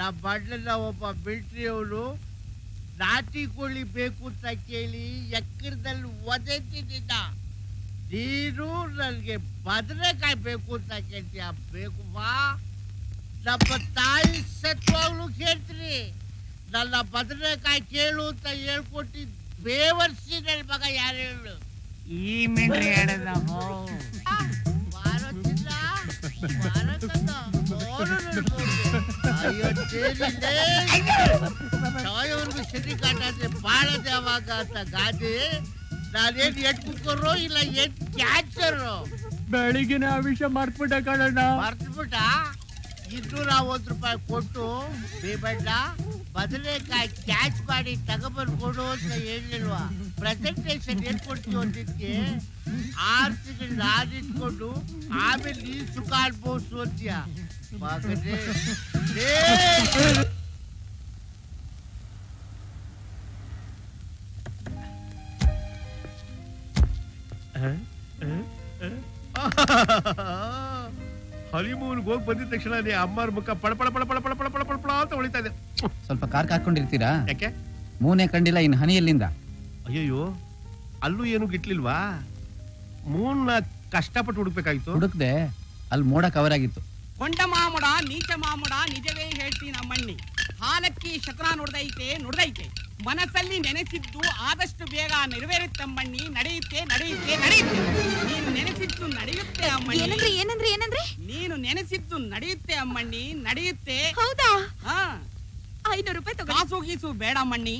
ನಮ್ಮ ಅಣ್ಣನ ಒಬ್ಬ ಮಿಲ್ಟ್ರಿಯವರು ನಾಟಿ ಕೋಳಿ ಬೇಕು ಅಂತ ಕೇಳಿ ಎಕ್ಕರದಲ್ಲಿ ಒದೆ ತಿಂದಿದ್ದ. ನೀರು ನನಗೆ ಬದನೆಕಾಯಿ ಬೇಕು ಅಂತ ಕೇಳ್ತೀಯಾ? ಬೇಕು ಬಾ, ನಮ್ಮ ತಾಯಿ ಸತ್ವಾಗ್ಲೂ ಕೇಳ್ತೀನಿ. ನನ್ನ ಬದನೆಕಾಯಿ ಕೇಳು ಅಂತ ಹೇಳ್ಕೊಟ್ಟಿ ಬೇವರ್ಸಿ ನನ್ನ ಮಗ ಯಾರು ಹೇಳು? ಈ ಮೆಂಡೆ ಹೇಳದ ಸಾಯೋರ್ಗು ಸಿರಿ ಕಾಟಾದ್ರೆ ಬಾಳದೆ ಅವಾಗ ಅಂತ ಗಾದೆ. ನಾನೇನ್ ಎಟ್ಕುಕ್ಕರು ಇಲ್ಲ ಏನ್ ಕ್ಯಾನ್ಸರು? ಬೆಳಿಗ್ಗೆನ ಆ ವಿಷಯ ಮರ್ತ್ಬಿಟ್ಟ ಕಾಣಣ್ಣ. ಮರ್ತ್ಬಿಟ್ಟ? 250 ರೂಪಾಯಿ ಕೊಟ್ಟು ಬೇಬಣ್ಣ ಬದನೆಕಾಯಿ ಕ್ಯಾಚ್ ಮಾಡಿ ತಗೊಬರ್ಕೊಡು ಅಂತ ಹೇಳಿಲ್ವಾ? ಪ್ರೆಸೆಂಟೇಷನ್ ಹೇಳ್ಕೊಡ್ತೀವಿ ಒಂದಿಕ್ಕೆ 6 ತಿಂಗಳು ನಾನು ಇಟ್ಕೊಂಡು ಆಮೇಲೆ ನೀನ್ ಸುಖ ಅನುಭವಿಸು ಅಂತೀಯ ಮಗನೇ. ಹನಿಮೂನ್ಗೆ ಹೋಗಿ ಬಂದಿದ ತಕ್ಷಣ ಅಮ್ಮರ ಮುಖ ಪಡಪಡ ಪಡಪಡ ಪಡಪಡ ಪಡಪಡ ಅಂತ ಹೊಳಿತಾ ಇದೆ. ಸ್ವಲ್ಪ ಕಾರ್ ಹಾಕೊಂಡಿರ್ತೀರಾ? ಯಾಕೆ ಮೂನೇ ಕಂಡಿಲ್ಲ ಇನ್ ಹನಿಯಲ್ಲಿಂದ? ಅಯ್ಯಯ್ಯೋ, ಅಲ್ಲೂ ಏನು ಗಿಟ್ಲಿಲ್ವಾ? ಮೂನ್ನ ಕಷ್ಟಪಟ್ಟು ಹುಡುಕ್ಬೇಕಾಗಿತ್ತು. ಹುಡುಕ್ದೆ, ಅಲ್ಲಿ ಮೋಡ ಕವರ್ ಆಗಿತ್ತು. ಕೊಂಡ ಮಾಮಡ ನೀಚ ಮಾಮಡ ನಿಜವೇ ಹೇಳ್ತೀನಿ ಅಮ್ಮಣ್ಣಿ. ಹಾಲಕ್ಕಿ ಶತನ ನೋಡ್ದೈತೆ ನೋಡ್ದೈತೆ, ಮನಸ್ಸಲ್ಲಿ ನೆನೆಸಿದ್ದು ಆದಷ್ಟು ಬೇಗ ನೆರವೇರುತ್ತಮ್ಮಣ್ಣಿ. ನಡೆಯುತ್ತೆ ನಡೆಯುತ್ತೆ ನಡೆಯುತ್ತೆ, ನೀನು ನೆನೆಸಿದ್ದು ನಡೆಯುತ್ತೆ ಅಮ್ಮಣ್ಣಿ. ಏನಂದ್ರೆ ನೀನು ನೆನೆಸಿದ್ದು ನಡೆಯುತ್ತೆ ಅಮ್ಮಣ್ಣಿ, ನಡೆಯುತ್ತೆ. ಹೌದಾ? 500 ರೂಪಾಯಿ ಕಾಸು ಗೀಸು ಬೇಡ ಅಮ್ಮಣ್ಣಿ.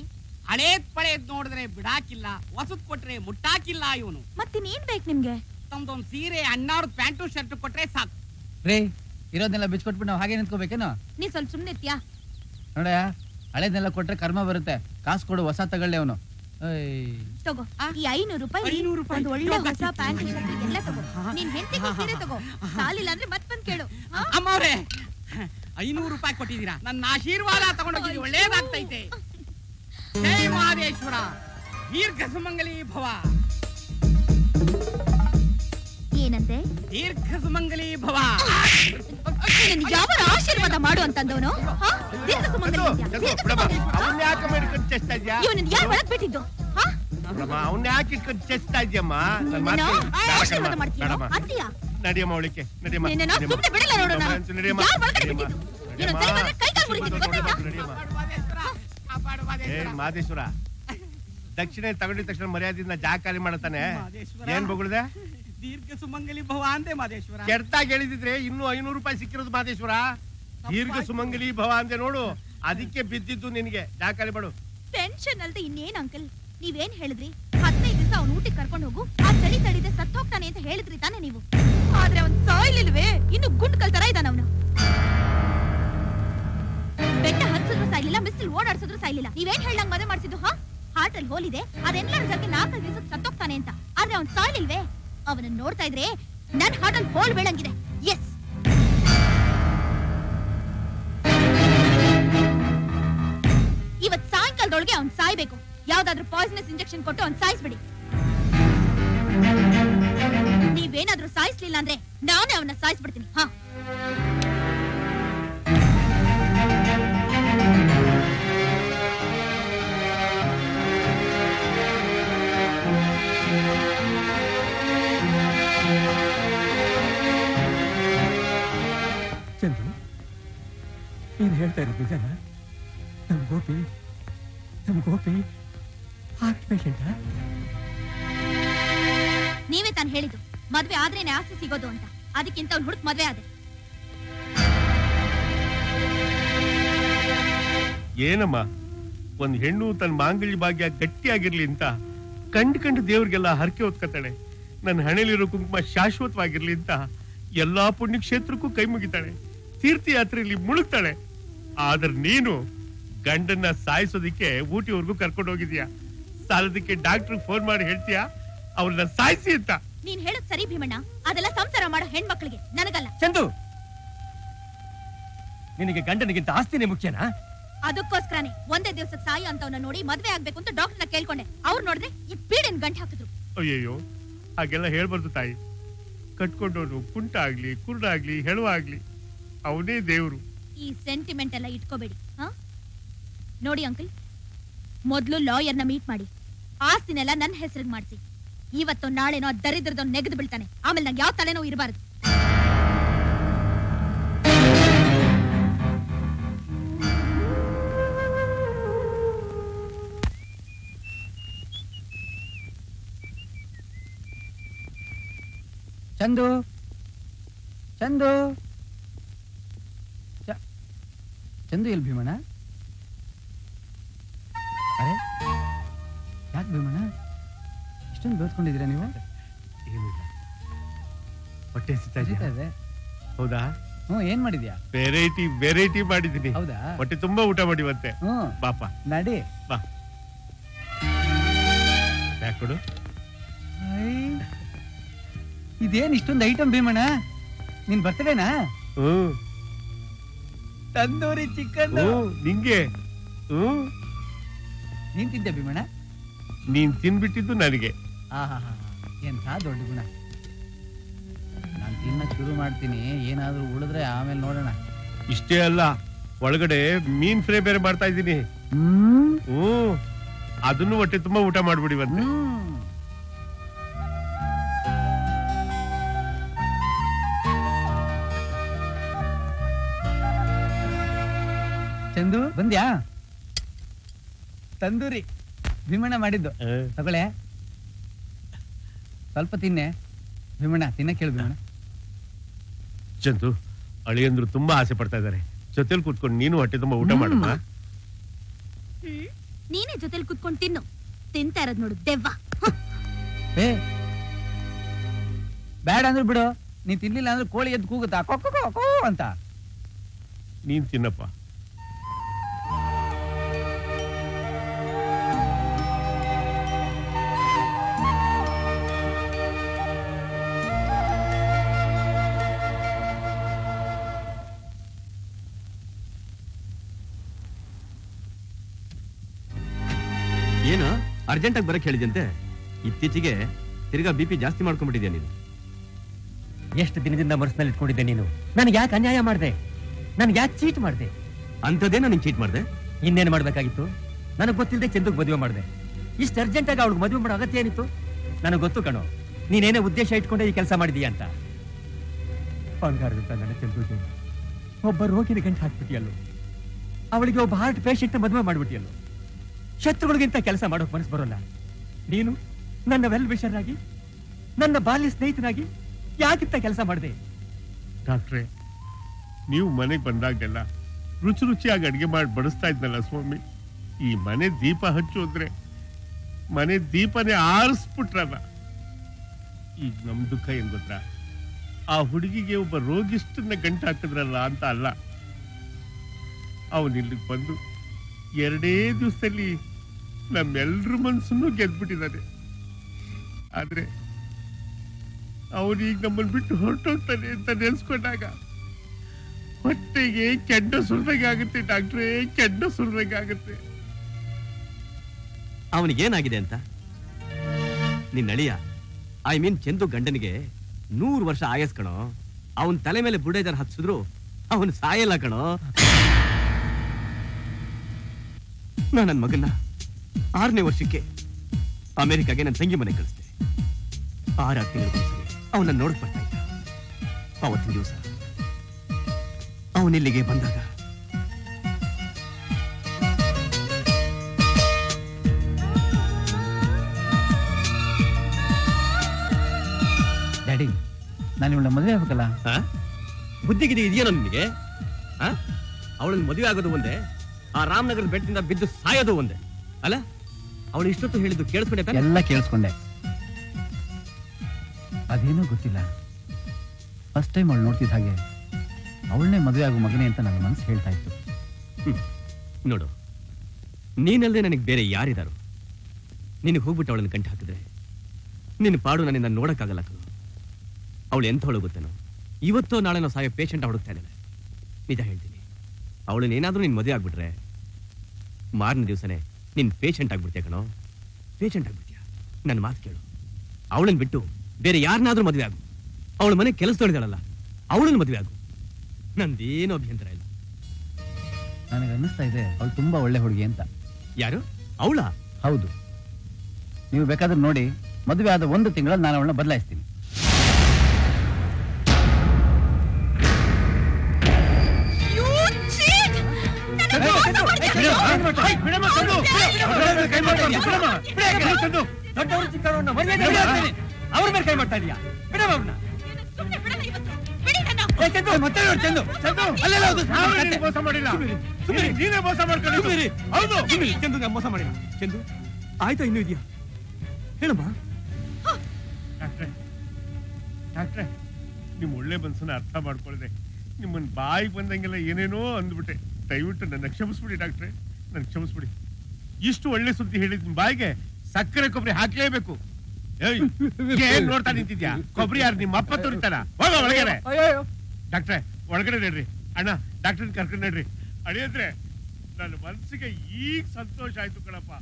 ಹಳೇದ್ ಪಳೇದ್ ನೋಡಿದ್ರೆ ಬಿಡಾಕಿಲ್ಲ, ಹೊಸದ್ ಕೊಟ್ರೆ ಮುಟ್ಟಾಕಿಲ್ಲ ಇವನು. ಮತ್ತೆ ನೀನ್ ಬೇಕು ನಿಮ್ಗೆ? ತಮ್ದೊಂದ್ ಸೀರೆ ಅಣ್ಣವ್ರ ಪ್ಯಾಂಟು ಶರ್ಟ್ ಕೊಟ್ರೆ ಸಾಕು. ರೇ ಇರೋದನ್ನೆಲ್ಲ ಬಿಚ್ಕೊಟ್ಬಿಟ್ಟು ನಾವು ಹಾಗೆ ನಿಂತ್ಕೋಬೇಕೇನೋ? ನೀ ಸ್ವಲ್ಪ ಸುಮ್ನೆ ಇರ್ತೀಯಾ? ನೋಡಯ್ಯ, ಹಳೇದೆಲ್ಲ ಕೊಟ್ರೆ ಕರ್ಮ ಬರುತ್ತೆ. ಕಾಸು ಕೊಡು, ಹೊಸ ತಗೊಳ್ಳೆ ಅವನು. ತಗೋ ಈ 500 ರೂಪಾಯಿ, ಒಂದು ಒಳ್ಳೆ ಹೊಸ ಪ್ಯಾಂಟ್ ಶರ್ಟ್ ಎಲ್ಲ ತಗೋ. ನೀನ್ ಹೆಂಡತಿಗೆ ಸೀರೆ ತಗೋ, ಸಾಲಿಲ್ಲ ಅಂದ್ರೆ ಮತ್ ಬಂದ್ ಕೇಳು. ಅಮ್ಮವ್ರೆ, 500 ರೂಪಾಯಿ ಕೊಟ್ಟಿದ್ದೀರಾ, ನನ್ನ ಆಶೀರ್ವಾದ ತಗೊಂಡೋಗಿ ಒಳ್ಳೇದಾಗ್ತೈತೆ. ಜೈ ಮಹದೇಶ್ವರ, ದೀರ್ಘ ಸುಮಂಗಲಿ ಭವ. ಏನಂತೆ? ದೀರ್ಘ ಸುಮಂಗಲಿ ಭವ. ಯಾವ ಆಶೀರ್ವಾದ ಮಾಡು ಅಂತಂದವನು? ದೀರ್ಘ ಸುಮಂಗಲಿ, ಇವನನ್ನು ಯಾರು ಒಳಗ್ ಬಿಟ್ಟಿದ್ದು? ಅವನ್ನ ಯಾಕೆ ಇಟ್ಕೊಂಡು ಚೆಸ್ತಾ ಇದೆಯಮ್ಮ? ಆಶೀರ್ವಾದ ಮಾಡ್ತೀಯ ಅಂತೀಯಾ? ನಡಿಯಮ್ಮ ಅವಳಿಕೆ, ನಡಿಯಮ್ಮ ನಡಿಯಮ್ಮ ನಡಿಯಮ್ಮ. ಮಾದೇಶ್ವರ, ದಕ್ಷಿಣ ತಗೊಂಡಿದ ತಕ್ಷಣ ಮರ್ಯಾದೆಯಿಂದ ಜಾಗ ಖಾಲಿ ಮಾಡತಾನೆ. ಏನ್ ಬೊಗಳಿದೆ? ದೀರ್ಘ ಸುಮಂಗಲಿ ಭವ ಅಂದೆ ಮಾದೇಶ್ವರ. ಕೆಟ್ಟಾಗಿ ಹೇಳಿದಿದ್ರೆ ಇನ್ನೂ 500 ರೂಪಾಯಿ ಸಿಕ್ಕಿರೋದು ಮಾದೇಶ್ವರ. ದೀರ್ಘ ಸುಮಂಗಲಿ ಭವ ಅಂದೆ ನೋಡು, ಅದಕ್ಕೆ ಬಿದ್ದಿದ್ದು ನಿನಗೆ. ಜಾಗ ಖಾಲಿ ಮಾಡು. ಟೆನ್ಷನ್ ಅಲ್ದೆ ಇನ್ನೇನ್ ಅಂಕಲ್? ನೀವೇನ್ ಹೇಳಿದ್ರಿ 15 ದಿವಸ ಅವ್ನು ಊಟಕ್ಕೆ ಕರ್ಕೊಂಡು ಹೋಗು, ಆ ಚಳಿ ತಡಿದ್ರೆ ಸತ್ತು ಹೋಗ್ತಾನೆ ಅಂತ ಹೇಳಿದ್ರಿ ತಾನೆ ನೀವು? ಆದ್ರೆ ಅವ್ನು ಸಾಯ್ಲಿಲ್ವೇ? ಇನ್ನು ಗುಂಡ್ಕಲ್ ತರ ಇದ್ದಾನ ಅವನು. ಬೆಟ್ಟ ಹತ್ಸಿದ್ರು ಸಾಯ್ಲಿಲ್ಲ, ಮಿಸ್ಸಿಲ್ ಓಡಾಡ್ಸಿದ್ರು ಸಾಯ್ಲಿಲ್ಲ. ನೀವೇನ್ ಹೇಳಂಗ್ ಮದುವೆ ಮಾಡಿಸಿದ್ದು? ಹಾರ್ಟ್ ಅಲ್ಲಿ ಹೋಲಿದೆ, ಅದೆಲ್ಲ ಜೊತೆ 4 ದಿವಸಕ್ಕೆ ಸತ್ತೋಗ್ತಾನೆ ಅಂತ. ಆದ್ರೆ ಅವ್ನು ಸಾಯ್ಲಿಲ್ವೇ? ಅವನ ನೋಡ್ತಾ ಇದ್ರೆ ನನ್ ಹಾರ್ಟ್ ಅಲ್ಲಿ ಹೋಲ್ ಬೀಳಂಗಿದೆ. ಎಸ್, ಇವತ್ ಸಾಯಂಕಾಲದೊಳಗೆ ಅವ್ನು ಸಾಯ್ಬೇಕು. ಯಾವ್ದಾದ್ರು ಪಾಯ್ಸನಸ್ ಇಂಜೆಕ್ಷನ್ ಕೊಟ್ಟು ಅವ್ನು ಸಾಯಿಸ್ಬಿಡಿ. ನೀವೇನಾದ್ರೂ ಸಾಯಿಸ್ಲಿಲ್ಲ ಅಂದ್ರೆ ನಾನೇ ಅವನ್ನ ಸಾಯಿಸ್ಬಿಡ್ತೀನಿ. ಹಾ, ನೀನ್ ಹೇಳ್ತಾ ಇರೋದು ನಿಜನಾ? ನಮ್ ಗೋಪಿ ಹಾರ್ಟ್ ಪೇಷೆಂಟ್? ನೀವೇ ತಾನು ಹೇಳಿದ್ದು ಮದ್ವೆ ಆದ್ರೇನೆ ಆಸೆ ಸಿಗೋದು ಅಂತ. ಅದಕ್ಕಿಂತ ಅವ್ನು ಹುಡುಕ್ ಮದ್ವೆ ಆದ್ರೆ ಏನಮ್ಮ? ಒಂದ್ ಹೆಣ್ಣು ತನ್ನ ಮಾಂಗಲ್ಯ ಭಾಗ್ಯ ಗಟ್ಟಿಯಾಗಿರ್ಲಿ ಅಂತ ಕಂಡು ದೇವ್ರಿಗೆಲ್ಲ ಹರಕೆ ಹೊತ್ಕತಾಳೆ. ನನ್ನ ಹಣೆಲಿರೋ ಕುಂಕುಮ ಶಾಶ್ವತವಾಗಿರ್ಲಿ ಅಂತ ಎಲ್ಲಾ ಪುಣ್ಯಕ್ಷೇತ್ರಕ್ಕೂ ಕೈ ಮುಗಿತಾಳೆ, ತೀರ್ಥಯಾತ್ರೆಯಲ್ಲಿ ಮುಳುಗ್ತಾಳೆ. ಆದ್ರೆ ನೀನು ಗಂಡನ್ನ ಸಾಯಿಸೋದಿಕ್ಕೆ ಊಟಿವರೆಗೂ ಕರ್ಕೊಂಡು ಹೋಗಿದ್ಯಾ. ಸಾಲದಕ್ಕೆ ಡಾಕ್ಟರ್ ಫೋನ್ ಮಾಡಿ ಹೇಳ್ತೀಯಾ ಅವ್ರನ್ನ ಸಾಯಿಸಿ ಅಂತ? ನೀನ್ ಹೇಳೋದ್ ಸರಿ ಭೀಮಣ್ಣ, ಅದೆಲ್ಲ ಸಂಸಾರ ಮಾಡೋ ಹೆಣ್ಮಕ್ಳಿಗೆ, ನನಗಲ್ಲ. ಚಂದು, ನಿನಗೆ ಗಂಡನಿಗಿಂತ ಆಸ್ತಿನೇ ಮುಖ್ಯನಾ? ಅದಕ್ಕೋಸ್ಕರನೇ ಒಂದೇ ದಿವಸಕ್ಕೆ ಸಾಯಿ ಅಂತವನ್ನ ನೋಡಿ ಮದುವೆ ಆಗಬೇಕು ಅಂತ ಡಾಕ್ಟರ್ನ ಕೇಳ್ಕೊಂಡೆ. ಅವರು ನೋಡಿದ್ರೆ ಈ ಪೀಡೆನ್ ಗಂಟೆ ಹಾಕಿದ್ರು. ಅಯ್ಯೋ ಹಾಗೆಲ್ಲ ಹೇಳಬರ್ದು ತಾಯಿ. ಕಟ್ಕೊಂಡವರು ಕುಂಟ ಆಗ್ಲಿ ಕುರುಡಾಗ್ಲಿ ಹೆಳವಾಗ್ಲಿ ಅವನೇ ದೇವರು. ಈ ಸೆಂಟಿಮೆಂಟ್ ಎಲ್ಲ ಇಟ್ಕೋಬೇಡಿ. ನೋಡಿ ಅಂಕಲ್, ಮೊದಲು ಲಾಯರ್ನ ಮೀಟ್ ಮಾಡಿ ಆಸ್ತಿನೆಲ್ಲ ನನ್ನ ಹೆಸರಿಗೆ ಮಾಡಿಸಿ. ಇವತ್ತು ನಾಳೆನೋ ದರಿದ್ರದವ್ ನೆಗೆದು ಬೀಳ್ತಾನೆ. ಆಮೇಲೆ ನಂಗೆ ಯಾವ ತಲೆನೋ ಇರಬಾರ್ದು. ಚಂದು ಚಂದು ಚಂದು ಎಲ್ಲಿ ಭೀಮಣ್ಣ? ಅರೆ ಯಾಕೆ ಭೀಮಣ್ಣ ಇಷ್ಟೊಂದು ಬೆಳೆದುಕೊಂಡಿದ್ದೀರಾ ನೀವು? ಏನಿಲ್ಲ, ಹೊಟ್ಟೆ ಸಿಗ್ತಾ ಇದೆ. ಹೌದಾ? ಹ್ಞೂ. ಏನ್ ಮಾಡಿದ್ಯಾ? ವೆರೈಟಿ ವೆರೈಟಿ ಮಾಡಿದ್ದೀನಿ. ಹೌದಾ? ಹೊಟ್ಟೆ ತುಂಬಾ ಊಟ ಮಾಡಿವಂತೆ. ಹ್ಞೂ ಬಾಪ ನಡಿ ಬಾ. ಯಾಕೊಡು ಇದೇನ್ ಇಷ್ಟೊಂದು ಐಟಮ್ ಭೀಮಣ್ಣ? ನೀನ್ ಬರ್ತೇನಾ? ಹ್ಮ್. ತಂದೂರಿ ಚಿಕನ್ ನಿಂಗೆ? ಹ್ಮ್. ನೀನ್ ತಿಂದೆ ಭೀಮಣ್ಣ? ನೀನ್ ತಿನ್ಬಿಟ್ಟಿದ್ದು ನನಗೆ. ಎಂತ ದೊಡ್ಡ ಗುಣ. ನಾನ್ ತಿನ್ನ ಶುರು ಮಾಡ್ತೀನಿ, ಏನಾದ್ರೂ ಉಳಿದ್ರೆ ಆಮೇಲೆ ನೋಡೋಣ. ಇಷ್ಟೇ ಅಲ್ಲ, ಒಳಗಡೆ ಮೀನ್ ಫ್ರೈ ಬೇರೆ ಮಾಡ್ತಾ ಇದ್ದೀನಿ. ಹ್ಮ್. ಅದನ್ನು ಹೊಟ್ಟೆ ತುಂಬಾ ಊಟ ಮಾಡ್ಬಿಡಿ ಬಂದ. ಚಂದು ಬಂದ್ಯಾ? ತಂದೂರಿ ಭೀಮಣ್ಣ ಮಾಡಿದ್ದು ತಗೊಳೆ, ಸ್ವಲ್ಪ ತಿನ್ನೆ. ಭೀಮಣ್ಣ ತಿನ್ನ ಕೇಳು. ಭೀಮಣ್ಣ ಚಂದು ಅಳಿಯಂದ್ರು ತುಂಬಾ ಆಸೆ ಪಡ್ತಾ ಇದಾರೆ. ಜೊತೆಲಿ ಕೂತ್ಕೊಂಡು ನೀನು ಹೊಟ್ಟೆ ತುಂಬಾ ಊಟ ಮಾಡಮ್ಮ. ನೀನೇ ಜೊತೆಲಿ ಕೂತ್ಕೊಂಡು ತಿನ್ನು. ತಿಂತಾ ಇರೋದ್ ನೋಡು ದೆವ್ವ. ಬೇಡ ಅಂದ್ರೆ ಬಿಡು, ನೀನ್ ತಿನ್ಲಿಲ್ಲ ಅಂದ್ರೆ ಕೋಳಿ ಎದ್ದು ಕೂಗುತ್ತಾ ಕೋ ಅಂತ. ನೀನ್ ತಿನ್ನಪ್ಪ. ಏನು ಅರ್ಜೆಂಟಾಗಿ ಬರಕ್ಕೆ ಹೇಳಿದಂತೆ? ಇತ್ತೀಚೆಗೆ ತಿರ್ಗಾ ಬಿಪಿ ಜಾಸ್ತಿ ಮಾಡ್ಕೊಂಡ್ಬಿಟ್ಟಿದ್ಯಾ ನೀನು. ಎಷ್ಟು ದಿನದಿಂದ ಮನಸ್ಸಿನಲ್ಲಿ ಇಟ್ಕೊಂಡಿದ್ದೆ ನೀನು ನನಗೆ ಯಾಕೆ ಅನ್ಯಾಯ ಮಾಡಿದೆ, ನನ್ಗೆ ಯಾಕೆ ಚೀಟ್ ಮಾಡಿದೆ ಅಂಥದ್ದೇನೋ ನೀನು ಚೀಟ್ ಮಾಡಿದೆ. ಇನ್ನೇನು ಮಾಡಬೇಕಾಗಿತ್ತು? ನನಗೆ ಗೊತ್ತಿಲ್ಲದೆ ಚಂದಕ್ಕೆ ಮದುವೆ ಮಾಡಿದೆ. ಇಷ್ಟು ಅರ್ಜೆಂಟಾಗಿ ಅವಳಿಗೆ ಮದುವೆ ಮಾಡೋ ಅಗತ್ಯ ಏನಿತ್ತು? ನನಗೆ ಗೊತ್ತು ಕಣೋ, ನೀನೇನೇ ಉದ್ದೇಶ ಇಟ್ಕೊಂಡೆ ಈ ಕೆಲಸ ಮಾಡಿದೀಯ ಅಂತ. ಬಂಗಾರದಂತ ನನ್ನ ಚಂದ್ರಿಗೆ ಒಬ್ಬ ರೋಗಿನ ಗಂಟು ಹಾಕ್ಬಿಟ್ಟಿಯಲ್ಲೋ, ಅವಳಿಗೆ ಒಬ್ಬ ಹಾರ್ಟ್ ಪೇಷೆಂಟ್ನ ಮದುವೆ ಮಾಡಿಬಿಟ್ಟಿಯಲ್ಲೋ. ಶತ್ರುಗಳಿಗಿಂತ ಕೆಲಸ ಮಾಡೋಕ್ ಮನಸ್ಸು ಬರೋಲ್ಲ. ನೀನು ನನ್ನ ವೆಲ್ ವಿಷರಾಗಿ, ನನ್ನ ಬಾಲ್ಯ ಸ್ನೇಹಿತನಾಗಿ ಯಾಕಿಂತ ಕೆಲಸ ಮಾಡಿದೆ? ಡಾಕ್ಟ್ರೆ, ನೀವು ಮನೆಗೆ ಬಂದಾಗೆಲ್ಲ ರುಚಿ ರುಚಿಯಾಗಿ ಅಡುಗೆ ಮಾಡಿ ಬಡಿಸ್ತಾ ಇದ್ನಲ್ಲ ಸ್ವಾಮಿ. ಈ ಮನೆ ದೀಪ ಹಚ್ಚೋದ್ರೆ ಮನೆ ದೀಪನೇ ಆರಿಸ್ಬಿಟ್ರಲ್ಲ. ಈಗ ನಮ್ ದುಃಖ ಏನ್ ಗೊತ್ತಾ? ಆ ಹುಡುಗಿಗೆ ಒಬ್ಬ ರೋಗಿಷ್ಟನ್ನ ಗಂಟು ಹಾಕಿದ್ರಲ್ಲ ಅಂತ ಅಲ್ಲ. ಅವನಿಲ್ಲಿಗೆ ಬಂದು ಎರಡೇ ದಿವಸದಲ್ಲಿ ನಮ್ಮೆಲ್ರ ಮನಸ್ಸನ್ನು ಗೆದ್ಬಿಟ್ಟಿದ್ದಾನೆ. ಆದ್ರೆ ಅವನೀಗ ನಮ್ಮನ್ನು ಬಿಟ್ಟು ಹೊರಟೋಗ್ತಾನೆ ಅಂತ ನೆನೆಸ್ಕೊಂಡಾಗ ಹೊಟ್ಟೆಗೆ ಕೆಂಡ ಸುರಿದಂಗಾಗುತ್ತೆ ಡಾಕ್ಟ್ರೇ, ಕೆಂಡ ಸುರಿದಂಗಾಗುತ್ತೆ. ಅವನಿಗೇನಾಗಿದೆ ಅಂತ ನಿನ್ನಳಿಯ, ಐ ಮೀನ್ ಚಂದು ಗಂಡನಿಗೆ 100 ವರ್ಷ ಆಯಸ್ ಕಣೋ. ಅವನ ತಲೆ ಮೇಲೆ ಬುಡೇಜರ್ ಹತ್ಸಿದ್ರು ಅವನು ಸಾಯಲ್ಲ ಕಣೋ. ನಾನು ನನ್ನ ಮಗನ್ನ 6ನೇ ವರ್ಷಕ್ಕೆ ಅಮೆರಿಕಾಗೆ ನನ್ನ ತಂಗಿ ಮನೆ ಕಳಿಸಿದೆ. 6 ತಿಂಗಳು ಅವನ್ನ ನೋಡಕ್ ಬರ್ತಾ ಇದ್ದ. ಅವತ್ತಿನ ದಿವಸ ಅವನಿಲ್ಲಿಗೆ ಬಂದಾಗ ಡ್ಯಾಡಿ ನಾನು ಇವಳ ಮದುವೆ ಆಗ್ಬೇಕಲ್ಲ. ಬುದ್ಧಿಗಿದೆ ಇದೆಯಾ ನನಗೆ? ಅವಳನ್ನ ಮದುವೆ ಆಗೋದು ಒಂದೇ, ಆ ರಾಮನಗರ ಬೆಟ್ಟದಿಂದ ಬಿದ್ದು ಸಾಯೋದು ಒಂದೇ ಅಲ್ಲ. ಅವಳು ಇಷ್ಟೊತ್ತು ಹೇಳಿದ್ದು ಕೇಳಿಸ್ಕೊಂಡೆ? ಎಲ್ಲ ಕೇಳಿಸ್ಕೊಂಡೆ. ಅದೇನೋ ಗೊತ್ತಿಲ್ಲ, ಫಸ್ಟ್ ಟೈಮ್ ಅವಳು ನೋಡ್ತಿದ್ದ ಹಾಗೆ ಅವಳನ್ನೇ ಮದುವೆ ಆಗೋ ಮಗನೇ ಅಂತ ನನ್ನ ಮನಸ್ಸು ಹೇಳ್ತಾ ಇತ್ತು. ನೋಡು, ನೀನಲ್ಲದೆ ನನಗೆ ಬೇರೆ ಯಾರಿದಾರು. ನಿನಗೆ ಹೋಗ್ಬಿಟ್ಟು ಅವಳನ್ನು ಗಂಟು ಹಾಕಿದ್ರೆ ನಿನ್ನ ಪಾಡು ನನ್ನಿಂದ ನೋಡೋಕ್ಕಾಗಲ್ಲ ಕಣೋ. ಅವಳು ಎಂಥವಳು ಗೊತ್ತೇನೋ, ಇವತ್ತೋ ನಾಳೆನೋ ಸಾಯೋ ಪೇಷೆಂಟ್ ಹುಡುಕ್ತಾ ಇದ್ದಾಳೆ. ನಿಜ ಹೇಳ್ತೀನಿ, ಅವಳನ್ನೇನಾದ್ರೂ ನೀನು ಮದುವೆ ಆಗ್ಬಿಟ್ರೆ ಮಾರನೇ ದಿವಸನೇ ನಿನ್ ಪೇಷಂಟ್ ಆಗಿಬಿಡ್ತೀಯ ಕಣೋ. ಪೇಷಂಟ್ ಆಗಿಬಿಡ್ತೀಯ. ನನ್ನ ಮಾತು ಕೇಳು. ಅವಳನ್ನ ಬಿಟ್ಟು ಬೇರೆ ಯಾರನ್ನಾದರೂ ಮದುವೆ ಆಗು. ಅವಳ ಮನೆ ಕೆಲಸ ತೊಳಿದಾಳಲ್ಲ ಅವಳನ್ನ ಮದುವೆ ಆಗು. ನಂದೇನೋ ಅಭ್ಯಂತರ ಇಲ್ಲ. ನನಗೆ ಅನ್ನಿಸ್ತಾ ಇದೆ ಅವಳು ತುಂಬಾ ಒಳ್ಳೆ ಹುಡುಗಿ ಅಂತ. ಯಾರು ಅವಳ? ಹೌದು. ನೀವು ಬೇಕಾದ್ರೆ ನೋಡಿ, ಮದುವೆ ಆದ ಒಂದು ತಿಂಗಳಲ್ಲಿ ನಾನು ಅವಳನ್ನ ಬದಲಾಯಿಸ್ತೀನಿ. ಅವ್ರ ಮೇಲೆ ಕೈ ಮಾಡ್ತಾ ಇದೀಯಾ? ಮೋಸ ಮಾಡಿಲ್ಲ ಚಂದು, ಮೋಸ ಮಾಡಿಲ್ಲ ಚಂದು. ಆಯ್ತಾ, ಇನ್ನೂ ಇದೆಯಾ ಹೇಳಮ್ಮ. ಡಾಕ್ಟ್ರೆ, ನಿಮ್ ಒಳ್ಳೆ ಮನ್ಸನ್ನ ಅರ್ಥ ಮಾಡ್ಕೊಳ್ಳದೆ ನಿಮ್ಮನ್ ಬಾಯಿ ಬಂದಂಗೆಲ್ಲ ಏನೇನೋ ಅಂದ್ಬಿಟ್ಟೆ. ದಯವಿಟ್ಟು ನನ್ನ ಕ್ಷಮಿಸ್ಬಿಡಿ ಡಾಕ್ಟ್ರೆ, ನನ್ ಕ್ಷಮಿಸ್ಬಿಡಿ. ಇಷ್ಟು ಒಳ್ಳೆ ಸುದ್ದಿ ಹೇಳಿದ್ ನಿಮ್ ಬಾಯಿಗೆ ಸಕ್ಕರೆ ಕೊಬ್ಬರಿ ಹಾಕಲೇಬೇಕು. ಏನ್ ನೋಡ್ತಾ ನಿಂತಿದ್ಯಾ? ಕೊಬ್ಬರಿ ಯಾರು ನಿಮ್ಮ ಅಪ್ಪ ತೋರಿತಾರ? ಹೋಗ ಒಳಗಡೆ. ಡಾಕ್ಟ್ರೆ ಒಳಗಡೆ ನಡ್ರಿ. ಅಣ್ಣ ಡಾಕ್ಟರ್ ಕರ್ಕೊಂಡು ನಡ್ರಿ. ಅಳಿಯಂದ್ರೆ, ನನ್ನ ಮನ್ಸಿಗೆ ಈಗ ಸಂತೋಷ ಆಯ್ತು ಕಣಪ್ಪ.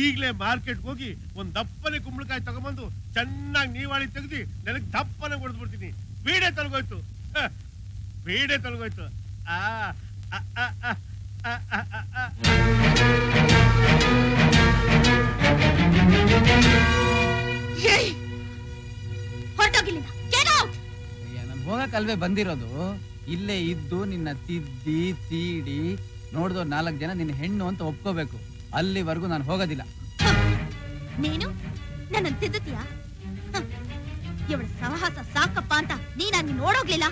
ಈಗಲೇ ಮಾರ್ಕೆಟ್ಗೆ ಹೋಗಿ ಒಂದ್ ದಪ್ಪನೆ ಕುಂಬಳಕಾಯಿ ತಗೊಂಡ್ಬಂದು ಚೆನ್ನಾಗಿ ನೀವಾಳಿ ತೆಗ್ದು ನನಗೆ ದಪ್ಪನೆ ಹೊಡೆದು ಬಿಡ್ತೀನಿ. ಬೀಡೆ ತೊಲಗೋಯ್ತು, ಬೀಡೆ ತೊಲಗೋಯ್ತು. ಆ ಹೋಗಕ್ಕಲ್ವೇ ಬಂದಿರೋದು? ಇಲ್ಲೇ ಇದ್ದು ನಿನ್ನ ತಿದ್ದಿ ತೀಡಿ ನೋಡ್ದೋ 4 ಜನ ನಿನ್ನ ಹೆಣ್ಣು ಅಂತ ಒಪ್ಕೋಬೇಕು. ಅಲ್ಲಿವರೆಗೂ ನಾನು ಹೋಗೋದಿಲ್ಲ. ನೀನು ನನ್ನ ತಿದ್ದುತ್ತೀಯಾ? ಇವಳ ಸಾಹಸ ಸಾಕಪ್ಪ ಅಂತ ನೀನಾಗಿ ನೋಡೋಗ್ಲಿಲ್ಲ.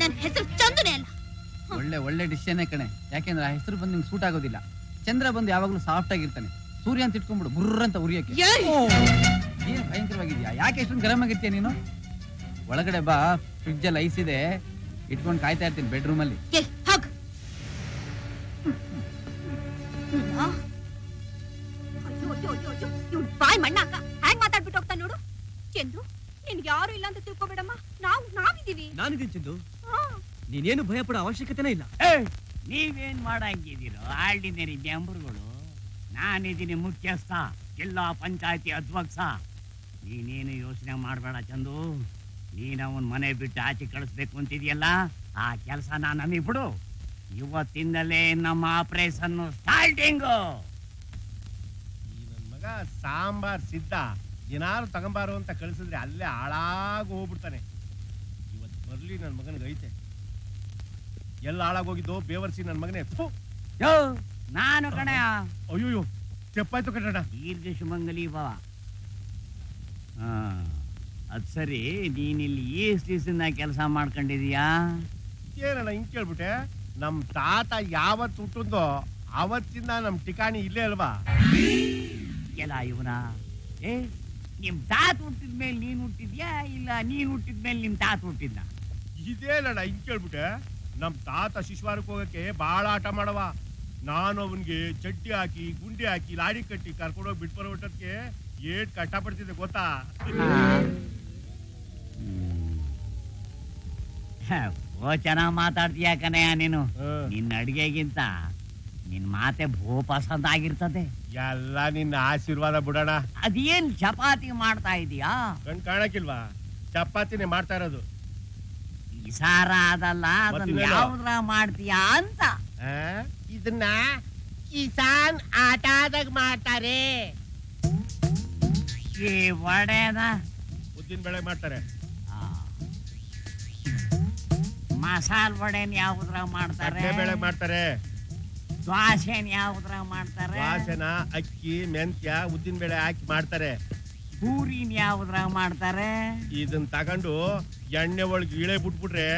ನನ್ನ ಹೆಸರು ಚಂದುನೇ ಅಲ್ಲ. ಒಳ್ಳೆ ಒಳ್ಳೆ ಡಿಸಿಷನ್ ಕಣೆ, ಯಾಕೆಂದ್ರೆ ಆ ಹೆಸರು ಬಂದ್ ನಿಂಗೆ ಸೂಟ್ ಆಗೋದಿಲ್ಲ. ಚಂದ್ರ ಬಂದು ಯಾವಾಗ್ಲೂ ಸಾಫ್ಟ್ ಆಗಿರ್ತಾನೆ. ಸೂರ್ಯ ಅಂತ ಇಟ್ಕೊಂಡ್ಬಿಡು, ಬುರ್ರ ಅಂತ ಉರಿಯಕ್ಕೆ. ಏನ್ ಭಯಂಕರವಾಗಿದ್ಯಾ? ಯಾಕೆ ಎಷ್ಟೊಂದು ಗರಂ ಆಗಿರ್ತೀಯ ನೀನು? ಒಳಗಡೆ ಬಾ, ಫ್ರಿಡ್ಜ್ ಅಲ್ಲಿ ಐಸ್ ಇದೆ, ಇಟ್ಕೊಂಡು ಕಾಯ್ತಾ ಇರ್ತೀನಿ ಬೆಡ್ರೂಮ್ ಅಲ್ಲಿ. ಬಾಯ್ ಮಣ್ಣಾಕ ಹ್ಯಾಂಗ್ ಮಾತಾಡ್ಬಿಟ್ಟು ಹೋಗ್ತಾ ನೋಡು. ಚಂದು, ನಿನ್ಗೆ ಯಾರು ಇಲ್ಲ ಅಂತ ತಿಳ್ಕೊಬೇಡಮ್ಮ, ನಾವಿದ್ದೀವಿ. ನಾನಿದ್ದೀನಿ ಚಂದು, ನೀನೇನು ಭಯ ಪಡೋ ಅವಶ್ಯಕತೆನೇ ಇಲ್ಲ. ನೀವೇನ್ ಮಾಡಂಗಿದ್ದೀರೋ ಆರ್ಡಿನರಿ ಮೆಂಬರ್ಗಳು, ನಾನಿದ್ದೀನಿ ಮುಖ್ಯಸ್ಥ, ಜಿಲ್ಲಾ ಪಂಚಾಯತಿ ಅಧ್ಯಕ್ಷ. ನೀನೇನು ಯೋಚನೆ ಮಾಡಬೇಡ ಚಂದು. ನೀನು ಅವನ್ ಮನೆ ಬಿಟ್ಟು ಆಚೆ ಕಳಿಸ್ಬೇಕು ಅಂತಿದೆಯಲ್ಲ, ಆ ಕೆಲಸ ನಾನು ನಮಗೆ ಬಿಡು. ಇವತ್ತಿಂದಲೇ ನಮ್ಮ ಆಪರೇಷನ್ ಸ್ಟಾರ್ಟಿಂಗು. ನನ್ ಮಗ ಸಾಂಬಾರ್ ಸಿದ್ಧ ಏನಾರು ತಗೊಂಬಾರು ಅಂತ ಕಳಿಸಿದ್ರೆ ಅಲ್ಲೇ ಹಾಳಾಗಿ ಹೋಗ್ಬಿಡ್ತಾನೆ. ಇವತ್ತು ಬರ್ಲಿ, ನನ್ನ ಮಗನಿಗೆ ಐತೆ. ಎಲ್ಲ ಹಾಳಾಗೋಗಿದ್ದು ಬೇವರ್ಸಿ ನನ್ನ ಮಗನೇ. ನಾನು ಕಣಯ. ಅಯ್ಯೋ, ಚೆಪ್ಪಾಯ್ತು ಕಣ. ದೀರ್ಘ ಶುಮಂಗಲಿ ಬಾವ. ಅದ್ ಸರಿ, ನೀನಿಲ್ಲಿ ಎಷ್ಟು ದಿವಸದಿಂದ ಕೆಲಸ ಮಾಡ್ಕೊಂಡಿದೀಯಾ? ಏನಣ್ಣ ಹಿಂಗ್ ಕೇಳ್ಬಿಟ್ಟೆ? ನಮ್ ತಾತ ಯಾವತ್ತು ಹುಟ್ಟಿದ್ನೋ ಅವತ್ತಿಂದ ನಮ್ ಠಿಕಾಣಿ ಇಲ್ಲೇ ಅಲ್ವಾ? ಎಲ್ಲ ಇವನ ನಿಮ್ ತಾತ ಹುಟ್ಟಿದ್ಮೇಲೆ ನೀನ್ ಹುಟ್ಟಿದ್ಯಾ, ಇಲ್ಲ ನೀನ್ ಹುಟ್ಟಿದ್ಮೇಲೆ ನಿಮ್ ತಾತ ಹುಟ್ಟಿದ್ನ? ಇದೇನಣ್ಣ ಹಿಂಗ್ ಕೇಳ್ಬಿಟ್ಟೆ? ನಮ್ ತಾತ ಶಿಶುವಾರಕ್ಕೆ ಹೋಗಕ್ಕೆ ಬಹಳ ಆಟ ಮಾಡವ. ನಾನು ಅವನ್ಗೆ ಚಡ್ಡಿ ಹಾಕಿ ಗುಂಡಿ ಹಾಕಿ ಲಾಡಿ ಕಟ್ಟಿ ಕರ್ಕೊಂಡೋಗಿ ಬಿಟ್ಬರೋ ಹೊಟ್ಟಕ್ಕೆ ಏಟ್ ಕಟ್ಟ ಪಡ್ತಿದ್ದೆ ಗೊತ್ತಾ? ಓ, ಚೆನ್ನಾಗ್ ಮಾತಾಡ್ತೀಯ ಕಣಯ್ಯ ನೀನು. ನಿನ್ನ ಅಡ್ಗೆಗಿಂತ ನಿನ್ ಮಾತೆ ಭೋ ಪಸಂದ್ ಆಗಿರ್ತದೆ. ಎಲ್ಲ ನಿನ್ನ ಆಶೀರ್ವಾದ ಬಿಡೋಣ. ಅದೇನ್ ಚಪಾತಿ ಮಾಡ್ತಾ ಇದೀಯಾ? ಕಣ್ ಕಾಣಕ್ಕಿಲ್ವಾ? ಚಪಾತಿನೇ ಮಾಡ್ತಾ ಇರೋದು. ಸಾರ ಅದಲ್ಲ, ಅದನ್ನ ಯಾವ್ದ್ರ ಮಾಡ್ತೀಯಾ ಅಂತ. ಇದನ್ನ ಕಿಸಾನ್ ಆಟದಾಗ ಮಾಡ್ತಾರೆ. ಉದ್ದಿನ ಬೆಳೆ ಮಾಡ್ತಾರೆ. ಮಸಾಲ ವಡೆನ ಯಾವ್ದ್ರ ಮಾಡ್ತಾರೆ? ಬೆಳೆ ಮಾಡ್ತಾರೆ. ದ್ವಾಸೆನ ಯಾವ್ದ್ರ ಮಾಡ್ತಾರೆ? ದ್ವಾಸೆನ ಅಕ್ಕಿ ಮೆಂತ್ಯ ಉದ್ದಿನ ಬೆಳೆ ಹಾಕಿ ಮಾಡ್ತಾರೆ. ಪೂರಿನ ಯಾವ್ದ್ರ ಮಾಡ್ತಾರೆ? ಇದನ್ನ ತಗೊಂಡು ಎಣ್ಣೆ ಒಳಗೆ ಇಳೆ ಬಿಟ್ಬಿಟ್ರೆ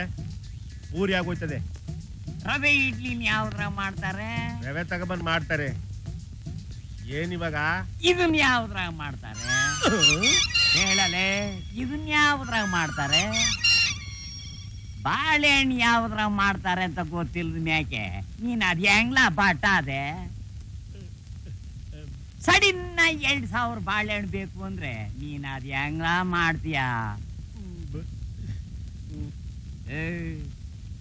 ಪೂರಿ ಆಗೋಯ್ತದೆ. ರವೆ ಇಡ್ಲಿನ ಯಾವ್ದ್ರ ಮಾಡ್ತಾರೆ? ರವೆ ತಗೊಂಡ್ ಮಾಡ್ತಾರೆ. ಏನಿವಾಗ ಇದನ್ ಯಾವ್ದ್ರಾಗ ಮಾಡ್ತಾರೆ ಹೇಳಲೆ? ಇದನ್ ಯಾವ್ದ್ರಾಗ ಮಾಡ್ತಾರೆ? ಬಾಳೆಹಣ್ಣು ಯಾವ್ದ್ರಾಗ ಮಾಡ್ತಾರೆ ಅಂತ ಗೊತ್ತಿಲ್ದ ಮ್ಯಾಕೆ ನೀನ್ ಅದ್ ಹೆಂಗ್ಲಾ ಬಟ್ಟ ಅದೇ ಸಡಿನ್ 2000 ಬಾಳೆಹಣ್ಣು ಬೇಕು ಅಂದ್ರೆ ನೀನ್ ಅದ್ ಹೆಂಗ್ಲಾ ಮಾಡ್ತೀಯ?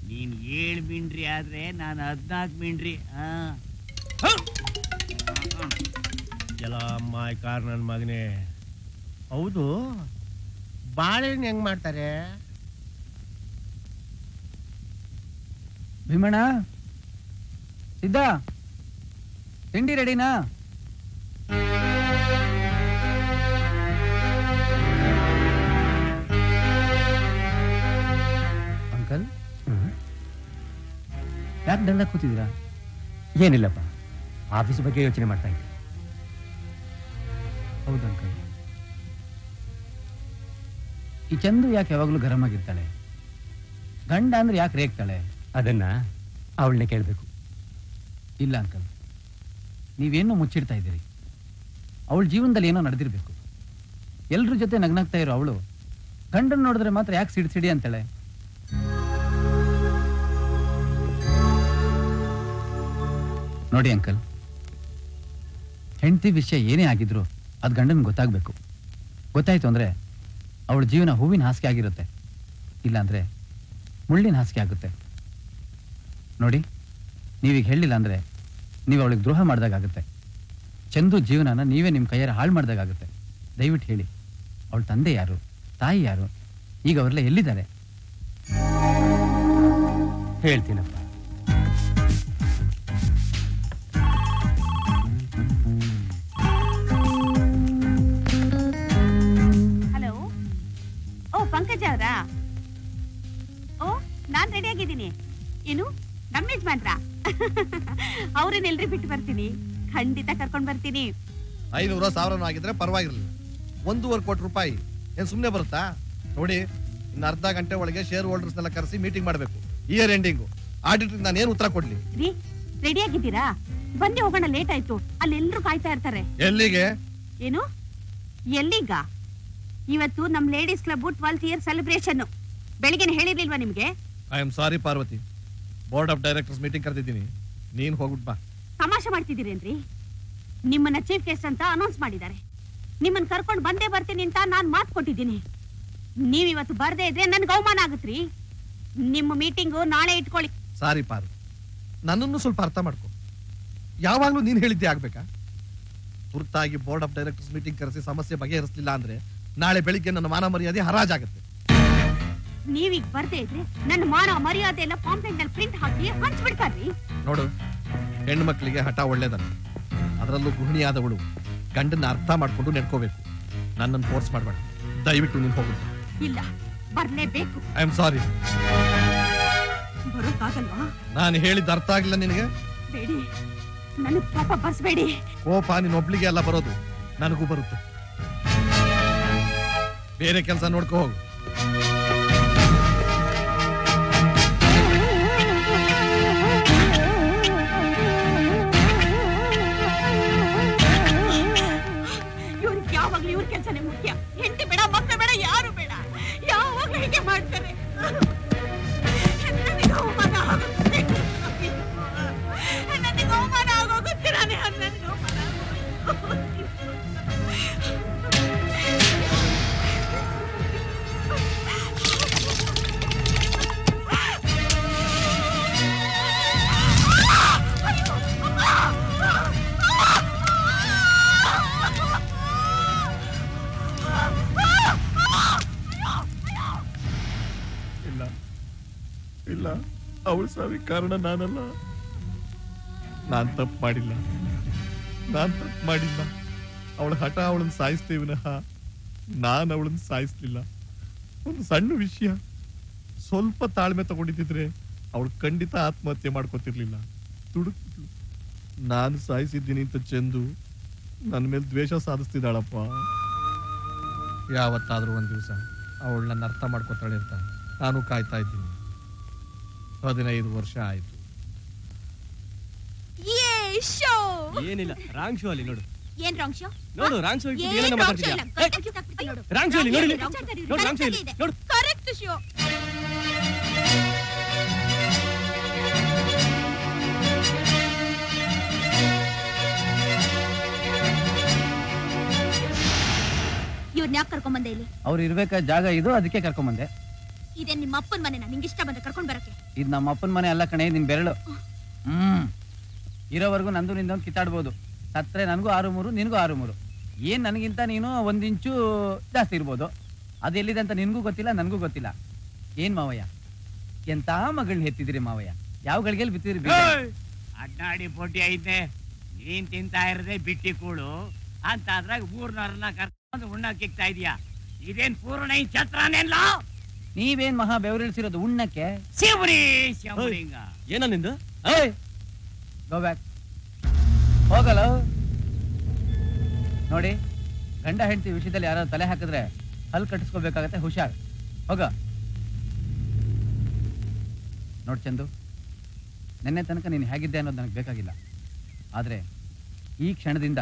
ನೀನ್ 7 ಮಿಂಡ್ರಿ ಆದ್ರೆ ನಾನು 14 ಮಿಂಡ್ರಿ. ಎಲ್ಲ ಅಮ್ಮ ಕಾರ್ ನನ್ನ ಮಗನೇ. ಹೌದು, ಬಾಳೆಹಣ್ಣು ಹೆಂಗ್ ಮಾಡ್ತಾರೆ? ಭೀಮಣ್ಣ, ಸಿದ್ಧ, ತಿಂಡಿ ರೆಡಿನಾ? ಅಂಕಲ್, ಯಾಕೆ ದಂಡ ಕೂತಿದ್ದೀರಾ? ಏನಿಲ್ಲಪ್ಪ, ಆಫೀಸ್ ಬಗ್ಗೆ ಯೋಚನೆ ಮಾಡ್ತಾ ಇದ್ದೆ. ಹೌದು ಅಂಕಲ್, ಈ ಚಂದು ಯಾಕೆ ಯಾವಾಗಲೂ ಗರಂ ಆಗಿರ್ತಾಳೆ? ಗಂಡ ಅಂದ್ರೆ ಯಾಕೆ ರೇಗ್ತಾಳೆ? ಅದನ್ನ ಅವಳನ್ನೇ ಕೇಳಬೇಕು. ಇಲ್ಲ ಅಂಕಲ್, ನೀವೇನೋ ಮುಚ್ಚಿಡ್ತಾ ಇದ್ದೀರಿ. ಅವಳ ಜೀವನದಲ್ಲಿ ಏನೋ ನಡೆದಿರ್ಬೇಕು. ಎಲ್ಲರ ಜೊತೆ ನಗ್ನಾಗ್ತಾ ಇರೋ ಅವಳು ಗಂಡನ್ನು ನೋಡಿದ್ರೆ ಮಾತ್ರ ಯಾಕೆ ಸಿಡಿ ಸಿಡಿ ಅಂತಾಳೆ? ನೋಡಿ ಅಂಕಲ್, ಹೆಂಡತಿ ವಿಷಯ ಏನೇ ಆಗಿದ್ರು ಅದು ಗಂಡನ ಗೊತ್ತಾಗಬೇಕು. ಗೊತ್ತಾಯ್ತು ಅಂದ್ರೆ ಅವಳ ಜೀವನ ಹೂವಿನ ಹಾಸಿಗೆ ಆಗಿರುತ್ತೆ, ಇಲ್ಲಾಂದ್ರೆ ಮುಳ್ಳಿನ ಹಾಸಿಗೆ ಆಗುತ್ತೆ. ನೋಡಿ, ನೀವೀಗ ಹೇಳಿಲ್ಲ ಅಂದ್ರೆ ನೀವು ಅವಳಿಗೆ ದ್ರೋಹ ಮಾಡಿದಾಗುತ್ತೆ. ಚಂದು ಜೀವನನ ನೀವೇ ನಿಮ್ಮ ಕೈಯಾರ ಹಾಳು ಮಾಡಿದಾಗುತ್ತೆ. ದಯವಿಟ್ಟು ಹೇಳಿ, ಅವಳ ತಂದೆ ಯಾರು, ತಾಯಿ ಯಾರು, ಈಗ ಅವರೆಲ್ಲ ಎಲ್ಲಿದ್ದಾರೆ? ಹೇಳ್ತೀನಪ್ಪ. ಪಂಕಜ ಅವರಾ? ಓ, ನಾನ್ ರೆಡಿ ಆಗಿದ್ದೀನಿ. ಏನು, ನಮ್ಮ ಯಜಮಾನ್ರಾ? ಅವ್ರೇನ್ ಎಲ್ರಿ ಬಿಟ್ಟು ಬರ್ತೀನಿ, ಖಂಡಿತ ಕರ್ಕೊಂಡ್ ಬರ್ತೀನಿ. 500 ಸಾವಿರ ಆಗಿದ್ರೆ ಪರವಾಗಿರ್ಲಿಲ್ಲ, 1.25 ಕೋಟಿ ರೂಪಾಯಿ ಏನ್ ಸುಮ್ನೆ ಬರುತ್ತಾ? ನೋಡಿ, ಇನ್ನು ಅರ್ಧ ಗಂಟೆ ಒಳಗೆ ಶೇರ್ ಹೋಲ್ಡರ್ಸ್ನೆಲ್ಲ ಕರೆಸಿ ಮೀಟಿಂಗ್ ಮಾಡ್ಬೇಕು. ಇಯರ್ ಎಂಡಿಂಗು ಆಡಿಟ್ರಿಗೆ ನಾನು ಏನ್ ಉತ್ತರ ಕೊಡ್ಲಿ? ರೀ, ರೆಡಿ ಆಗಿದ್ದೀರಾ? ಬಂದೆ ಹೋಗೋಣ, ಲೇಟ್ ಆಯ್ತು. ಅಲ್ಲಿ ಎಲ್ರು ಕಾಯ್ತಾ ಇರ್ತಾರೆ. ಎಲ್ಲಿಗೆ? ಏನು ಎಲ್ಲಿಗ? ಇವತ್ತು ನಮ್ ladies club 12th year celebration. ಬೆಳಿಗ್ಗೆ ಹೇಳಿರ್ಲಿಲ್ವಾ ನಿಮ್ಗೆ? I am sorry Parvati, board of directors meeting ಕರೆದಿದ್ದೀನಿ, ನೀನ್ ಹೋಗ್ಬಿಟ್ ಬಾ. ತಮಾಷೆ ಮಾಡ್ತಿದ್ದೀರೇನ್ರಿ? ನಿಮ್ಮನ್ನ ಚೀಫ್ ಗೆಸ್ಟ್ ಅಂತ ಅನೌನ್ಸ್ ಮಾಡಿದ್ದಾರೆ. ನಿಮ್ಮನ್ನ ಕರ್ಕೊಂಡು ಬಂದೇ ಬರ್ತೀನಿ ಅಂತ ನಾನು ಮಾತು ಕೊಟ್ಟಿದ್ದೀನಿ. ನೀವ್ ಇವತ್ತು ಬರ್ದೇ ಇದ್ರೆ ನನ್ಗೆ ಅವಮಾನ ಆಗುತ್ತ್ರಿ. ನಿಮ್ಮ ಮೀಟಿಂಗು ನಾಳೆ ಇಟ್ಕೊಳ್ಳಿ. ಸಾರಿ ಪಾರ್ವತಿ, ನನ್ನನ್ನು ಸ್ವಲ್ಪ ಅರ್ಥ ಮಾಡ್ಕೊ. ಯಾವಾಗ್ಲೂ ನೀನ್ ಹೇಳಿದ್ದೆ ಆಗ್ಬೇಕಾ? ತುರ್ತಾಗಿ ಬೋರ್ಡ್ ಆಫ್ ಡೈರೆಕ್ಟರ್ಸ್ ಮೀಟಿಂಗ್ ಕರೆಸಿ ಸಮಸ್ಯೆ ಬಗೆಹರಿಸಲಿಲ್ಲ ಅಂದ್ರೆ ನಾಳೆ ಬೆಳಿಗ್ಗೆ ನನ್ನ ಮಾನ ಮರ್ಯಾದೆ ಹರಾಜಾಗುತ್ತೆ. ನೀವೀಗ ಬರ್ದೇ ಇದ್ರೆ ನನ್ನ ಮಾನ ಮರ್ಯಾದೆ ಎಲ್ಲ ಪಾಂಪ್ಲೆಟ್ ಅಲ್ಲಿ ಪ್ರಿಂಟ್ ಹಾಕಿ ಹಂಚ್ಬಿಡ್ತಾರ್ರಿ. ನೋಡು, ಹೆಣ್ಣು ಮಕ್ಕಳಿಗೆ ಹಠ ಒಳ್ಳೇದಲ್ಲ, ಅದರಲ್ಲೂ ಗೃಹಿಣಿಯಾದವಳು ಗಂಡನ್ನ ಅರ್ಥ ಮಾಡ್ಕೊಂಡು ನೆಡ್ಕೋಬೇಕು. ನನ್ನನ್ನು ಫೋರ್ಸ್ ಮಾಡಬೇಡ, ದಯವಿಟ್ಟು ನೀನು ಹೋಗು. ಇಲ್ಲ, ಬರ್ಲೇಬೇಕು. I am sorry. ಬರೋಕ್ಕಾಗಲ್ವಾ? ನಾನು ಹೇಳಿದ ಅರ್ಥ ಆಗಿಲ್ಲ ನಿನಗೆ? ಬೇಡಿ, ನನಗೆ ಕೋಪ ಬರ್ಸ್ಬೇಡಿ. ಕೋಪ ನಿನ್ನೊಬ್ಳಿಗೆ ಎಲ್ಲ ಬರೋದು, ನನಗೂ ಬರುತ್ತೆ. ಬೇರೆ ಕೆಲಸ ನೋಡ್ಕೊ ಹೋಗು. ಇವ್ರಿಗೆ ಯಾವಾಗ್ಲೂ ಇವ್ರ ಕೆಲಸನೇ ಮುಖ್ಯ. ಹೆಂಡತಿ ಬೇಡ, ಮಕ್ಕಳು ಬೇಡ, ಯಾರು ಬೇಡ. ಯಾವಾಗ್ಲೂ ಹೀಗೆ ಮಾಡ್ತಾರೆ. ನನಗೆ ಅವಮಾನ ಆಗೋಗುತ್ತೆ. ಇಲ್ಲ, ಅವಳು ಸಾವಿಗೆ ಕಾರಣ ನಾನಲ್ಲ. ನಾನು ತಪ್ಪು ಮಾಡಿಲ್ಲ. ಅವಳ ಹಠ ಅವಳನ್ನು ಸಾಯಿಸ್ತೇವೆ ವಿನಃ ನಾನು ಅವಳನ್ನು ಸಾಯಿಸ್ಲಿಲ್ಲ. ಒಂದು ಸಣ್ಣ ವಿಷಯ, ಸ್ವಲ್ಪ ತಾಳ್ಮೆ ತಗೊಂಡಿದ್ದಿದ್ರೆ ಅವಳು ಖಂಡಿತ ಆತ್ಮಹತ್ಯೆ ಮಾಡ್ಕೊತಿರ್ಲಿಲ್ಲ. ತುಡುಕ್ತಿದ್ಲು. ನಾನು ಸಾಯಿಸಿದ್ದೀನಿ ಅಂತ ಚೆಂದು ನನ್ನ ಮೇಲೆ ದ್ವೇಷ ಸಾಧಿಸ್ತಿದ್ದಾಳಪ್ಪ. ಯಾವತ್ತಾದ್ರೂ ಒಂದು ದಿವಸ ಅವಳು ನನ್ನ ಅರ್ಥ ಮಾಡ್ಕೊತಾಳೆ ಅಂತ ನಾನು ಕಾಯ್ತಾ ಇದ್ದೀನಿ. 15 ವರ್ಷ ಆಯ್ತು. ಏನಿಲ್ಲ, ರಾಂಗ್ ಶೋ ಅಲ್ಲಿ ನೋಡು. ನೋಡು, ರಾಂಗ್ ಶೋ ನೋಡು. Correct show. ಇವ್ರನ್ನ ಯಾಕೆ ಕರ್ಕೊಂಡ್ಬಂದೆ ಇಲ್ಲಿ? ಅವ್ರು ಇರ್ಬೇಕಾದ ಜಾಗ ಇದು, ಅದಕ್ಕೆ ಕರ್ಕೊಂಡ್ಬಂದೆ. ಇದೇ ನಿಮ್ಮ ಅಪ್ಪನ ಮನೆ? ನಿಂಗೆ ಇಷ್ಟ ಬಂದ ಕರ್ಕೊಂಡ್ ಬರಕ್ಕೆ? ಇದು ನಮ್ಮ ಅಪ್ಪನ ಮನೆ ಅಲ್ಲ ಕಣೆ, ನಿನ್ ಬೆರಳು. ಇರೋವರೆಗೂ ನಂದು ನಿಂದೊಂದು ಕಿತ್ತಾಡ್ಬೋದು, ಸತ್ತರೆ ನನಗೂ 6-3 ನಿನಗೂ 6-3 ಏನು ನನಗಿಂತ ನೀನು ಒಂದು ಇಂಚು ಜಾಸ್ತಿ ಇರಬಹುದು ಅದು ಎಲ್ಲಿದೆ ಅಂತ ನಿನಗೂ ಗೊತ್ತಿಲ್ಲ ನನಗೂ ಗೊತ್ತಿಲ್ಲ ಏನು ಮಾವಯ್ಯ ಎಂತ ಮಗಳನ್ನ ಹೆತ್ತಿದಿರಿ ಮಾವಯ್ಯ ಯಾವ ಗಳಿಗೆಲಿ ಬಿತ್ತಿದಿರಿ ಅಡ್ಡಾಡಿ ಪೋಟಿ ಐತೆ ನೀನು ತಿಂತಾ ಇರದೆ ಬಿಟ್ಟಿ ಕೂಳು ಅಂತ ಅದ್ರಾಗ ಊರ್ನವರನ್ನ ಕರ್ಕೊಂಡು ಉಣ್ಣಕ್ಕೆ ಇಕ್ತಾ ಇದೀಯಾ ಇದೇನ್ ಪೂರ್ಣ ಈ ಛತ್ರನೇನಲ್ಲ ನೀವೇನ್ ಮಹಾ ಬೆವರಿಳಿಸಿರೋದು ಉಣ್ಣಕ್ಕೆ ಶಿವರಿ ಶಿವರಿಂಗ ಏನ ನಿಂದು ಏಯ್ ಗೋ ಬ್ಯಾಕ್ ಹೋಗಲ್ಲ ನೋಡಿ ಗಂಡ ಹೆಂಡತಿ ವಿಷಯದಲ್ಲಿ ಯಾರು ತಲೆ ಹಾಕಿದ್ರೆ ಹಲ್ ಕಟ್ಟಿಸ್ಕೋಬೇಕಾಗತ್ತೆ ಹುಷಾರ್ ಹೋಗ ನೋಡಿ ಚಂದು ನೆನ್ನೆ ತನಕ ನೀನು ಹೇಗಿದ್ದೆ ಅನ್ನೋದು ನನಗೆ ಬೇಕಾಗಿಲ್ಲ ಆದ್ರೆ ಈ ಕ್ಷಣದಿಂದ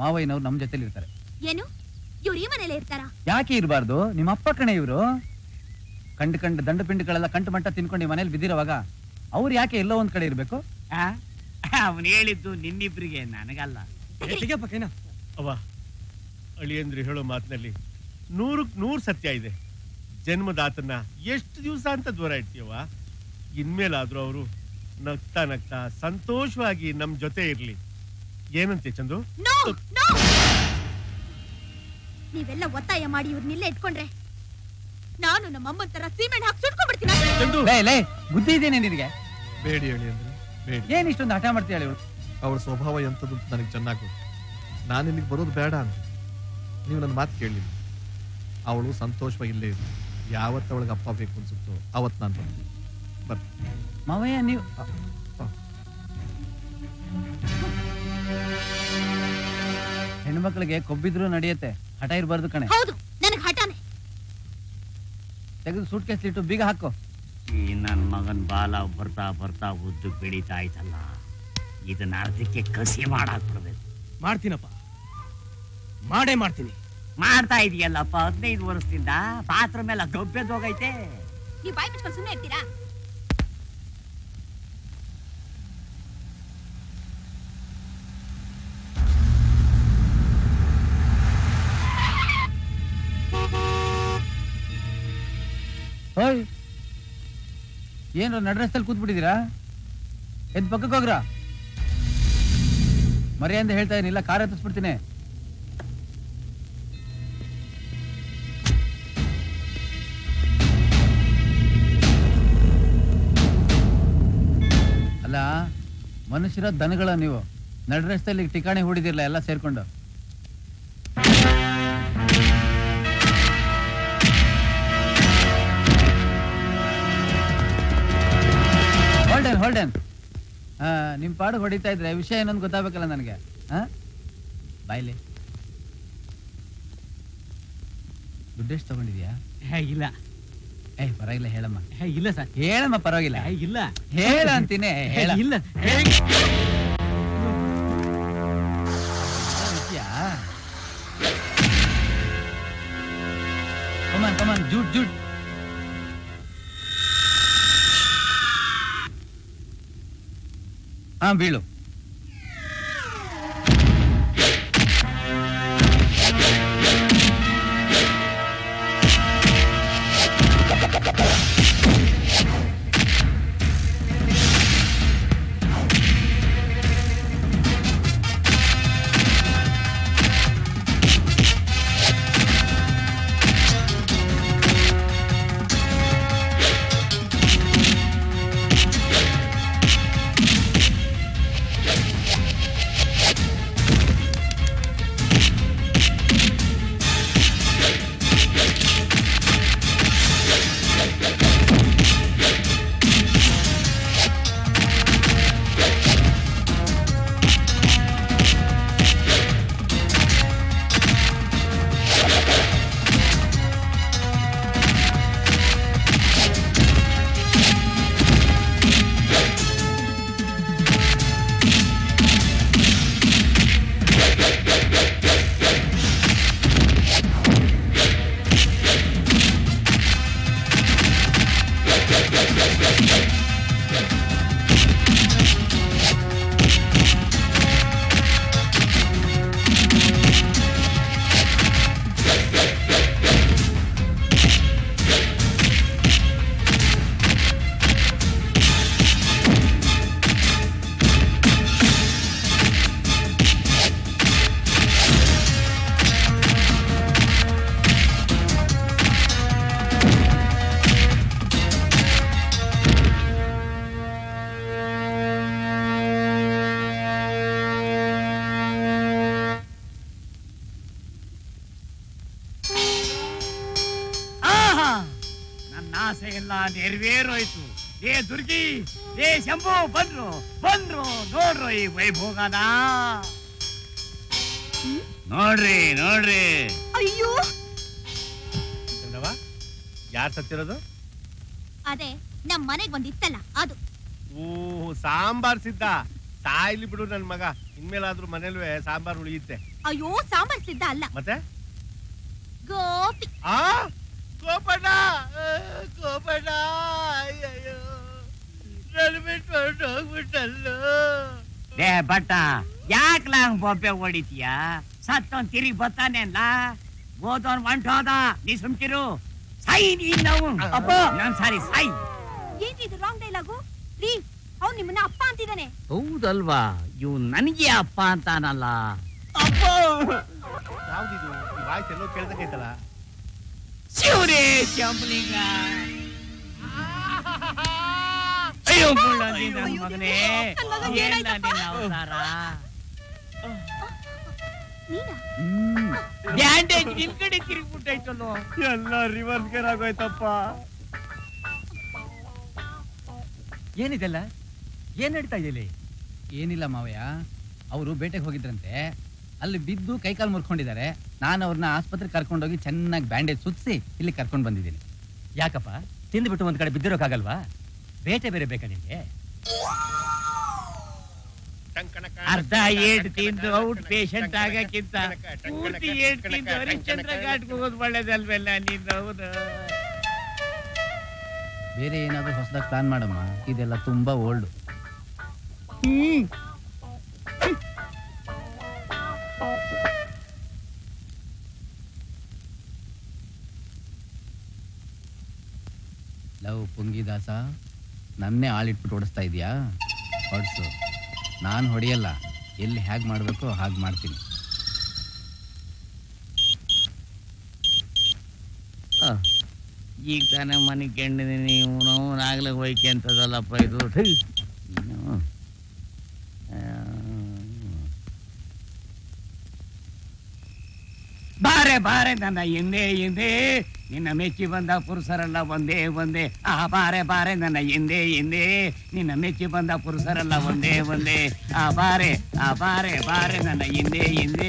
ಮಾವಯ್ಯನವ್ರು ನಮ್ಮ ಜೊತೆಲಿ ಇರ್ತಾರೆ ಏನು ಇವ್ರು ಈ ಮನೇಲೆ ಇರ್ತಾರಾ ಯಾಕೆ ಇರಬಾರ್ದು ನಿಮ್ಮ ಅಪ್ಪ ಕಣೆ ಇವರು ಕಂಡು ಕಂಡು ದಂಡು ಪಿಂಡುಗಳೆಲ್ಲ ಕಂಟು ಮಂಟ ತಿನ್ಕೊಂಡು ಈ ಮನೇಲಿ ಬಿದ್ದಿರೋವಾಗ ಅವ್ರು ಯಾಕೆ ಎಲ್ಲೋ ಒಂದ್ ಕಡೆ ಇರ್ಬೇಕು ಅವನು ಹೇಳಿದ್ದು ನಿನ್ನಿಬ್ರಿಗೆ ನನಗಲ್ಲ ಅಳಿಯಂದ್ರಿ ಹೇಳೋ ಮಾತಿನಲ್ಲಿ 100ಕ್ಕೆ 100 ಸತ್ಯ ಇದೆ ಜನ್ಮದಾತನ ಎಷ್ಟು ದಿವಸ ಅಂತ ದೂರ ಇಡ್ತೀವ ಇನ್ಮೇಲಾದ್ರೂ ಅವರು ನಗ್ತಾ ನಗ್ತಾ ಸಂತೋಷವಾಗಿ ನಮ್ ಜೊತೆ ಇರ್ಲಿ ಏನಂತೆ ಚಂದು ನೀವೆಲ್ಲ ಒತ್ತಾಯ ಮಾಡಿ ಇವ್ರನ್ನೆಲ್ಲ ಇಟ್ಕೊಂಡ್ರೆ ನಾನು ನಮ್ಮ ಅಮ್ಮನ ತರ ಸಿಮೆಂಟ್ ಹಾಕಿ ಸುಟ್ಕೊಂಡ್ಬಿಡ್ತೀನಿ ಬುದ್ಧಿ ಇದೇನೆ ನಿನಗೆ ಬೇಡಿ ಹೇಳಿ ಅಂದ್ರೆ ಏನ್ ಇಷ್ಟೊಂದು ಹಠ ಮಾಡ್ತೀಯ ಹೇಳಿ ಅವ್ರ ಸ್ವಭಾವ ಎಂಥದ್ದು ನನಗೆ ಚೆನ್ನಾಗಿ ನಾನು ಇಲ್ಲಿಗೆ ಬರೋದು ಬೇಡ ಅಂತ ನೀವು ನನ್ನ ಮಾತು ಕೇಳಲಿಲ್ಲ ಅವಳು ಸಂತೋಷವಾಗಿ ಇಲ್ಲೇ ಇದ್ಲು ಯಾವತ್ತು ಅವಳಿಗೆ ಅಪ್ಪ ಬೇಕು ಅನ್ಸುತ್ತೋ ಅವತ್ತು ನಾನು ಬರ್ತೀನಿ ಬರ್ತೀನಿ ಮಾವಯ್ಯ ನೀವು ಹೆಣ್ಮಕ್ಳಿಗೆ ಕೊಬ್ಬಿದ್ರು ನಡೆಯುತ್ತೆ ಹಠ ಇರಬಾರ್ದು ಕಣೆ ಹೌದು ನನಗೆ ಹಠಾನೆ ತೆಗೆದು ಸೂಟ್ ಕೇಸ್ಲಿಟ್ಟು ಬೀಗ ಹಾಕೋ ಈ ನನ್ನ ಮಗನ ಬಾಲ ಬರ್ತಾ ಬರ್ತಾ ಉದ್ದು ಬೆಳೀತಾ ಆಯ್ತಲ್ಲ ಇದನ್ನ ಅರ್ಧಕ್ಕೆ ಕಸಿ ಮಾಡಾಕ್ಬಿಡ್ಬೇಕು ಮಾಡ್ತೀನಪ್ಪ ಮಾಡೇ ಮಾಡ್ತೀನಿ ಮಾಡ್ತಾ ಇದೆಯಲ್ಲಪ್ಪ 15 ವರ್ಷದಿಂದ ಪಾತ್ರ ಮೇಲೆ ಗಬ್ಬೆದೋಗೈತೆ ನೀವು ಬಾಯಿ ಬಿಟ್ಕೊಂಡು ಸುಮ್ಮನೆ ಇರ್ತೀರಾ ಹೋಯ್ ಏನ್ರ ನಡ್ರಸ್ತಲ್ಲಿ ಕೂತ್ಬಿಟ್ಟಿದ್ದೀರಾ ಎದ್ ಪಕ್ಕಕ್ಕೆ ಹೋಗ್ರ ಮರ್ಯಾಂದ ಹೇಳ್ತಾ ಏನಿಲ್ಲ ಕಾರ್ ಹತ್ತಿಸ್ಬಿಡ್ತೀನಿ ಅಲ್ಲ ಮನುಷ್ಯರ ದನಗಳ ನೀವು ನಡ್ರಸ್ತಲ್ಲಿ ಠಿಕಾಣಿ ಹೂಡಿದಿರಲ್ಲ ಎಲ್ಲ ಸೇರ್ಕೊಂಡು ಹೋಲ್ಡನ್ ನಿಮ್ ಪಾಡು ಹೊಡಿತಾ ಇದ್ರೆ ವಿಷಯ ಏನೊಂದು ಗೊತ್ತಾಗಬೇಕಲ್ಲ ನನಗೆ ಬಾಯ್ಲಿ ದುಡ್ಡೆಷ್ಟು ತಗೊಂಡಿದ್ಯಾ ಇಲ್ಲ ಏ ಪರವಾಗಿಲ್ಲ ಹೇಳಮ್ಮ ಇಲ್ಲ ಸರ್ ಹೇಳಮ್ಮ ಪರವಾಗಿಲ್ಲ ಇಲ್ಲ ಹೇಳ ಅಂತೀನಿ ಹೇಳ ಇಲ್ಲ ಕಮಾನ್ ಕಮಾನ್ ಜೂಟ್ ಜೂಟ್ हाँ बीलो ನೆರವೇರೋಯ್ತು. ಏ ದುರ್ಗಿ, ಏ ಶಂಭು, ಬಂದ್ರು ಬಂದ್ರು ನೋಡ್ರು ಈ ವೈಭೋಗನ. ನೋಡ್ರಿ ನೋಡ್ರಿ. ಅಯ್ಯೋ ಯಾರು ಸತ್ತಿರೋದು? ಅದೇ ನಮ್ ಮನೆಗ್ ಒಂದ್ ಇತ್ತಲ್ಲ ಅದು. ಓಹ್, ಸಾಂಬಾರ್ ಸಿದ್ಧ. ಸಾಯ್ಲಿ ಬಿಡು ನನ್ ಮಗ, ಇನ್ಮೇಲಾದ್ರೂ ಮನೇಲ್ವೇ ಸಾಂಬಾರ್ ಉಳಿಯುತ್ತೆ. ಅಯ್ಯೋ ಸಾಂಬಾರ್ ಸಿದ್ಧ ಅಲ್ಲ ಮತ್ತೆ ಗೋಪಿ. ಆ ಗೋಪಣ್ಣ ಗೋಪಣ್ಣ, ಅಯ್ಯೋ ನನ್ ಬಿಟ್ಟು ಹೊರಟೋಗ್ಬಿಟ್ಟಲ್ಲ. ಏ ಬಟ್ಟ, ಯಾಕೆ ನಂಗ್ ಬೊಬ್ಬೆ ಹೊಡಿತೀಯ? ಸತ್ತವನ್ ತಿರುಗಿ ಬರ್ತಾನೆ ಅಲ್ಲ, ಓದೋನ್ ಹೊಂಟೋದ, ನೀ ಸುಮ್ಕಿರು. ಸಾಯಿ ನೀನ್, ನಾವು ಅಪ್ಪ. ನಾನ್ ಸಾರಿ ಸಾಯಿ. ಏನಿದು ರಾಂಗ್ ಡೈಲಾಗು? ರೀ ಅವ್ನು ನಿಮ್ಮನ್ನ ಅಪ್ಪ ಅಂತಿದ್ದಾನೆ. ಹೌದಲ್ವಾ? ಇವ್ ನನಗೆ ಅಪ್ಪ ಅಂತಾನಲ್ಲ. ಅಪ್ಪ ಯಾವ್ದಿದು? ವಾಯ್ಸ್ ಎಲ್ಲೋ ಕೇಳ್ದಂಗೈತಲ್ಲ. ಶಿವರೇ ಶಂಭುಲಿಂಗ, ಅಯ್ಯೋ ಮುಳ್ಳದಿ ನನ್ನ ಮಗನೇ, ಏನ ನಿನ್ನ ಅವತಾರ. ಬ್ಯಾಂಡೇಜ್ ನಿನ್ ಕಡೆ ತಿರುಗಿಬಿಟ್ಟಾಯ್ತಲ್ಲೋ. ಎಲ್ಲ ರಿವರ್ಸ್ ಗೇರ್ ಆಗೋಯ್ತಪ್ಪ. ಏನಿದೆಲ್ಲ? ಏನ್ ನಡೀತಾ ಇದೆಯಲ್ಲಿ? ಏನಿಲ್ಲ ಮಾವಯ್ಯ, ಅವರು ಬೇಟೆಗೆ ಹೋಗಿದ್ರಂತೆ, ಅಲ್ಲಿ ಬಿದ್ದು ಕೈಕಾಲು ಮುರ್ಕೊಂಡಿದ್ದಾರೆ. ನಾನು ಅವ್ರನ್ನ ಆಸ್ಪತ್ರೆ ಕರ್ಕೊಂಡೋಗಿ ಚೆನ್ನಾಗಿ ಬ್ಯಾಂಡೇಜ್ ಸುತ್ತಿಸಿ ಇಲ್ಲಿ ಕರ್ಕೊಂಡು ಬಂದಿದ್ದೀನಿ. ಯಾಕಪ್ಪ, ತಿಂದುಬಿಟ್ಟು ಒಂದ್ ಕಡೆ ಬಿದ್ದಿರೋಕ್ಕಾಗಲ್ವಾ? ಬೇಟೆ ಬೇರೆ ಬೇಕಾ ನಿಮಗೆ? ಅರ್ಧ ಏಟ್ ತಿಂದು ಔಟ್ ಪೇಷಂಟ್ ಆಗಕ್ಕಿಂತ ಪೂರ್ತಿ ಏಟ್ ತಿಂದು ಹರಿಶ್ಚಂದ್ರ ಘಾಟ್ಗೆ ಹೋಗೋದು ಒಳ್ಳೇದಲ್ವೆಲ್ಲ ನೀನು? ಹೌದು, ಬೇರೆ ಏನಾದ್ರೂ ಹೊಸದಾಗಿ ಪ್ಲಾನ್ ಮಾಡಮ್ಮ, ಇದೆಲ್ಲ ತುಂಬಾ ಓಲ್ಡ್. ಲವ್ ಪುಂಗಿದಾಸ, ನನ್ನೇ ಆಳಿಟ್ಬಿಟ್ಟು ಓಡಿಸ್ತಾ ಇದೀಯಾ? ಹೊಡ್ಸು, ನಾನು ಹೊಡೆಯಲ್ಲ. ಎಲ್ಲಿ ಹೇಗೆ ಮಾಡಬೇಕು ಹಾಗೆ ಮಾಡ್ತೀನಿ. ಈಗ ತಾನೇ ಮನೆಗೆ ಕೆಂಡಿದ್ದೀನಿ, ಇವನು ನಾಗ್ಲ ಹೋಯ್ಕೆ ಅಂತದಲ್ಲಪ್ಪ ಇದು. ಬಾರೆ ಬಾರೆ ನನ್ನ ಹಿಂದೆ ಹಿಂದೆ, ನಿನ್ನ ಮೆಚ್ಚಿ ಬಂದ ಪುರುಷರೆಲ್ಲ ಒಂದೇ ಒಂದೇ. ಆ ಬಾರೆ ಬಾರೆ ನನ್ನ ಹಿಂದೆ ಹಿಂದೆ, ನಿನ್ನ ಮೆಚ್ಚಿ ಬಂದ ಪುರುಷರೆಲ್ಲ ಒಂದೇ ಒಂದೇ. ಆ ಬಾರೆ ಆ ಬಾರೆ ಬಾರೆ ನನ್ನ ಹಿಂದೆ ಹಿಂದೆ,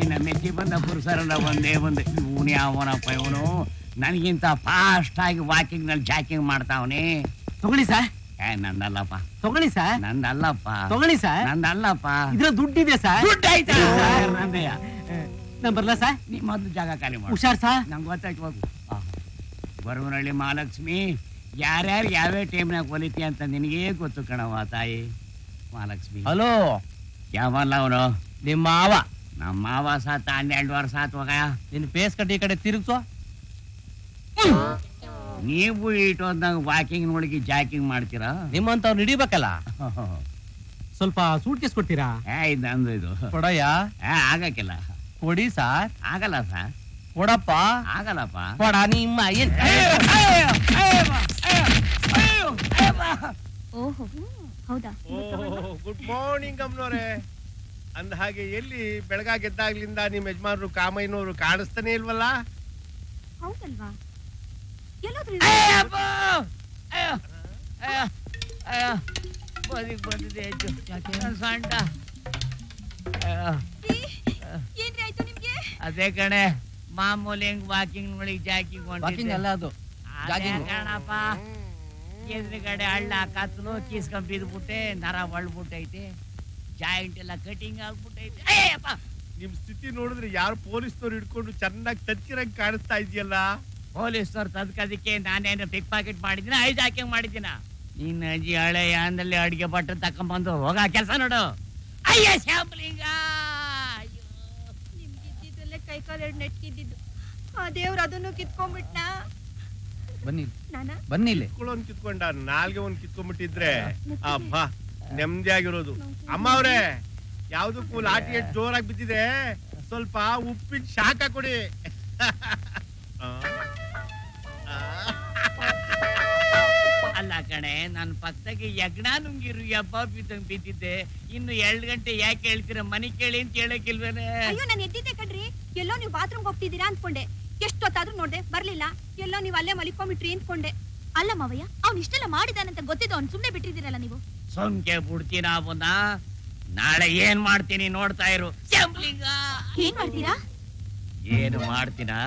ನಿನ್ನ ಮೆಚ್ಚಿ ಬಂದ ಪುರುಷರೆಲ್ಲ ಒಂದೇ ಒಂದೇ. ಇವನು ಯಾವನಪ್ಪ ಇವನು? ನನಗಿಂತ ಫಾಸ್ಟ್ ಆಗಿ ವಾಕಿಂಗ್ ನಲ್ಲಿ ಜಾಕಿಂಗ್ ಮಾಡ್ತಾವನೆ. ತಗೊಳ್ಳಿ ಸರ್. ಏ ನಂದಲ್ಲಪ್ಪ, ತಗೊಳ್ಳಿ ಸರ್. ನಂದಲ್ಲಪ್ಪ, ತಗೊಳ್ಳಿ ಸರ್. ನಂದಲ್ಲಪ್ಪ, ಇದ್ರ ದುಡ್ಡಿದೆ ಸರ್. ದುಡ್ಡು ಆಯ್ತಾ ಸರ್? ನಂದೆಯ ನಾನು ಬರಲಾ ಸರ್? ನಿಮ್ಮ ಮೊದಲು ಜಾಗ ಖಾಲಿ ಮಾಡಿ ಹುಷಾರ್ ಸರ್. ನಂಗೆ ಗೊತ್ತಾಯ್ತು ಹೋಗು. ಬರುವನಹಳ್ಳಿ ಮಹಾಲಕ್ಷ್ಮಿ, ಯಾರ್ಯಾರು ಯಾವ್ಯಾವ ಟೈಮ್ನಾಗ ಹೊಲಿತಿ ಅಂತ ನಿನಗೇ ಗೊತ್ತು ಕಣವ ತಾಯಿ ಮಹಾಲಕ್ಷ್ಮಿ. ಹಲೋ, ಯಾವಲ್ಲ ಅವನು? ನಿಮ್ಮ ಮಾವ. ನಮ್ಮ ಮಾವ ಸಾತ್ 12 ವರ್ಷ ಆತ್ ಹೋಗ. ನಿನ್ನ ಪೇಸ್ ಕಟ್ಟಿ ಈ ಕಡೆ ತಿರುಗ್ಸೋ. ನೀವು ಇಟ್ಟೋದ್ನಾಗ ವಾಕಿಂಗ್ ನೋಡಿಗೆ ಜಾಕಿಂಗ್ ಮಾಡ್ತೀರಾ? ನಿಮ್ಮಂತವ್ರು ಹಿಡಿಬೇಕಲ್ಲ. ಸ್ವಲ್ಪ ಸೂಟ್ ಕೇಸ್ ಕೊಡ್ತೀರಾ? ಇದು ನಂದು. ಇದು ಕೊಡಯ್ಯ. ಆಗಕ್ಕಿಲ್ಲ. ಕೊಡಿ ಸಾರ್. ಆಗಲ್ಲ ಸಾರ್. ಕೊಡಪ್ಪ. ಆಗಲ್ಲಪ್ಪ. ಕೊಡ ನಿಮ್ಮ. ಓಹೋ ಹೌದಾ? ಗುಡ್ ಮಾರ್ನಿಂಗ್ ಅಮ್ಮನೋರೆ. ಅಂದ ಹಾಗೆ ಎಲ್ಲಿ ಬೆಳಗಾಗೆದ್ದಾಗ್ಲಿಂದ ನಿಮ್ಮ ಯಜಮಾನರು ಕಾಮೈನವರು ಕಾಣಿಸ್ತಾನೆ ಇಲ್ವಲ್ಲ? ಹೌದಲ್ವಾ? ಅದೇ ಕಣೆ, ಮಾಮೂಲಿ ವಾಕಿಂಗ್ ನೋಡಿ ಜಾಕಿಂಗ್ ಕಣಪ್ಪ. ಎದುರುಗಡೆ ಹಳ್ಳ ಕತ್ಲು ಕೀಸ್ಕೊಂಡ್ ಬಿದ್ಬಿಟ್ಟೆ, ನರ ಒಳ್ಬಿಟ್ಟೈತೆ, ಜಾಯಿಂಟ್ ಎಲ್ಲ ಕಟಿಂಗ್ ಆಗ್ಬಿಟ್ಟೈತೆ. ನಿಮ್ ಸ್ಥಿತಿ ನೋಡಿದ್ರೆ ಯಾರು ಪೊಲೀಸ್ನವ್ರು ಹಿಡ್ಕೊಂಡು ಚೆನ್ನಾಗಿ ತತ್ಕಿರಂಗ್ ಕಾಣಿಸ್ತಾ ಇದೆಯಲ್ಲ. ಪೊಲೀಸ್ನವ್ರು ತದ್ಕದಕ್ಕೆ ನಾನೇನು ಪಿಕ್ ಪಾಕೆಟ್ ಮಾಡಿದ್ದೀನ, ಐದು ಹಾಕಿಂಗ್ ಮಾಡಿದ್ದೀನ. ನಿನ್ನ ಅಜ್ಜಿ ಹಳೆ ಯಾನದಲ್ಲಿ ಅಡಿಗೆ ಬಟ್ಟೆ ತಕೊಂಬಂದು ಹೋಗ ಕೆಲಸ ನೋಡು. ಅಯ್ಯ ಶಾಂಬಲಿಂಗ, ನಿಮ್ಗಿದ್ದಲ್ಲೇ ಕೈ ಕಾಲೆರಡು ನೆಟ್ಕಿದ್ದು, ಆ ದೇವ್ರು ಅದನ್ನು ಕಿತ್ಕೊಂಡ್ಬಿಟ್ನ. ಬನ್ನಿ ಬನ್ನಿ, ಇಟ್ಕೊಳ್ಳೋನ್ ಕಿತ್ಕೊಂಡ, ನಾಲ್ಗೆ ಒಂದ್ ಕಿತ್ಕೊಂಡ್ಬಿಟ್ಟಿದ್ರೆ ಅಬ್ಬಾ ನೆಮ್ಮದಿ ಆಗಿರೋದು. ಅಮ್ಮ ಅವ್ರೆ, ಯಾವ್ದಕ್ಕೂ ಲಾಟಿ ಜೋರಾಗಿ ಬಿದ್ದಿದೆ, ಸ್ವಲ್ಪ ಉಪ್ಪಿಟ್ಟು ಶಾಖ ಕೊಡಿ. ಅಲ್ಲ ಕಣೆ, ನನ್ನ ಪಕ್ಕದಾಗೆ ಯಜ್ಞ ನುಂಗಿರು ಯಬ್ಬ ಬಿದ್ದಂಗ್ ಬಿದ್ದಿದ್ದೆ. ಇನ್ನು 2 ಗಂಟೆ ಯಾಕೆ ಹೇಳ್ತೀರ, ಮನೆ ಕೇಳಿ ಅಂತ ಹೇಳಕ್ಕಿಲ್ವೇನೆ? ಅಯ್ಯೋ ನಾನು ಎದ್ದಿದ್ದೆ ಕಣ್ರಿ, ಎಲ್ಲೋ ನೀವು ಬಾತ್ರೂಮ್ ಹೋಗ್ತಿದ್ದೀರಾ ಅಂದ್ಕೊಂಡೆ. ಎಷ್ಟೊತ್ತಾದ್ರೂ ನೋಡ್ದೆ ಬರ್ಲಿಲ್ಲ, ಎಲ್ಲೋ ನೀವು ಅಲ್ಲೇ ಮಲಿಕೊಂಡ್ಬಿಟ್ರಿ ಅಂದ್ಕೊಂಡೆ. ಅಲ್ಲ ಮಾವಯ್ಯ ಅವನು ಇಷ್ಟೆಲ್ಲ ಮಾಡಿದಾನೆ ಅಂತ ಗೊತ್ತಿದ್ದು ಅವನು ಸುಮ್ಮನೆ ಬಿಟ್ಟಿದ್ದೀರಲ್ಲ ನೀವು ಸಂಕೆ ಬಿಡ್ತೀರಾ ಅವನ ನಾಳೆ ಏನು ಮಾಡ್ತೀನಿ ನೋಡ್ತಾ ಇರು ಚಂಪ್ಲಿಂಗ ಏನು ಮಾಡ್ತೀರಾ ಏನು ಮಾಡ್ತೀನಾ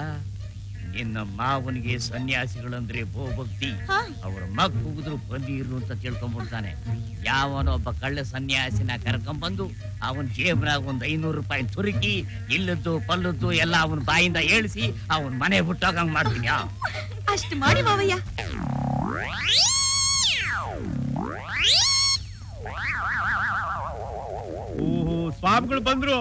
ನಿನ್ನ ಮಾವನಿಗೆ ಸನ್ಯಾಸಿಗಳಂದ್ರೆ ಭೋಭಕ್ತಿ ಅವರ ಮಗ ಹೋಗಿದ್ರು ಬಂದಿರು ಅಂತ ತಿಳ್ಕೊಂಡ್ಬಿಡ್ತಾನೆ ಯಾವನೊಬ್ಬ ಕಳ್ಳ ಸನ್ಯಾಸಿನ ಕರ್ಕೊಂಡ್ಬಂದು ಅವನ ಜೇಬ್ನಾಗ ಒಂದು 500 ರೂಪಾಯಿ ತುರುಕಿ ಇಲ್ಲದ್ದು ಪಲ್ಲದ್ದು ಎಲ್ಲ ಅವನ ಬಾಯಿಂದ ಹೇಳಿಸಿ ಅವನ ಮನೆ ಬಿಟ್ಟೋಗಂಗ್ ಮಾಡ್ತೀನಿ ಅಷ್ಟು ಮಾಡಿ ಮಾವಯ್ಯ ಓಹೋ ಸ್ವಾಮಿಗಳು ಬಂದ್ರು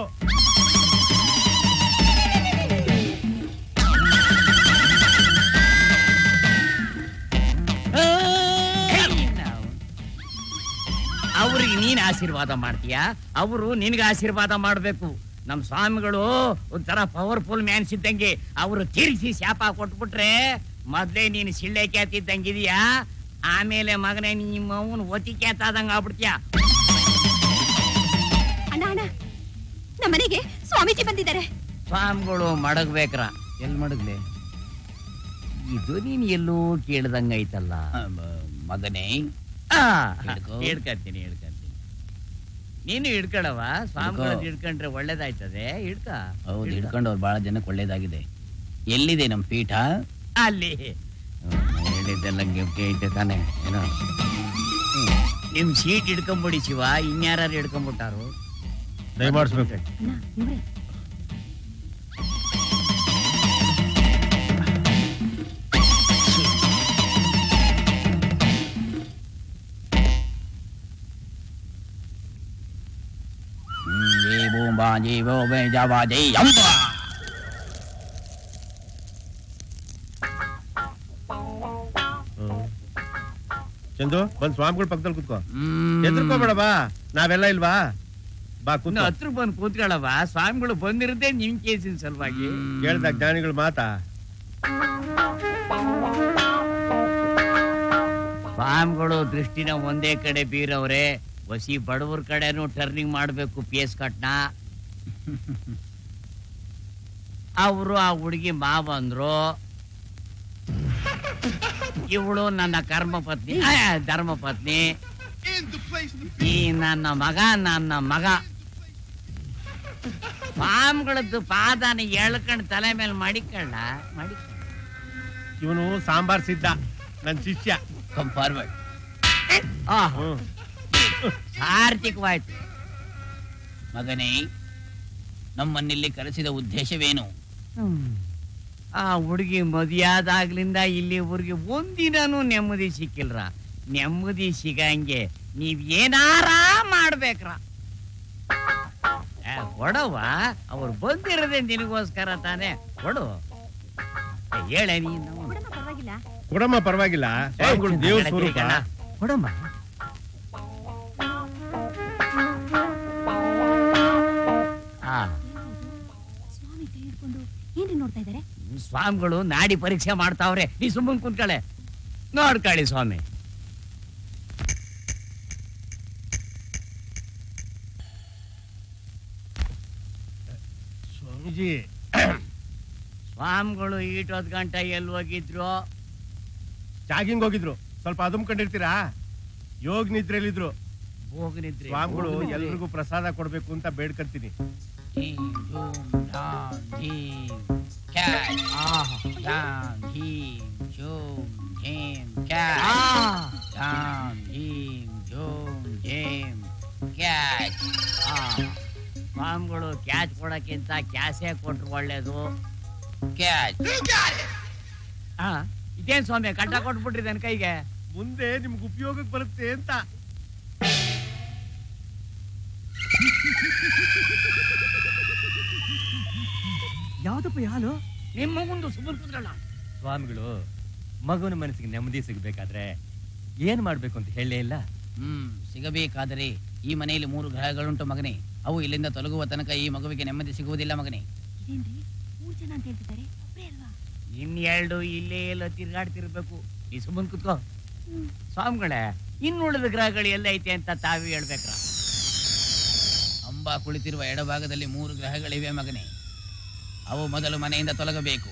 ಅವ್ರಿಗೆ ನೀನ್ ಆಶೀರ್ವಾದ ಮಾಡ್ತೀಯಾ ಅವರು ನಿನ್ಗೆ ಆಶೀರ್ವಾದ ಮಾಡ್ಬೇಕು ನಮ್ ಸ್ವಾಮಿಗಳು ಒಂಥರ ಪವರ್ಫುಲ್ ಮ್ಯಾನ್ಸ್ ಇದ್ದಂಗೆ ಅವರು ತಿರುಗಿಸಿ ಶಾಪ ಕೊಟ್ಬಿಟ್ರೆ ಮೊದ್ಲೇ ನೀನ್ ಸಿಳ್ಳೆ ಕ್ಯಾತಿದ್ದಂಗಿದೀಯಾ ಆಮೇಲೆ ಮಗನೇ ನಿಮ್ಮ ಅವನು ಒತ್ತಿ ಕ್ಯಾತಾದಂಗ ಆಗ್ಬಿಡ್ತೀಯ ನಮ್ಮನೆಗೆ ಸ್ವಾಮೀಜಿ ಬಂದಿದ್ದಾರೆ ಸ್ವಾಮಿಗಳು ಮಡಗ್ಬೇಕ್ರ ಎಲ್ ಮಡಗ್ಲಿ ಇದು ನೀನ್ ಎಲ್ಲೋ ಕೇಳ್ದಂಗ ಐತಲ್ಲ ಮಗನೇ ಹೇಳ್ಕಂತೀನಿ ಹೇಳ್ಕಂತೀನಿ ನೀನು ಹಿಡ್ಕೊಳವ ಸ್ವಾಮಿಗಳದ್ದು ಹಿಡ್ಕೊಂಡ್ರೆ ಒಳ್ಳೇದಾಯ್ತದೆ ಹಿಡ್ಕ ಹೌದು ಹಿಡ್ಕೊಂಡವ್ರು ಬಹಳ ಜನಕ್ಕೆ ಒಳ್ಳೇದಾಗಿದೆ ಎಲ್ಲಿದೆ ನಮ್ ಪೀಠ ಅಲ್ಲಿ ಹೇಳಿದ್ದೆಲ್ಲ ಐತೆ ತಾನೆ ಏನೋ ನಿಮ್ ಸೀಟ್ ಹಿಡ್ಕೊಂಬಿಡಿ ಶಿವ ಇನ್ಯಾರು ಹಿಡ್ಕೊಂಬಿಟ್ಟಾರು ದಯಮಾಡಿಸ್ಬೇಕು ಚಂದು ಬಂದ್ ಸ್ವಾಮಿಗಳು ಪಕ್ಕದಲ್ಲಿ ಕೂತ್ಕೋ ಹೆದರ್ಕೋಬೇಡ ಬಾ ನಾವೆಲ್ಲ ಇಲ್ವಾ ಬಾ ಕೂತ್ಕೋ ಹತ್ರ ಬಂದು ಕೂತ್ಕೊಳ್ಳವ ಸ್ವಾಮಿಗಳು ಬಂದಿರದೆ ನಿಮ್ ಕೇಸಿನ ಸಲುವಾಗಿ ಹೇಳ್ದ ಜ್ಞಾನಿಗಳು ಮಾತಾ ಸ್ವಾಮಿಗಳು ದೃಷ್ಟಿನ ಒಂದೇ ಕಡೆ ಬೀರವ್ರೆ ವಸಿ ಬಡವರ ಕಡೆನೂ ಟರ್ನಿಂಗ್ ಮಾಡಬೇಕು ಪೇಸ್ ಕಟ್ನ ಅವರು ಆ ಹುಡುಗಿ ಮಾವ ಅಂದ್ರು ಇವಳು ನನ್ನ ಕರ್ಮ ಪತ್ನಿ ಧರ್ಮ ಪತ್ನಿ ಈ ನನ್ನ ಮಗ ಪಾಮ್ಗಳದ್ದು ಪಾದನ ಎಳ್ಕಂಡ್ ತಲೆ ಮೇಲೆ ಮಾಡಿಕೊಳ್ಳ ಇವನು ಸಾಂಬಾರ್ ಸಿದ್ಧ ನನ್ನ ಶಿಷ್ಯ ಆರ್ಥಿಕವಾಯ್ತು ಮಗನೇ ನಮ್ಮನ್ನಿಲ್ಲಿ ಕರೆಸಿದ ಉದ್ದೇಶವೇನು ಆ ಹುಡುಗಿ ಮದುವೆಯಾದಾಗ್ಲಿಂದ ಇಲ್ಲಿವರೆಗೆ ಒಂದಿನೂ ನೆಮ್ಮದಿ ಸಿಕ್ಕಿಲ್ರ ನೆಮ್ಮದಿ ಸಿಗಂಗೆ ನೀವ್ ಏನಾರ ಮಾಡ್ಬೇಕ್ರ ಕೊಡವ ಅವ್ರು ಬಂದಿರದೆ ನಿನಗೋಸ್ಕರ ತಾನೆ ಕೊಡು ಹೇಳ ನೀನು ಕೊಡಮ್ಮ ಪರವಾಗಿಲ್ಲ ಕೊಡಮ್ಮ ಸ್ವಾಮಿಗಳು ನಾಡಿ ಪರೀಕ್ಷೆ ಮಾಡ್ತಾವ್ರೆ ನೀ ಸುಮ್ಮನೆ ಕುಂತ್ಕಳೆ ನೋಡ್ಕೊಳ್ಳಿ ಸ್ವಾಮಿ ಸ್ವಾಮೀಜಿ ಸ್ವಾಮಿಗಳು ಈಟೊದ್ ಗಂಟೆ ಎಲ್ಲಿ ಹೋಗಿದ್ರು ಜಾಗಿಂಗ್ ಹೋಗಿದ್ರು ಸ್ವಲ್ಪ ಅದುಮ್ಕೊಂಡಿರ್ತೀರಾ ಯೋಗ ನಿದ್ರೆಲಿದ್ರು ಸ್ವಾಮಿಗಳು ಎಲ್ರಿಗೂ ಪ್ರಸಾದ ಕೊಡ್ಬೇಕು ಅಂತ ಬೇಡ್ಕಂತೀನಿ ಸ್ವಾಮಿಗಳು ಕ್ಯಾಚ್ ಕೊಡಕ್ಕಿಂತ ಕ್ಯಾಶೇ ಕೊಟ್ರು ಒಳ್ಳೇದು ಕ್ಯಾಚ್ ಇದೇನ್ ಸ್ವಾಮಿ ಕಟ್ಟ ಕೊಟ್ಬಿಟ್ರಿ ನನ್ನ ಕೈಗೆ ಮುಂದೆ ನಿಮ್ಗೆ ಉಪಯೋಗಕ್ಕೆ ಬರುತ್ತೆ ಅಂತ ಯಾವ್ದಪ್ಪ ಯಾರು ನಿಮ್ಮ ಒಂದು ಸುಮ್ಮನೆ ಕೂತ್ಕೊಳ್ಳ ಸ್ವಾಮಿಗಳು ಮಗುವಿನ ಮನಸ್ಸಿಗೆ ನೆಮ್ಮದಿ ಸಿಗಬೇಕಾದ್ರೆ ಏನ್ ಮಾಡ್ಬೇಕು ಅಂತ ಹೇಳಲೇ ಇಲ್ಲ ಸಿಗಬೇಕಾದರೆ ಈ ಮನೆಯಲ್ಲಿ 3 ಗ್ರಹಗಳುಂಟು ಮಗನೇ ಅವು ಇಲ್ಲಿಂದ ತೊಲಗುವ ತನಕ ಈ ಮಗುವಿಗೆ ನೆಮ್ಮದಿ ಸಿಗುವುದಿಲ್ಲ ಮಗನೇ ಇನ್ನೆರಡು ಇಲ್ಲೇ ಎಲ್ಲ ತಿರ್ಗಾಡ್ತಿರ್ಬೇಕು ಈ ಸುಮ್ಮನೆ ಕೂತ್ಕೋ ಸ್ವಾಮಿಗಳೇ ಇನ್ನುಳಿದ ಗ್ರಹಗಳು ಎಲ್ಲ ಐತೆ ಅಂತ ತಾವೇ ಹೇಳ್ಬೇಕ್ರ ಅಂಬಾ ಕುಳಿತಿರುವ ಎಡಭಾಗದಲ್ಲಿ 3 ಗ್ರಹಗಳಿವೆ ಮಗನೇ ಅವು ಮೊದಲು ಮನೆಯಿಂದ ತೊಲಗಬೇಕು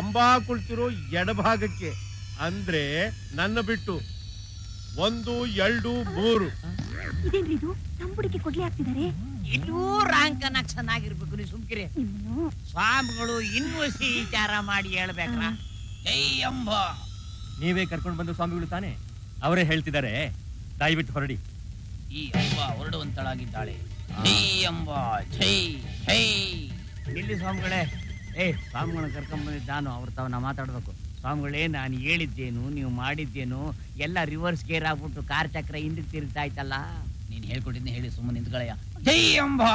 ಅಂಬಾ ಕುಳಿತಿರೋ ಎಡಭಾಗಕ್ಕೆ अंद्रे नन्न बिट्टु वंदु एल्डु मूरु इदेन्री इदु नम्बुडिके कोडले हाक्तिदारे इल्लू ರಾಂಕ್ ಅನ್ನಕ್ಕೆ ಚೆನ್ನಾಗಿರಬೇಕು ನೀ ಸುಮ್ಕಿರಿ ಸ್ವಾಮಿಗಳು ಇನ್ನೂ ಸಿ ವಿಚಾರ ಮಾಡಿ ಹೇಳಬೇಕರಾ ಜೈ ಅಂಬ ನೀವೇ ಕರ್ಕೊಂಡು ಬಂದು ಸ್ವಾಮಿಗಳು ತಾನೆ ಅವರೇ ಹೇಳ್ತಿದ್ದಾರೆ ದಯವಿಟ್ಟು ಹೊರಡಿ ಈ ಅಂಬ ಹೊರಡುವಂತಳಾಗಿದ್ದಾಳೆ ಜೈ ಅಂಬ ಜೈ ಜೈ ಇಲ್ಲಿ ಸ್ವಾಮಿಗಳೇ ಸ್ವಾಮಿಗಳನ್ನು ಕರ್ಕೊಂಡು ಬಂದಿದ್ದು ನಾನು ಅವರು ತಾವನ್ನ ಮಾತಾಡಬೇಕು ಸ್ವಾಮಿಗಳೇ ನಾನು ಹೇಳಿದ್ದೇನು ನೀವು ಮಾಡಿದ್ದೇನು ಎಲ್ಲ ರಿವರ್ಸ್ ಗೇರ್ ಆಗ್ಬಿಟ್ಟು ಕಾರ್ ಚಕ್ರ ಹಿಂದಕ್ಕೆ ತಿರುಗ್ತಾ ಇತ್ತಲ್ಲ ನೀನು ಹೇಳ್ಕೊಟ್ಟಿದ್ದೆ ಹೇಳಿ ಸುಮ್ಮನೆ ನಿಂತುಕೊಳ್ಳಯ್ಯ ಜೈ ಅಂಬಾ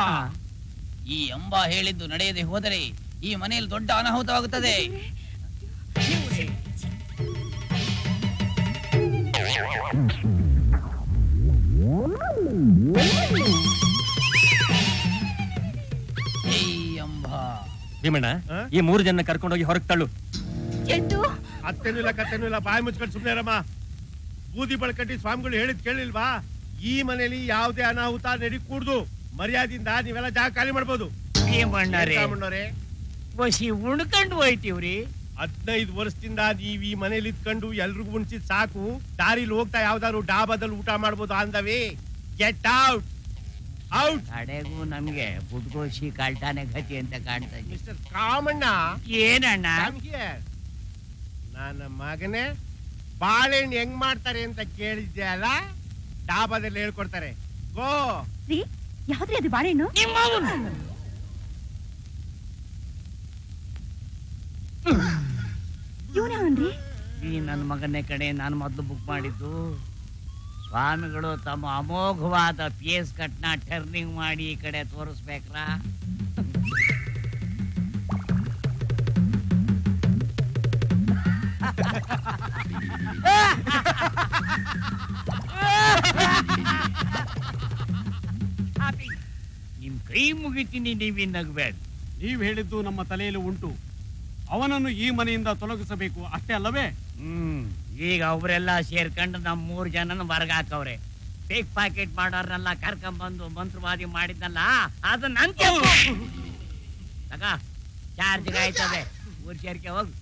ಈ ಅಂಬಾ ಹೇಳಿದ್ದು ನಡೆಯದೆ ಹೋದರೆ ಈ ಮನೆಯಲ್ಲಿ ದೊಡ್ಡ ಅನಾಹುತವಾಗುತ್ತದೆ ಜೈ ಅಂಬಾ ಭೀಮಣ್ಣ ಈ ಮೂರು ಜನ ಕರ್ಕೊಂಡು ಹೋಗಿ ಹೊರಗೆ ತಳ್ಳು ಬಾಯಿ ಮುಚ್ಕೊಂಡು ಸುಮ್ಮನೆ ರಮ್ಮ ಬೂದಿ ಬಳಕಟ್ಟಿ ಸ್ವಾಮಿಗಳು ಹೇಳಿದ್ ಕೇಳಿಲ್ವಾ ಈ ಮನೆಯಲ್ಲಿ ಯಾವುದೇ ಅನಾಹುತ ನಡಿ ಕೂಡ್ದು ಮರ್ಯಾದಿಂದ ನೀವೆಲ್ಲ ಜಾಗ ಖಾಲಿ ಮಾಡಬಹುದು ಉಣ್ಕೊಂಡು ಹೋಯ್ತೀವ್ರಿ 15 ವರ್ಷದಿಂದ ನೀವ್ ಈ ಮನೇಲಿ ಇದ್ಕೊಂಡು ಎಲ್ರಿಗೂ ಉಣ್ಸಿದ್ ಸಾಕು ದಾರಿಲಿ ಹೋಗ್ತಾ ಯಾವ್ದಾದ್ರು ಡಾಬಾದಲ್ಲಿ ಊಟ ಮಾಡ್ಬೋದು ಅಂದವೇ ಗೆಟ್ ಔಟ್ ಔಟ್ ಕಡೆಗೂ ನಮ್ಗೆ ಬುಡ್ಗೋಶಿ ಕಾಲ್ಟಾನೆ ಗತಿ ಅಂತ ಕಾಣ್ತಾ ಇದೆ ಮಿಸ್ಟರ್ ಕಾಮಣ್ಣ ಏನಣ್ಣ ನನ್ನ ಮಗನೇ ಬಾಳೆಹಣ್ಣು ಹೆಂಗ್ ಮಾಡ್ತಾರೆ ಅಂತ ಕೇಳಿದ್ದೆ ಅಲ್ಲ ಡಾಬಾದಲ್ಲಿ ಹೇಳ್ಕೊಡ್ತಾರೆ ಗೋ ಯಾವ್ದ್ರಿ ಅದು ಬಾಳೆಹಣ್ಣು ಇವನೇವನ್ರಿ ಈ ನನ್ನ ಮಗನೇ ಕಡೆ ನಾನು ಮೊದಲು ಬುಕ್ ಮಾಡಿದ್ದು ಸ್ವಾಮಿಗಳು ತಮ್ಮ ಅಮೋಘವಾದ ಪೇಸ್ ಕಟ್ನ ಟರ್ನಿಂಗ್ ಮಾಡಿ ಈ ಕಡೆ ತೋರಿಸ್ಬೇಕ್ರಾ ನಿಮ್ ಕೈ ಮುಗಿತೀನಿ ನೀವೇ ನಗಬೇಡ ನೀವ್ ಹೇಳಿದ್ದು ನಮ್ಮ ತಲೆಯಲ್ಲಿ ಉಂಟು ಅವನನ್ನು ಈ ಮನೆಯಿಂದ ತೊಲಗಿಸಬೇಕು ಅಷ್ಟೇ ಅಲ್ಲವೇ ಈಗ ಅವರೆಲ್ಲ ಸೇರ್ಕೊಂಡು ನಮ್ 3 ಜನನ ಹೊರಗೆ ಹಾಕವ್ರೆ ಪೇಕ್ ಪಾಕೆಟ್ ಮಾಡೋರ್ನೆಲ್ಲ ಕರ್ಕೊಂಡ್ಬಂದು ಮಂತ್ರವಾದಿ ಮಾಡಿದ್ನಲ್ಲ ಅದನ್ನ ತಗ ಚಾರ್ಜ್ಗೆ ಆಯ್ತದೆ ಊರ್ ಸೇರ್ಕೆ ಹೋಗು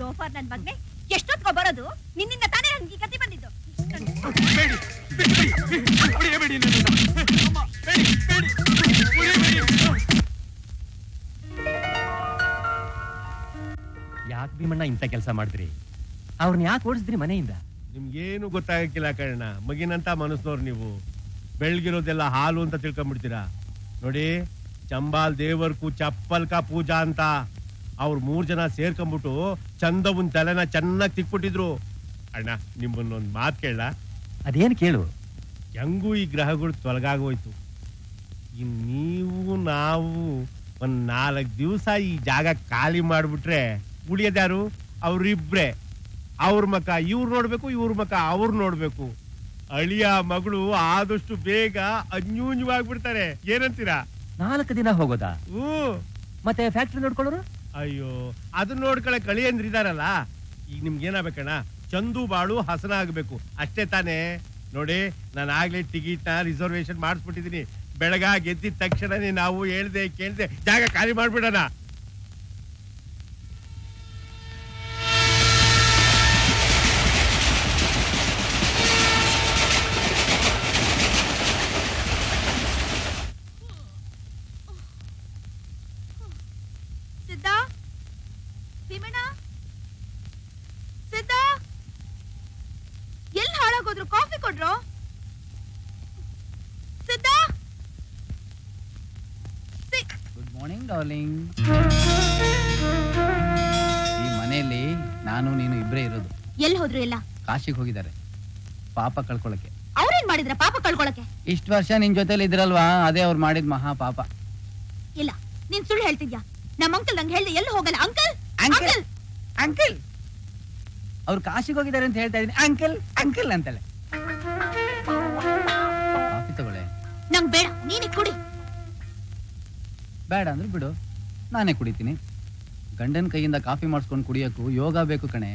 ಲೋಫರ್ ನನ್ ಮಗನೇ ಎಷ್ಟೊತ್ಕೊ ಬರೋದು ನಿನ್ನಿಂದ ತಾನೇ ಹಂಗೆ ಕತ್ತಿ ಬಂದಿದ್ದು ಯಾಕೆ ಭೀಮಣ್ಣ ಇಂಥ ಕೆಲಸ ಮಾಡಿದ್ರಿ ಅವ್ರನ್ನ ಯಾಕೆ ಓಡಿಸಿದ್ರಿ ಮನೆಯಿಂದ ನಿಮ್ಗೇನು ಗೊತ್ತಾಗಕ್ಕಿಲ್ಲ ಕಣ್ಣ ಮಗಿನಂತ ಮನಸ್ನವ್ರು ನೀವು ಬೆಳ್ಗಿರೋದೆಲ್ಲ ಹಾಲು ಅಂತ ತಿಳ್ಕೊಂಡ್ಬಿಡ್ತೀರಾ ನೋಡಿ ಚಂಬಾಲ್ ದೇವರ್ಕು ಚಪ್ಪಲ್ಕ ಪೂಜಾ ಅಂತ ಅವ್ರು 3 ಜನ ಸೇರ್ಕೊಂಡ್ಬಿಟ್ಟು ಚಂದವನ್ ತಲೆನ ಚೆನ್ನಾಗಿ ತಿಕ್ಬಿಟ್ಟಿದ್ರು ಅಣ್ಣ ನಿಮ್ಮನ್ನೊಂದು ಮಾತು ಕೇಳ ಅದೇನು ಕೇಳು ಹೆಂಗೂ ಈ ಗ್ರಹಗಳು ತೊಲಗಾಗೋಯ್ತು ಇನ್ ನೀವು ನಾವು ಒಂದು 4 ದಿವಸ ಈ ಜಾಗ ಖಾಲಿ ಮಾಡಿಬಿಟ್ರೆ ಉಳಿಯೋದ್ಯಾರು ಅವರಿಬ್ರೆ ಅವ್ರ ಮಕ ಇವ್ರು ನೋಡ್ಬೇಕು ಇವ್ರ ಮಕ ಅವ್ರು ನೋಡ್ಬೇಕು ಅಳಿಯ ಮಗಳು ಆದಷ್ಟು ಬೇಗ ಅನ್ಯೂನ್ಯವಾಗ್ಬಿಡ್ತಾರೆ ಏನಂತೀರಾ 4 ದಿನ ಹೋಗೋದಾ ಮತ್ತೆ ಫ್ಯಾಕ್ಟ್ರಿ ನೋಡ್ಕೊಳ್ಳೋರು ಅಯ್ಯೋ ಅದನ್ನ ನೋಡ್ಕೊಳಕ್ ಅಳಿ ಅಂದ್ರಿದಾರಲ್ಲ ಈಗ ನಿಮ್ಗೆ ಏನಾಗಬೇಕಣ್ಣ ಚಂದು ಬಾಳು ಹಸನ ಆಗ್ಬೇಕು ಅಷ್ಟೇ ತಾನೇ ನೋಡಿ ನಾನು ಆಗ್ಲೇ ಟಿಕೆಟ್ ನ ರಿಸರ್ವೇಶನ್ ಮಾಡಿಸ್ಬಿಟ್ಟಿದೀನಿ ಬೆಳಗಾಗಿ ಎದ್ದಿದ ತಕ್ಷಣನೇ ನಾವು ಹೇಳ್ದೆ ಕೇಳ್ದೆ ಜಾಗ ಖಾಲಿ ಮಾಡ್ಬಿಡೋಣ ಈ ಮನೆಯಲ್ಲಿ ನಾನು ನೀನು ಇಬ್ಬರೇ ಇರೋದು ಎಲ್ಲಿ ಹೋದ್ರು ಎಲ್ಲ ಕಾಶಿಗೆ ಹೋಗಿದ್ದಾರೆ ಪಾಪ ಕಳ್ಕೊಳ್ಳಕ್ಕೆ ಅವ್ರೇನ್ ಮಾಡಿದ್ರ ಪಾಪ ಕಳ್ಕೊಳ್ಳಕ್ಕೆ ಇಷ್ಟು ವರ್ಷ ನಿನ್ ಜೊತೆಲಿ ಇದ್ರಲ್ವಾ ಅದೇ ಅವ್ರು ಮಾಡಿದ ಮಹಾ ಪಾಪ ಇಲ್ಲ ನೀನ್ ಸುಳ್ಳು ಹೇಳ್ತಿದ್ಯಾ ನಮ್ಮ ಅಂಕಲ್ ನಂಗೆ ಹೇಳ್ದೆ ಎಲ್ಲಿ ಹೋಗಲ್ಲ ಅಂಕಲ್ ಅಂಕಲ್ ಅಂಕಲ್ ಅವ್ರು ಕಾಶಿಗೆ ಹೋಗಿದ್ದಾರೆ ಅಂತ ಹೇಳ್ತಾ ಇದೀನಿ ಅಂಕಲ್ ಅಂಕಲ್ ಅಂತಲೇ ಕಾಫಿ ತಗೊಳ್ಳೆ ನಂಗೆ ಬೇಡ ನೀನೇ ಕುಡಿ ಬೇಡ ಅಂದ್ರೆ ಬಿಡು ನಾನೇ ಕುಡಿತೀನಿ ಗಂಡನ ಕೈಯಿಂದ ಕಾಫಿ ಮಾಡಿಸ್ಕೊಂಡು ಕುಡಿಯೋಕ್ಕೂ ಯೋಗ ಬೇಕು ಕಣೆ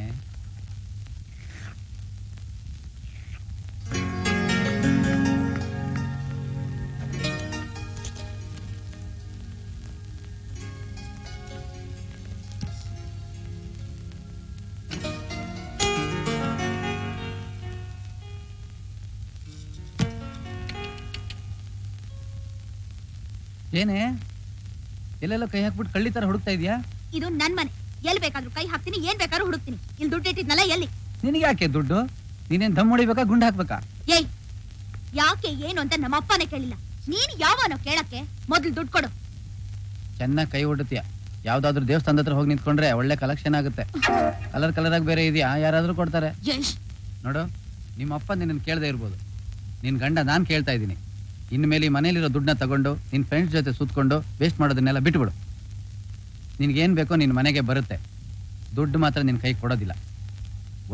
ಏನೇ ಎಲ್ಲೆಲ್ಲೋ ಕೈ ಹಾಕ್ಬಿಟ್ಟು ಕಳ್ಳಿ ತರ ಹುಡುಕ್ತಾ ಇದೀಯಾ? ಇದು ನನ್ನ ಮನೆ, ಎಲ್ಲಿ ಬೇಕಾದರೂ ಕೈ ಹಾಕ್ತೀನಿ, ಏನು ಬೇಕಾದರೂ ಹುಡುಕ್ತೀನಿ. ಇಲ್ಲಿ ದುಡ್ಡು ಇಟ್ಟಿದ್ನಲ್ಲ ಎಲ್ಲಿ? ನಿನಗೆ ಯಾಕೆ ದುಡ್ಡು? ನೀನೇನ್ ದಮ್ ಹೊಡಿಬೇಕಾ ಗುಂಡು ಹಾಕ್ಬೇಕಾ? ಏಯ್ ಯಾಕೆ ಏನು ಅಂತ ನಮ್ಮ ಅಪ್ಪನೇ ಕೇಳಿಲ್ಲ, ನೀನು ಯಾವನೋ ಕೇಳಕ್ಕೆ? ಮೊದಲು ದುಡ್ಡು ಕೊಡು. ಚೆನ್ನಾಗಿ ಕೈ ಹೊಡುತ್ತೀಯ, ಯಾವ್ದಾದ್ರು ದೇವಸ್ಥಾನದ ಹತ್ರ ಹೋಗಿ ನಿಂತ್ಕೊಂಡ್ರೆ ಒಳ್ಳೆ ಕಲೆಕ್ಷನ್ ಆಗುತ್ತೆ. ಕಲರ್ ಕಲರ್ ಆಗಿ ಬೇರೆ ಇದೆಯಾ, ಯಾರಾದ್ರೂ ಕೊಡ್ತಾರೆ. ನೋಡು ನಿಮ್ಮ ಅಪ್ಪ ನಿನ್ನ ಕೇಳದೆ ಇರ್ಬೋದು, ನಿನ್ನ ಗಂಡ ನಾನು ಕೇಳ್ತಾ ಇದ್ದೀನಿ. ಇನ್ಮೇಲೆ ಈ ಮನೇಲಿರೋ ದುಡ್ಡನ್ನ ತಗೊಂಡು ನಿನ್ನ ಫ್ರೆಂಡ್ಸ್ ಜೊತೆ ಸುತ್ಕೊಂಡು ವೇಸ್ಟ್ ಮಾಡೋದನ್ನೆಲ್ಲ ಬಿಟ್ಬಿಡು. ನಿನ್ಗೇನು ಬೇಕೋ ನಿನ್ನ ಮನೆಗೆ ಬರುತ್ತೆ, ದುಡ್ಡು ಮಾತ್ರ ನಿನ್ನ ಕೈ ಕೊಡೋದಿಲ್ಲ.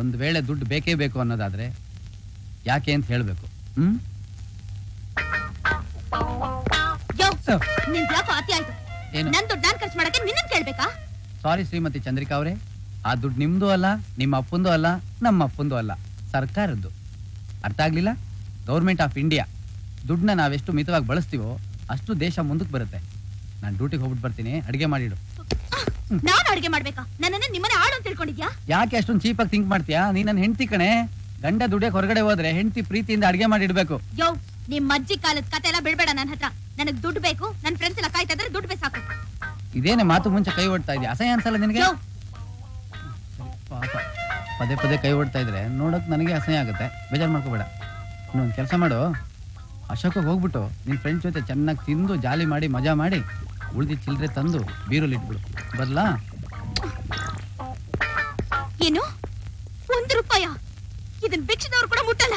ಒಂದು ವೇಳೆ ದುಡ್ಡು ಬೇಕೇ ಬೇಕು ಅನ್ನೋದಾದರೆ ಯಾಕೆ ಅಂತ ಹೇಳಬೇಕು. ಹ್ಞೂ ಸಾರಿ ಶ್ರೀಮತಿ ಚಂದ್ರಿಕಾ ಅವರೇ, ಆ ದುಡ್ಡು ನಿಮ್ದು ಅಲ್ಲ, ನಿಮ್ಮ ಅಪ್ಪಂದು ಅಲ್ಲ, ನಮ್ಮ ಅಪ್ಪಂದು ಅಲ್ಲ, ಸರ್ಕಾರದ್ದು. ಅರ್ಥ ಆಗ್ಲಿಲ್ಲ? Government of India. ದುಡ್ಡನ್ನ ನಾವೆಷ್ಟು ಮಿತವಾಗಿ ಬಳಸ್ತೀವೋ ಅಷ್ಟು ದೇಶ ಮುಂದಕ್ಕೆ ಬರುತ್ತೆ. ನಾನು ಡ್ಯೂಟಿಗೆ ಹೋಗ್ಬಿಟ್ಟು ಬರ್ತೀನಿ, ಅಡುಗೆ ಮಾಡಿಡು. ನಾನು ಅಡುಗೆ ಮಾಡಬೇಕಾ? ನನ್ನನ್ನ ನಿಮ್ಮನೆ ಆಳು ಅಂತ ತಿಳ್ಕೊಂಡಿದ್ಯಾ? ಯಾಕೆ ಅಷ್ಟೊಂದು ಚೀಪಾಗಿ ಥಿಂಕ್ ಮಾಡ್ತೀಯಾ? ನೀನು ನನ್ನ ಹೆಂಡತಿ ಕಣೆ. ಗಂಡ ದುಡಿಯಕ್ಕೆ ಹೊರಗಡೆ ಹೋದ್ರೆ ಹೆಂಡತಿ ಪ್ರೀತಿಯಿಂದ ಅಡುಗೆ ಮಾಡಿಡಬೇಕು. ಯೋ ನಿಮ್ಮ ಅಜ್ಜಿ ಕಾಲದ ಕತೆ ಎಲ್ಲ ಬಿಡಬೇಡ ನನ್ನ ಹತ್ರ. ನನಗೆ ದುಡ್ಡು ಬೇಕು, ನನ್ನ ಫ್ರೆಂಡ್ಸ್ ಎಲ್ಲ ಕಾಯ್ತಾ ಇದ್ದಾರೆ, ದುಡ್ಡು ಬೇಕು ಸಾಕು. ಇದೇನೇ ಮಾತು ಮುಂಚೆ ಕೈ ಓಡ್ತಾ ಇದೆಯಾ? ಅಸಹ್ಯ ಅನ್ಸಲ್ಲ ನಿನಗೆ? ಪದೇ ಪದೇ ಕೈ ಓಡ್ತಾ ಇದ್ರೆ ನೋಡೋಕೆ ನನಗೆ ಅಸಹ್ಯ ಆಗುತ್ತೆ, ಬೇಜಾರು ಮಾಡ್ಕೋಬೇಡ. ಇನ್ನೊಂದು ಕೆಲಸ ಮಾಡು, ಅಶೋಕ ಹೋಗ್ಬಿಟ್ಟು ನಿನ್ನ ಫ್ರೆಂಡ್ಸ್ ಜೊತೆ ಚೆನ್ನಾಗಿ ತಿಂದು ಜಾಲಿ ಮಾಡಿ ಮಜಾ ಮಾಡಿ ಉಳಿದಿ ಚಿಲ್ಲರೆ ತಂದು ಬೀರಲ್ಲಿ ಇಟ್ಬಿಡು. ಬರಲಾ? ಏನು 1 ರೂಪಾಯಿ? ಇದನ್ನ ಭಿಕ್ಷದವ್ರು ಕೂಡ ಮುಟ್ಟಲ್ಲ.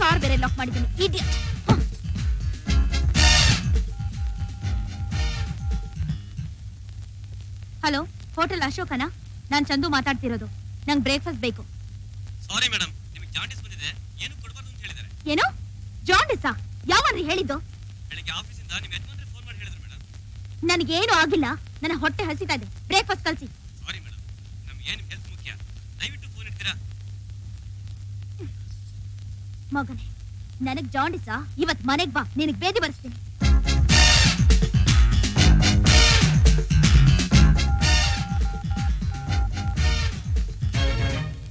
ಕಾರ್ ಬೇರೆ ಲಾಕ್ ಮಾಡಿದ್ದೀನಿ. ಇಡಿಯಟ್. ಹಲೋ, ಹೋಟೆಲ್ ಅಶೋಕನಾ? ನಾನು ಚಂದು ಮಾತಾಡ್ತಿರೋದು. ನಂಗೆ ಬ್ರೇಕ್ಫಾಸ್ಟ್ ಬೇಕು. ಸಾರಿ ಮೇಡಮ್, ನಿಮಗೆ ಜಾಂಡಿಸ್ ಬಂದಿದೆ, ಏನು ಕೊಡಬಾರದು ಅಂತ ಹೇಳಿದ್ದಾರೆ. ಏನು ಜಾಂಡಿಸಾ? ಯಾವನ್ರಿ ಹೇಳಿದ್ದು? ಬೆಳಗ್ಗೆ ಆಫೀಸಿಂದ ನಿಮ್ಮ ಯಜಮಾನರಿಗೆ ಫೋನ್ ಮಾಡಿ ಹೇಳಿದ್ರು ಮೇಡಮ್. ನನಗೇನು ಆಗಿಲ್ಲ, ನನ್ನ ಹೊಟ್ಟೆ ಹಸಿತಾ ಇದೆ, ಬ್ರೇಕ್ಫಾಸ್ಟ್ ಕಳಿಸಿ. ಸಾರಿ ಮೇಡಮ್, ನಮಗೆ ಏನು ಹೆಲ್ಪ್ ಮುಖ್ಯ, ದಯವಿಟ್ಟು ಫೋನ್ ಇಡ್ತೀರಾ? ಮಗನೇ, ನನಗೆ ಜಾಂಡಿಸಾ? ಇವತ್ತು ಮನೆಗೆ ಬಾ, ನಿನಗೆ ಬೇದಿ ಬರೆಸ್ತೀನಿ.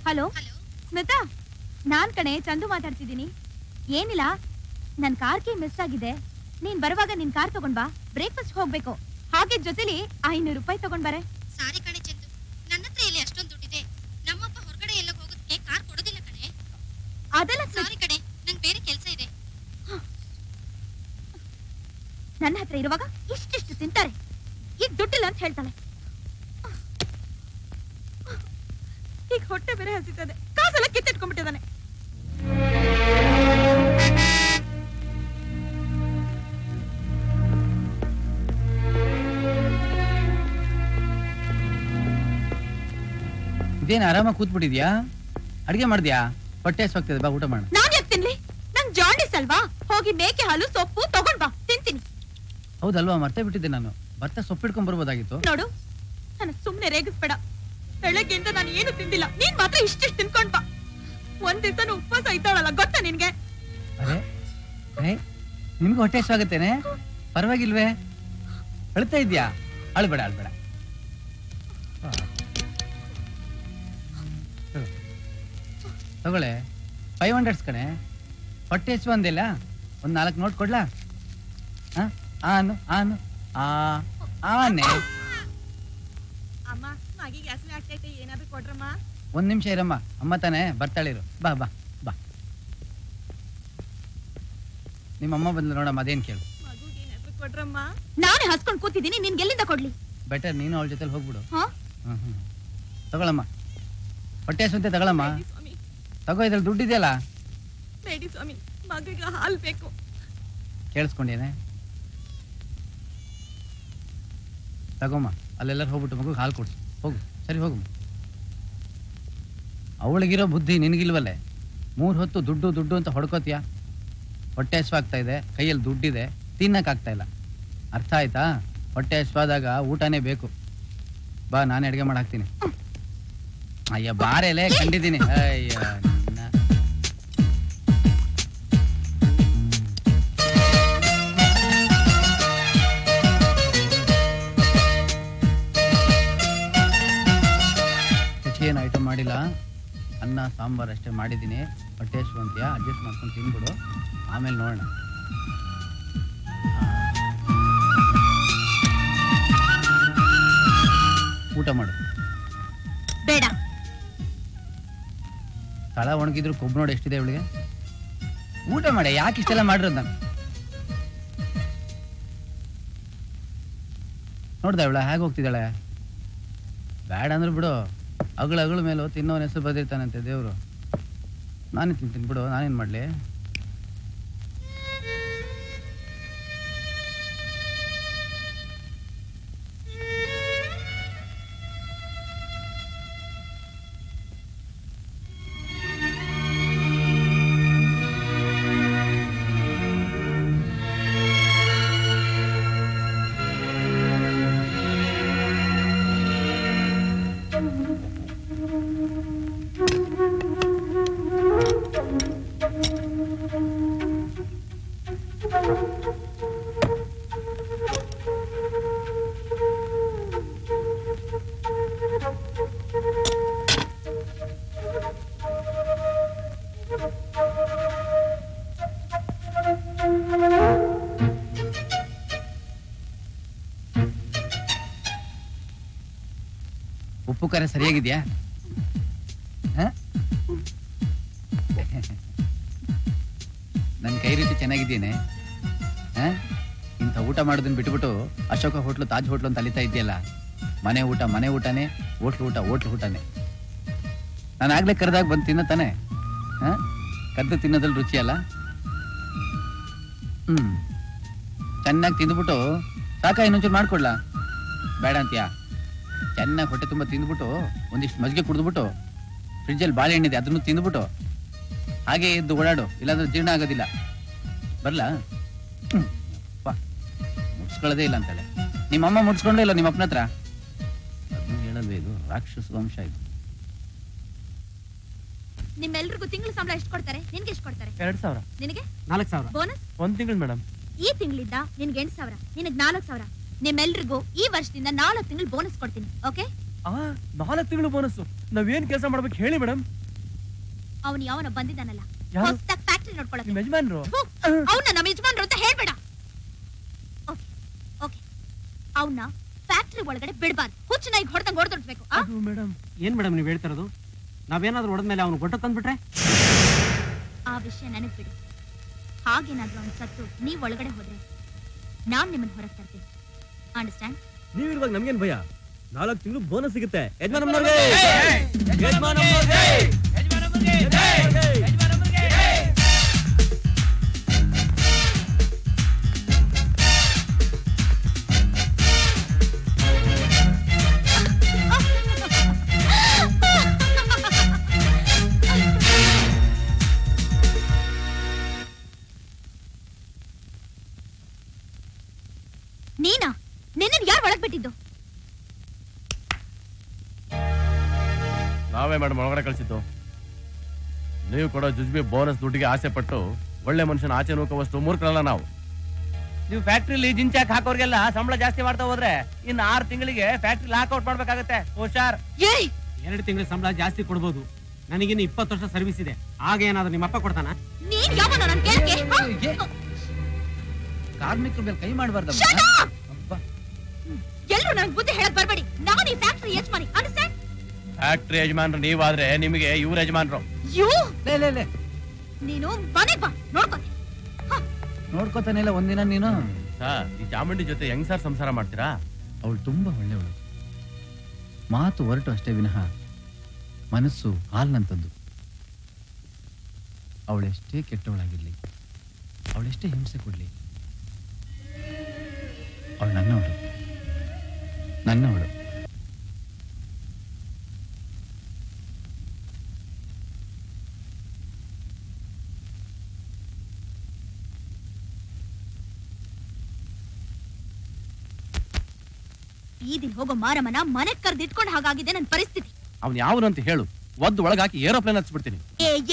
ಹಲೋ ಸ್ಮಿತಾ, ನಾನ್ ಕಣೆ ಚಂದು ಮಾತಾಡ್ತಿದ್ದೀನಿ. ಏನಿಲ್ಲ, ನನ್ನ ಕಾರ್ ಕೀ ಮಿಸ್ ಆಗಿದೆ. ನೀನ್ ಬರುವಾಗ ನಿನ್ ಕಾರ್ ತಗೊಂಡ್ ಬಾ, ಬ್ರೇಕ್ಫಾಸ್ಟ್ ಹೋಗ್ಬೇಕು. ಹಾಗೆ ಜೊತೆಲಿ 500 ರೂಪಾಯಿ ತಗೊಂಡ್ ಬರೆ. ಸಾರಿ ಕಣೆ ಚಂದು, ನನ್ನ ಹತ್ರ ಇಲ್ಲಿ ಅಷ್ಟೊಂದು ದುಡ್ಡಿದೆ, ನಮ್ಮಪ್ಪ ಹೊರಗಡೆ ಎಲ್ಲ ಹೋಗೋದಕ್ಕೆ ಕಾರ್ ಕೊಡೋದಿಲ್ಲ ಕಣೆ. ಅದೆಲ್ಲ ಸಾರಿ ಕಣೆ, ನಂಗೆ ಬೇರೆ ಕೆಲಸ ಇದೆ. ನನ್ನ ಹತ್ರ ಇರುವಾಗ ಇಷ್ಟಿಷ್ಟು ತಿಂತಾರೆ, ಈಗ ದುಡ್ಡಿಲ್ಲ ಅಂತ ಹೇಳ್ತಾನೆ. ಈಗ ಹೊಟ್ಟೆ ಬೇರೆ ಹಸಿತದೆ, ಕಾಸೆಲ್ಲ ಕಿತ್ತಿಟ್ಕೊಂಡ್ಬಿಟ್ಟಿದ್ದಾನೆ. ಇದೇನು ಆರಾಮಾಗಿ ಕೂತ್ಬಿಟ್ಟಿದ್ಯಾ? ಅಡಿಗೆ ಮಾಡಿದ್ಯಾ? ಹೊಟ್ಟೆ ಹಸಿವಾಗ್ತದೆ, ಬಾ ಊಟ ಮಾಡು. ನಾನು ಯಾಕೆ ತಿನ್ಲಿ? ನಂಗೆ ಜಾಂಡಿಸ್ ಅಲ್ವಾ, ಹೋಗಿ ಮೇಕೆ ಹಾಲು ಸೊಪ್ಪು ತಗೊಂಡ್ ಬಾ, ತಿಂತೀನಿ. ಹೌದಲ್ವಾ, ಮರ್ತೇ ಬಿಟ್ಟಿದ್ದೆ ನಾನು. ಬರ್ತಾ ಸೊಪ್ಪಿಡ್ಕೊಂಡ್ ಬರ್ಬೋದಾಗಿತ್ತು. ನೋಡು, ನನಗೆ ಸುಮ್ಮನೆ ರೇಗಿಸ್ಬೇಡ. ಬೆಳಗ್ಗೆಯಿಂದ ನಾನು ಏನು ತಿಂದಿಲ್ಲ, ನೀನ್ ಮಾತ್ರ ಇಷ್ಟಿಷ್ಟು ತಿನ್ಕೊಂಡ್ ಬಾ. ಒಂದ್ ದಿವಸ ಉಪವಾಸ ಇದ್ದಾಳಲ್ಲ, ಗೊತ್ತಾ ನಿನ್ಗೆ? ನಿನ್ಗೂ ಹೊಟ್ಟೆ ಹಸಿವಾಗತ್ತೇನೆ, ಪರವಾಗಿಲ್ವೇ? ಅಳ್ತಾ ಇದ್ಯಾ? ಅಳ್ಬೇಡ ಅಳ್ಬೇಡ. ತಗೊಳ್ಳೆ 500 ಕಣೆ, ಹೊಟ್ಟೆ ಹಸಿವು ಅಂದಿಲ್ಲ, ಒಂದ್ 4 ನೋಟ್ ಕೊಡ್ಲಾ? ಆನು ಆನು ಆನೆ. ಒಂದ್ ನಿಮಿಷ ಇರಮ್ಮ, ಅಮ್ಮ ತಾನೇ ಬರ್ತಾಳಿರು. ಬಾ ಬಾ ಬಾ, ನಿಮ್ಮಮ್ಮ ಬಂದ್ಲು ನೋಡಮ್ಮ, ಅದೇನ್ ಕೇಳು. ನಾನೇ ಹಸ್ಕೊಂಡ್ ಕೂತಿದ್ದೀನಿ, ನಿನ್ಗೆ ಎಲ್ಲಿಂದ ಕೊಡ್ಲಿ? ಬೆಟರ್ ನೀನು ಅವಳ ಜೊತೆ ಹೋಗ್ಬಿಡು. ತಗೊಳಮ್ಮ, ಹೊಟ್ಟೆ ಸುಂತೆ ತಗೊಳಮ್ಮ. ತಗೋ, ಇದ್ರಲ್ಲಿ ದುಡ್ಡು ಇದೆಯಲ್ಲ. ಕೇಳಿಸ್ಕೊಂಡೇನೆ? ತಗೊಮ್ಮ, ಅಲ್ಲೆಲ್ಲರೂ ಹೋಗ್ಬಿಟ್ಟು ಮಗು ಹಾಲು ಕೊಡ್ಸು. ಹೋಗು, ಸರಿ ಹೋಗು. ಅವಳಿಗಿರೋ ಬುದ್ಧಿ ನಿನಗಿಲ್ವಲ್ಲೇ? 3 ಹೊತ್ತು ದುಡ್ಡು ದುಡ್ಡು ಅಂತ ಹೊಡ್ಕೋತೀಯ. ಹೊಟ್ಟೆ ಹಸಿವಾಗ್ತಾ ಇದೆ, ಕೈಯಲ್ಲಿ ದುಡ್ಡಿದೆ, ತಿನ್ನಕ್ಕಾಗ್ತಾ ಇಲ್ಲ. ಅರ್ಥ ಆಯ್ತಾ? ಹೊಟ್ಟೆ ಹಸಿವಾದಾಗ ಊಟನೇ ಬೇಕು. ಬಾ, ನಾನೇ ಅಡುಗೆ ಮಾಡಿ ಹಾಕ್ತೀನಿ. ಅಯ್ಯ ಬಾರೆಲೆ ಕಂಡಿದ್ದೀನಿ. ಅಯ್ಯ ಮಾಡಿಲ್ಲ ಅನ್ನ ಸಾಂಬಾರು ಅಷ್ಟೇ ಮಾಡಿದ್ದೀನಿ ಹೊಟ್ಟೆ ಹಸಿವಂತ್ಯಾ ಅಡ್ಜಸ್ಟ್ ಮಾಡ್ಕೊಂಡು ತಿನ್ಬಿಡು ಆಮೇಲೆ ನೋಡೋಣ ಊಟ ಮಾಡು ಬೇಡ ತಳ ಒಣಗಿದ್ರು ಕೊಬ್ಬು ನೋಡಿ ಎಷ್ಟಿದೆ ಇವಳಿಗೆ ಊಟ ಮಾಡ ಯಾಕೆ ಇಷ್ಟೆಲ್ಲ ಮಾಡಿರೋದು ನಾನು ನೋಡ್ದ ಇವಳ ಹೇಗೆ ಹೋಗ್ತಿದ್ದಾಳೆ ಬೇಡ ಅಂದ್ರೆ ಬಿಡು ಅಗಳ ಮೇಲೂ ತಿನ್ನೋನ ಹೆಸರು ಬದಿರ್ತಾನಂತೆ ದೇವರು ನಾನೇ ತಿಂತೀನಿ ಬಿಡು ನಾನೇನು ಮಾಡಲಿ ಉಪ್ಪುಕಾರ ಸರಿಯಾಗಿದೆಯಾ ನನ್ನ ಕೈ ರುಚಿ ಚೆನ್ನಾಗಿದ್ದೇನೆ ಇಂಥ ಊಟ ಮಾಡೋದನ್ನ ಬಿಟ್ಬಿಟ್ಟು ಅಶೋಕ ಹೋಟ್ಲು ತಾಜ್ ಹೋಟ್ಲು ಅಂತ ಅಲಿತಾ ಇದೆಯಲ್ಲ ಮನೆ ಊಟನೇ ಹೋಟ್ಲು ಊಟನೇ ನಾನು ಆಗ್ಲೇ ಕರೆದಾಗ ಬಂದು ತಿನ್ನತಾನೆ ಕದ್ದು ತಿನ್ನೋದ್ರಲ್ಲಿ ರುಚಿ ಅಲ್ಲ ಚೆನ್ನಾಗಿ ತಿಂದ್ಬಿಟ್ಟು ಸಾಕ ಇನ್ನೊಂಚೂರು ಮಾಡ್ಕೊಡ್ಲಾ ಬೇಡ ಅಂತೀಯಾ ಚೆನ್ನಾಗಿ ಹೊಟ್ಟೆ ತುಂಬ ತಿಂದ್ಬಿಟ್ಟು ಒಂದಿಷ್ಟು ಮಜ್ಜಿಗೆ ಕುಡಿದ್ಬಿಟ್ಟು ಫ್ರಿಡ್ಜಲ್ಲಿ ಬಾಳೆಹಣ್ಣಿದೆ ಅದನ್ನು ತಿಂದ್ಬಿಟ್ಟು ಹಾಗೆ ಎದ್ದು ಓಡಾಡು ಇಲ್ಲಾಂದ್ರೆ ಜೀರ್ಣ ಆಗೋದಿಲ್ಲ ಬರಲಾ ಮುಟ್ಸ್ಕೊಳ್ಳೋದೇ ಇಲ್ಲ ಅಂತಾಳೆ ನಿಮ್ಮಮ್ಮ ಮುಟ್ಸ್ಕೊಂಡೇ ಇಲ್ಲ ನಿಮ್ಮ ಅಪ್ಪನ ಹತ್ರ ಅದನ್ನು ಹೇಳಲ್ವೇ ಇದು ರಾಕ್ಷಸ ವಂಶ ಇದು ನಿಮ್ಮೆಲ್ರಿಗೂ ತಿಂಗಳ ಸಂಬಳ ಎಷ್ಟು ಕೊಡ್ತಾರೆ ನಿನ್ಗೆ ಎಷ್ಟು ಕೊಡ್ತಾರೆ 2000 ನಿನಗೆ 4000 ಬೋನಸ್ ಒಂದು ತಿಂಗಳು ಮೇಡಮ್ ಈ ತಿಂಗಳಿಂದ ನಿನ್ಗೆ 8000 ನಿನಗೆ 4000 ನಿಮ್ಮೆಲ್ರಿಗೂ ಈ ವರ್ಷದಿಂದ 4 ತಿಂಗಳು ಬೋನಸ್ ಕೊಡ್ತೀನಿ ಓಕೆ 4 ತಿಂಗಳು ಬೋನಸ್ ನಾವೇನ್ ಕೆಲಸ ಮಾಡ್ಬೇಕು ಹೇಳಿ ಮೇಡಮ್ ಅವನು ಯಾವನ ಬಂದಿದ್ದಾನಲ್ಲ ಹೊಸದಾಗಿ ಫ್ಯಾಕ್ಟರಿ ನೋಡ್ಕೊಳ್ಳೋಕೆ ನಿಮ್ಮ ಯಜಮಾನರು ಅವನ ನಮ್ಮ ಯಜಮಾನರು ಅಂತ ಹೇಳಬೇಡ ಓಕೆ ಓಕೆ ಅವನ ಫ್ಯಾಕ್ಟರಿ ಒಳಗಡೆ ಬಿಡಬಾರ್ದು ಹುಚ್ಚನಾಗಿ ಹೊಡೆದಂಗೆ ಹೊಡೆದೊಡ್ಬೇಕು ಅದು ಮೇಡಮ್ ಏನು ಮೇಡಮ್ ನೀವು ಹೇಳ್ತಿರೋದು ನಾವೇನಾದ್ರೂ ಹೊಡೆದ ಮೇಲೆ ಅವನು ಗೊಟ್ಟ ತಂದ್ಬಿಟ್ರೆ ಆ ವಿಷಯ ನನಗೆ ಬಿಡಿ ಹಾಗೇನಾದ್ರೂ ಅವನು ಸತ್ತು ನೀವು ಒಳಗಡೆ ಹೋದ್ರೆ ನಾನು ನಿಮ್ಮನ್ನು ಹೊರಗೆ ತರ್ತೀನಿ ಅಂಡರ್ಸ್ಟ್ಯಾಂಡ್ ನೀವು ಇರುವಾಗ ನಮಗೇನು ಭಯ 4 ತಿಂಗಳು ಬೋನಸ್ ಸಿಗುತ್ತೆ ಯಜಮಾನಮ್ಮರಿಗೆ ಯಜಮಾನಮ್ಮರಿಗೆ ನೀನಾ ನಿನ್ನ ಯಾರು ಒಳಗೆ ಬಿಟ್ಟಿದ್ದು ನಾವೇ ಮೇಡಮ್ ಒಳಗಡೆ ಕಳಿಸಿದ್ದು ನೀವು ಕೊಡೋ ಜುಜ್ಬಿ ಬೋನಸ್ ದುಡ್ಡಿಗೆ ಆಸೆ ಪಟ್ಟು ಒಳ್ಳೆ ಮನುಷ್ಯನ ಆಚೆ ನೂಕುವಷ್ಟು ಮೂರ್ಖರಲ್ಲ ನಾವು ನೀವು ಫ್ಯಾಕ್ಟ್ರಿಲಿ ಜಿಂಚಾಕ್ ಹಾಕೋರ್ಗೆಲ್ಲ ಸಂಬಳ ಜಾಸ್ತಿ ಮಾಡ್ತಾ ಹೋದ್ರೆ ಇನ್ನು 6 ತಿಂಗಳಿಗೆ ಫ್ಯಾಕ್ಟ್ರಿ ಲಾಕ್ಔಟ್ ಮಾಡ್ಬೇಕಾಗತ್ತೆ ಹುಷಾರ್ 2 ತಿಂಗಳ ಸಂಬಳ ಜಾಸ್ತಿ ಕೊಡ್ಬೋದು ನನಗಿನ್ನು 20 ವರ್ಷ ಸರ್ವಿಸ್ ಇದೆ ಆಗ ಏನಾದ್ರೂ ನಿಮ್ಮಪ್ಪ ಕೊಡ್ತಾನ ಕಾರ್ಮಿಕರ ಮೇಲೆ ಕೈ ಮಾಡಬಾರ್ದು ಎಲ್ಲರೂ ನನಗೆ ಬುದ್ಧಿ ಹೇಳಕ್ ಬರಬೇಡಿ ನಾನು ಈ ಫ್ಯಾಕ್ಟರಿ ಯಜಮಾನಿ ಅಂಡರ್ಸ್ಟ್ಯಾಂಡ್ ಫ್ಯಾಕ್ಟರಿ ಯಜಮಾನರು ನೀವಾದ್ರೆ ನಿಮಗೆ ಇವ್ರ ಯಜಮಾನರು ನೀನು ಮನೆಗೆ ಬಾ ನೋಡ್ಕೋತೀನಿ ನೋಡ್ಕೋತಾನೆ ಇಲ್ಲ ಒಂದಿನ ನೀನು ಸರ್ ಈ ಚಾಮುಂಡಿ ಜೊತೆ ಹೆಂಗ್ ಸರ್ ಸಂಸಾರ ಮಾಡ್ತೀರಾ ಅವಳು ತುಂಬಾ ಒಳ್ಳೆಯವಳು ಮಾತು ಹೊರಟು ಅಷ್ಟೇ ವಿನಃ ಮನಸ್ಸು ಹಾಲ್ನಂತದ್ದು ಅವಳೆಷ್ಟೇ ಕೆಟ್ಟವಳಾಗಿರ್ಲಿ ಅವಳೆಷ್ಟೇ ಹಿಂಸೆ ಕೊಡ್ಲಿ ಅವಳು ನನ್ನವಳು ಈ ದಿನ ಹೋಗೋ ಮಾರಮ್ಮನ ಮನೆಗೆ ಕರೆದು ಇಟ್ಕೊಂಡು ಹಾಗಾಗಿದೆ ನನ್ನ ಪರಿಸ್ಥಿತಿ ಅವನು ಯಾವನು ಅಂತ ಹೇಳು ಒದ್ದು ಒಳಗಾಕಿ ಏರೋಪ್ಲೇನ್ ಹಚ್ಚಿಬಿಡ್ತೀನಿ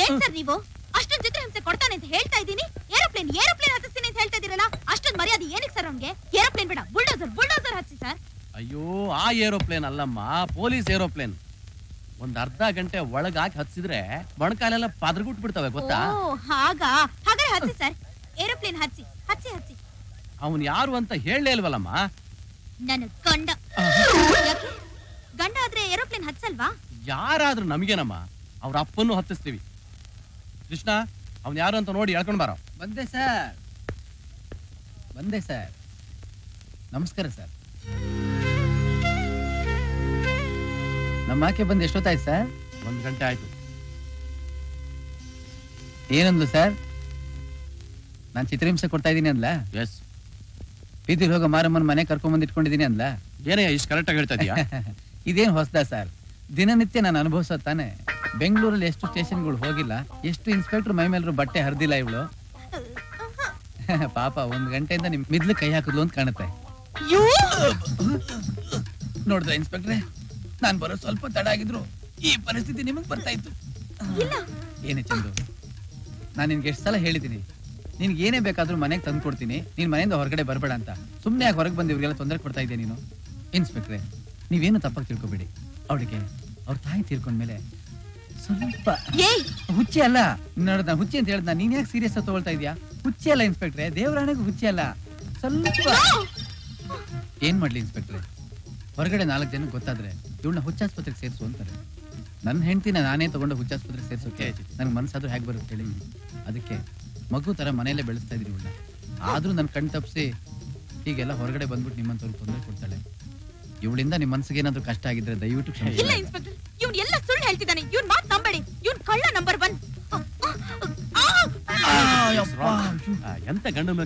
ಏನ್ ಸರ್ ನೀವು ಅಷ್ಟೊಂದು ಚಿತ್ರ ಹಿಂಸೆ ಕೊಡ್ತಾನೆ ಅಂತ ಹೇಳ್ತಾ ಇದ್ದೀನಿ ಏರೋಪ್ಲೇನ್ ಹತ್ತಿಸ್ತೀನಿ ಅಂತ ಹೇಳ್ತಾ ಇದೀರಲ್ಲ ಅಷ್ಟೊಂದು ಮರ್ಯಾದೆ ಏನಕ್ಕೆ ಸರ್ ನಮ್ಗೆ ಏರೋಪ್ಲೇನ್ ಬೇಡ ಬುಲ್ಡೋಸರ್ ಹಚ್ಚಿ ಸರ್ ಅಯ್ಯೋ ಆ ಏರೋಪ್ಲೇನ್ ಅಲ್ಲಮ್ಮ ಪೊಲೀಸ್ ಏರೋಪ್ಲೇನ್ अर्ध गंटे हत्सिद्रे मणकालेल्ल पदरगुट बिड्तवे गोत्ता ಏರೋಪ್ಲೇನ್ ಹಚ್ಚಿ ಹಚ್ಚಿ ಹಚ್ಚಿ ಅವನು ಯಾರು ಅಂತ ಹೇಳಲೇ ಇಲ್ವಲ್ಲಮ್ಮ ನನ್ನ ಗಂಡ ಗಂಡ ಆದ್ರೆ ಏರೋಪ್ಲೇನ್ ಹಚ್ಚಲ್ವಾ ಯಾರಾದರೂ ನಮಗೇನಮ್ಮ ಅವರ ಅಪ್ಪನೂ ಹತ್ತಿಸ್ತೀವಿ ಕೃಷ್ಣ ಅವನು ಯಾರು ಅಂತ ನೋಡಿ ಹೇಳ್ಕೊಂಡು ಬಾರೋ ಬಂದೆ ಸರ್ ನಮಸ್ಕಾರ ಸರ್ ನಮ್ಮಕ್ಕೆ ಬಂದೆ ಎಷ್ಟೊತ್ತಾಯ್ತು ಸರ್ 1 ಗಂಟೆ ಆಯ್ತು ಏನಂದ್ರು ಸರ್ नान चित्रहिंसे कोड्ता इदीनि अंदला यस बीदिल होगो मारम्मन मने कर्कोंड बंद इट्कोंडिदीनि अंदला येनय्या इष्ट करेक्ट आगि हेळ्ता इदीया इदेनु ಹೊಸದಾ सर ದಿನನಿತ್ಯ ನಾನು ಅನುಭವಿಸುತ್ತಾನೆ ಬೆಂಗಳೂರಲ್ಲಿ ಎಷ್ಟು ಸ್ಟೇಷನ್ ಗಳು ಹೋಗಿಲ್ಲ ಎಷ್ಟು ಇನ್ಸ್ಪೆಕ್ಟರ್ ಮೈ ಮೇಲರು ಬಟ್ಟೆ ಹರಿದಿಲ್ಲ ಇವಳು ಪಾಪ 1 ಗಂಟೆಯಿಂದ ನಿಮ್ಮ ಮಿಡ್ಲ್ ಕೈ ಹಾಕಿದ್ಲು ಅಂತ ಕಾಣುತ್ತೆ ನೋಡ್ತಾ ಇನ್ಸ್ಪೆಕ್ಟರ್ ನಾನು ಬರೋ ಸ್ವಲ್ಪ ತಡ ಆಗಿದ್ರು ಈ ಪರಿಸ್ಥಿತಿ ನಿಮಗೆ ಬರ್ತಾ ಇತ್ತು ಇಲ್ಲ ಏನೇ ಚಂದು ನಾನು ನಿಮಗೆ ಎಷ್ಟು ಸಲ ಹೇಳಿದಿನಿ नीने मन तक मन होरगडे बरबेड अंत सूम्ने बंद तौंद कोई इन्स्पेक्ट्रे नहीं तपा तिकोबे तीर्क मेले स्वल्प हुच्चे अल नोड़ा हुच्चे अंत नहीं सीरियस तक हुच्चे अल इन्स्पेक्ट्रे देवराणेगू हुच्चे अल स्वल्प ऐन इन्स्पेक्ट्रे होरगडे 4 जन गोत्ताद्रे इवळ्ळन्न हुच्चास्पत्रेगे सेरिसु अंतारे नन्न हेंडतिन नाने तगोंडु हुच्चास्पत्रेगे सेरिसोके ननगे मनस्साद्रू हेगे बरुत्ते हेळि अदक्के मगु तर मन बेस्ता आदू नन कण तपसी हीगेल होरगडे बंदू निम तौंद इविंद निम मन कष्ट आगे दयु गंड मेल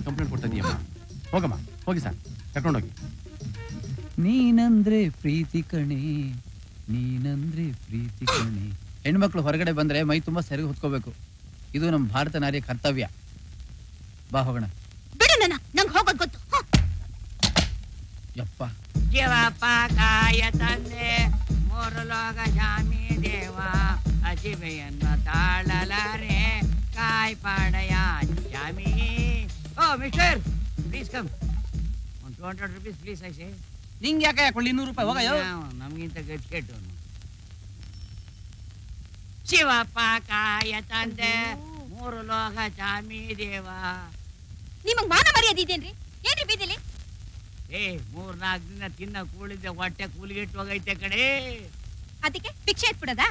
कंप्लेंट को होगी सर तक नीनंद्रे प्रीति कणे हेण्मक्कळु होरगडे बंद्रे मई तुम्बा सरियागि होत्कोबेकु ಇದು ನಮ್ಮ ಭಾರತ ನಾರಿಯ ಕರ್ತವ್ಯ ಬಾ ಹೋಗಣ ಬಿಡು ನನ್ನ ನನಗೆ ಹೋಗೋದು ಗೊತ್ತು ಯಪ್ಪ ಜೀವಪ್ಪ ಕಾಯ ತಂದೆ ಮೂರು ಲೋಕ ಜಾನಿ ದೇವ ಅಜಿವೆಯನ್ನು ತಾಳಲಾರೆ ಕಾಯ್ಪಾಡಯ ಜಾಮಿ ಓ mister please come 200 rupees please ಐಸೆ ನಿಂಗೆ ಯಾಕೆ ಕೊಳ್ಳಿ 200 ರೂಪಾಯಿ ಹೋಗಯ್ಯ ನಮಗಿಂತ ಗಟ್ಟಿ ಕೇಟೋನು ಶಿವಪ್ಪ ಕಾಯ ತಂದೆ ಮೂರು ಲೋಕ ಜಾಮಿ ದೇವ ನಿಮಗೆ ಮಾನ ಮರ್ಯಾದೆ ಇದೆನ್ರಿ ಏನ್ರಿ ಬೀದಿಲಿ ಏ ಮೂರು ನಾಲ್ಕು ದಿನ ತಿನ್ನ ಕೂಳಿದೆ ಹೊಟ್ಟೆ ಕೂಲಿಗೆಟ್ಟು ಹೋಗೈತೆ ಕಡೆ ಅದಕ್ಕೆ ಭಿಕ್ಷೆ ಎತ್ಬಿಡೋದಾ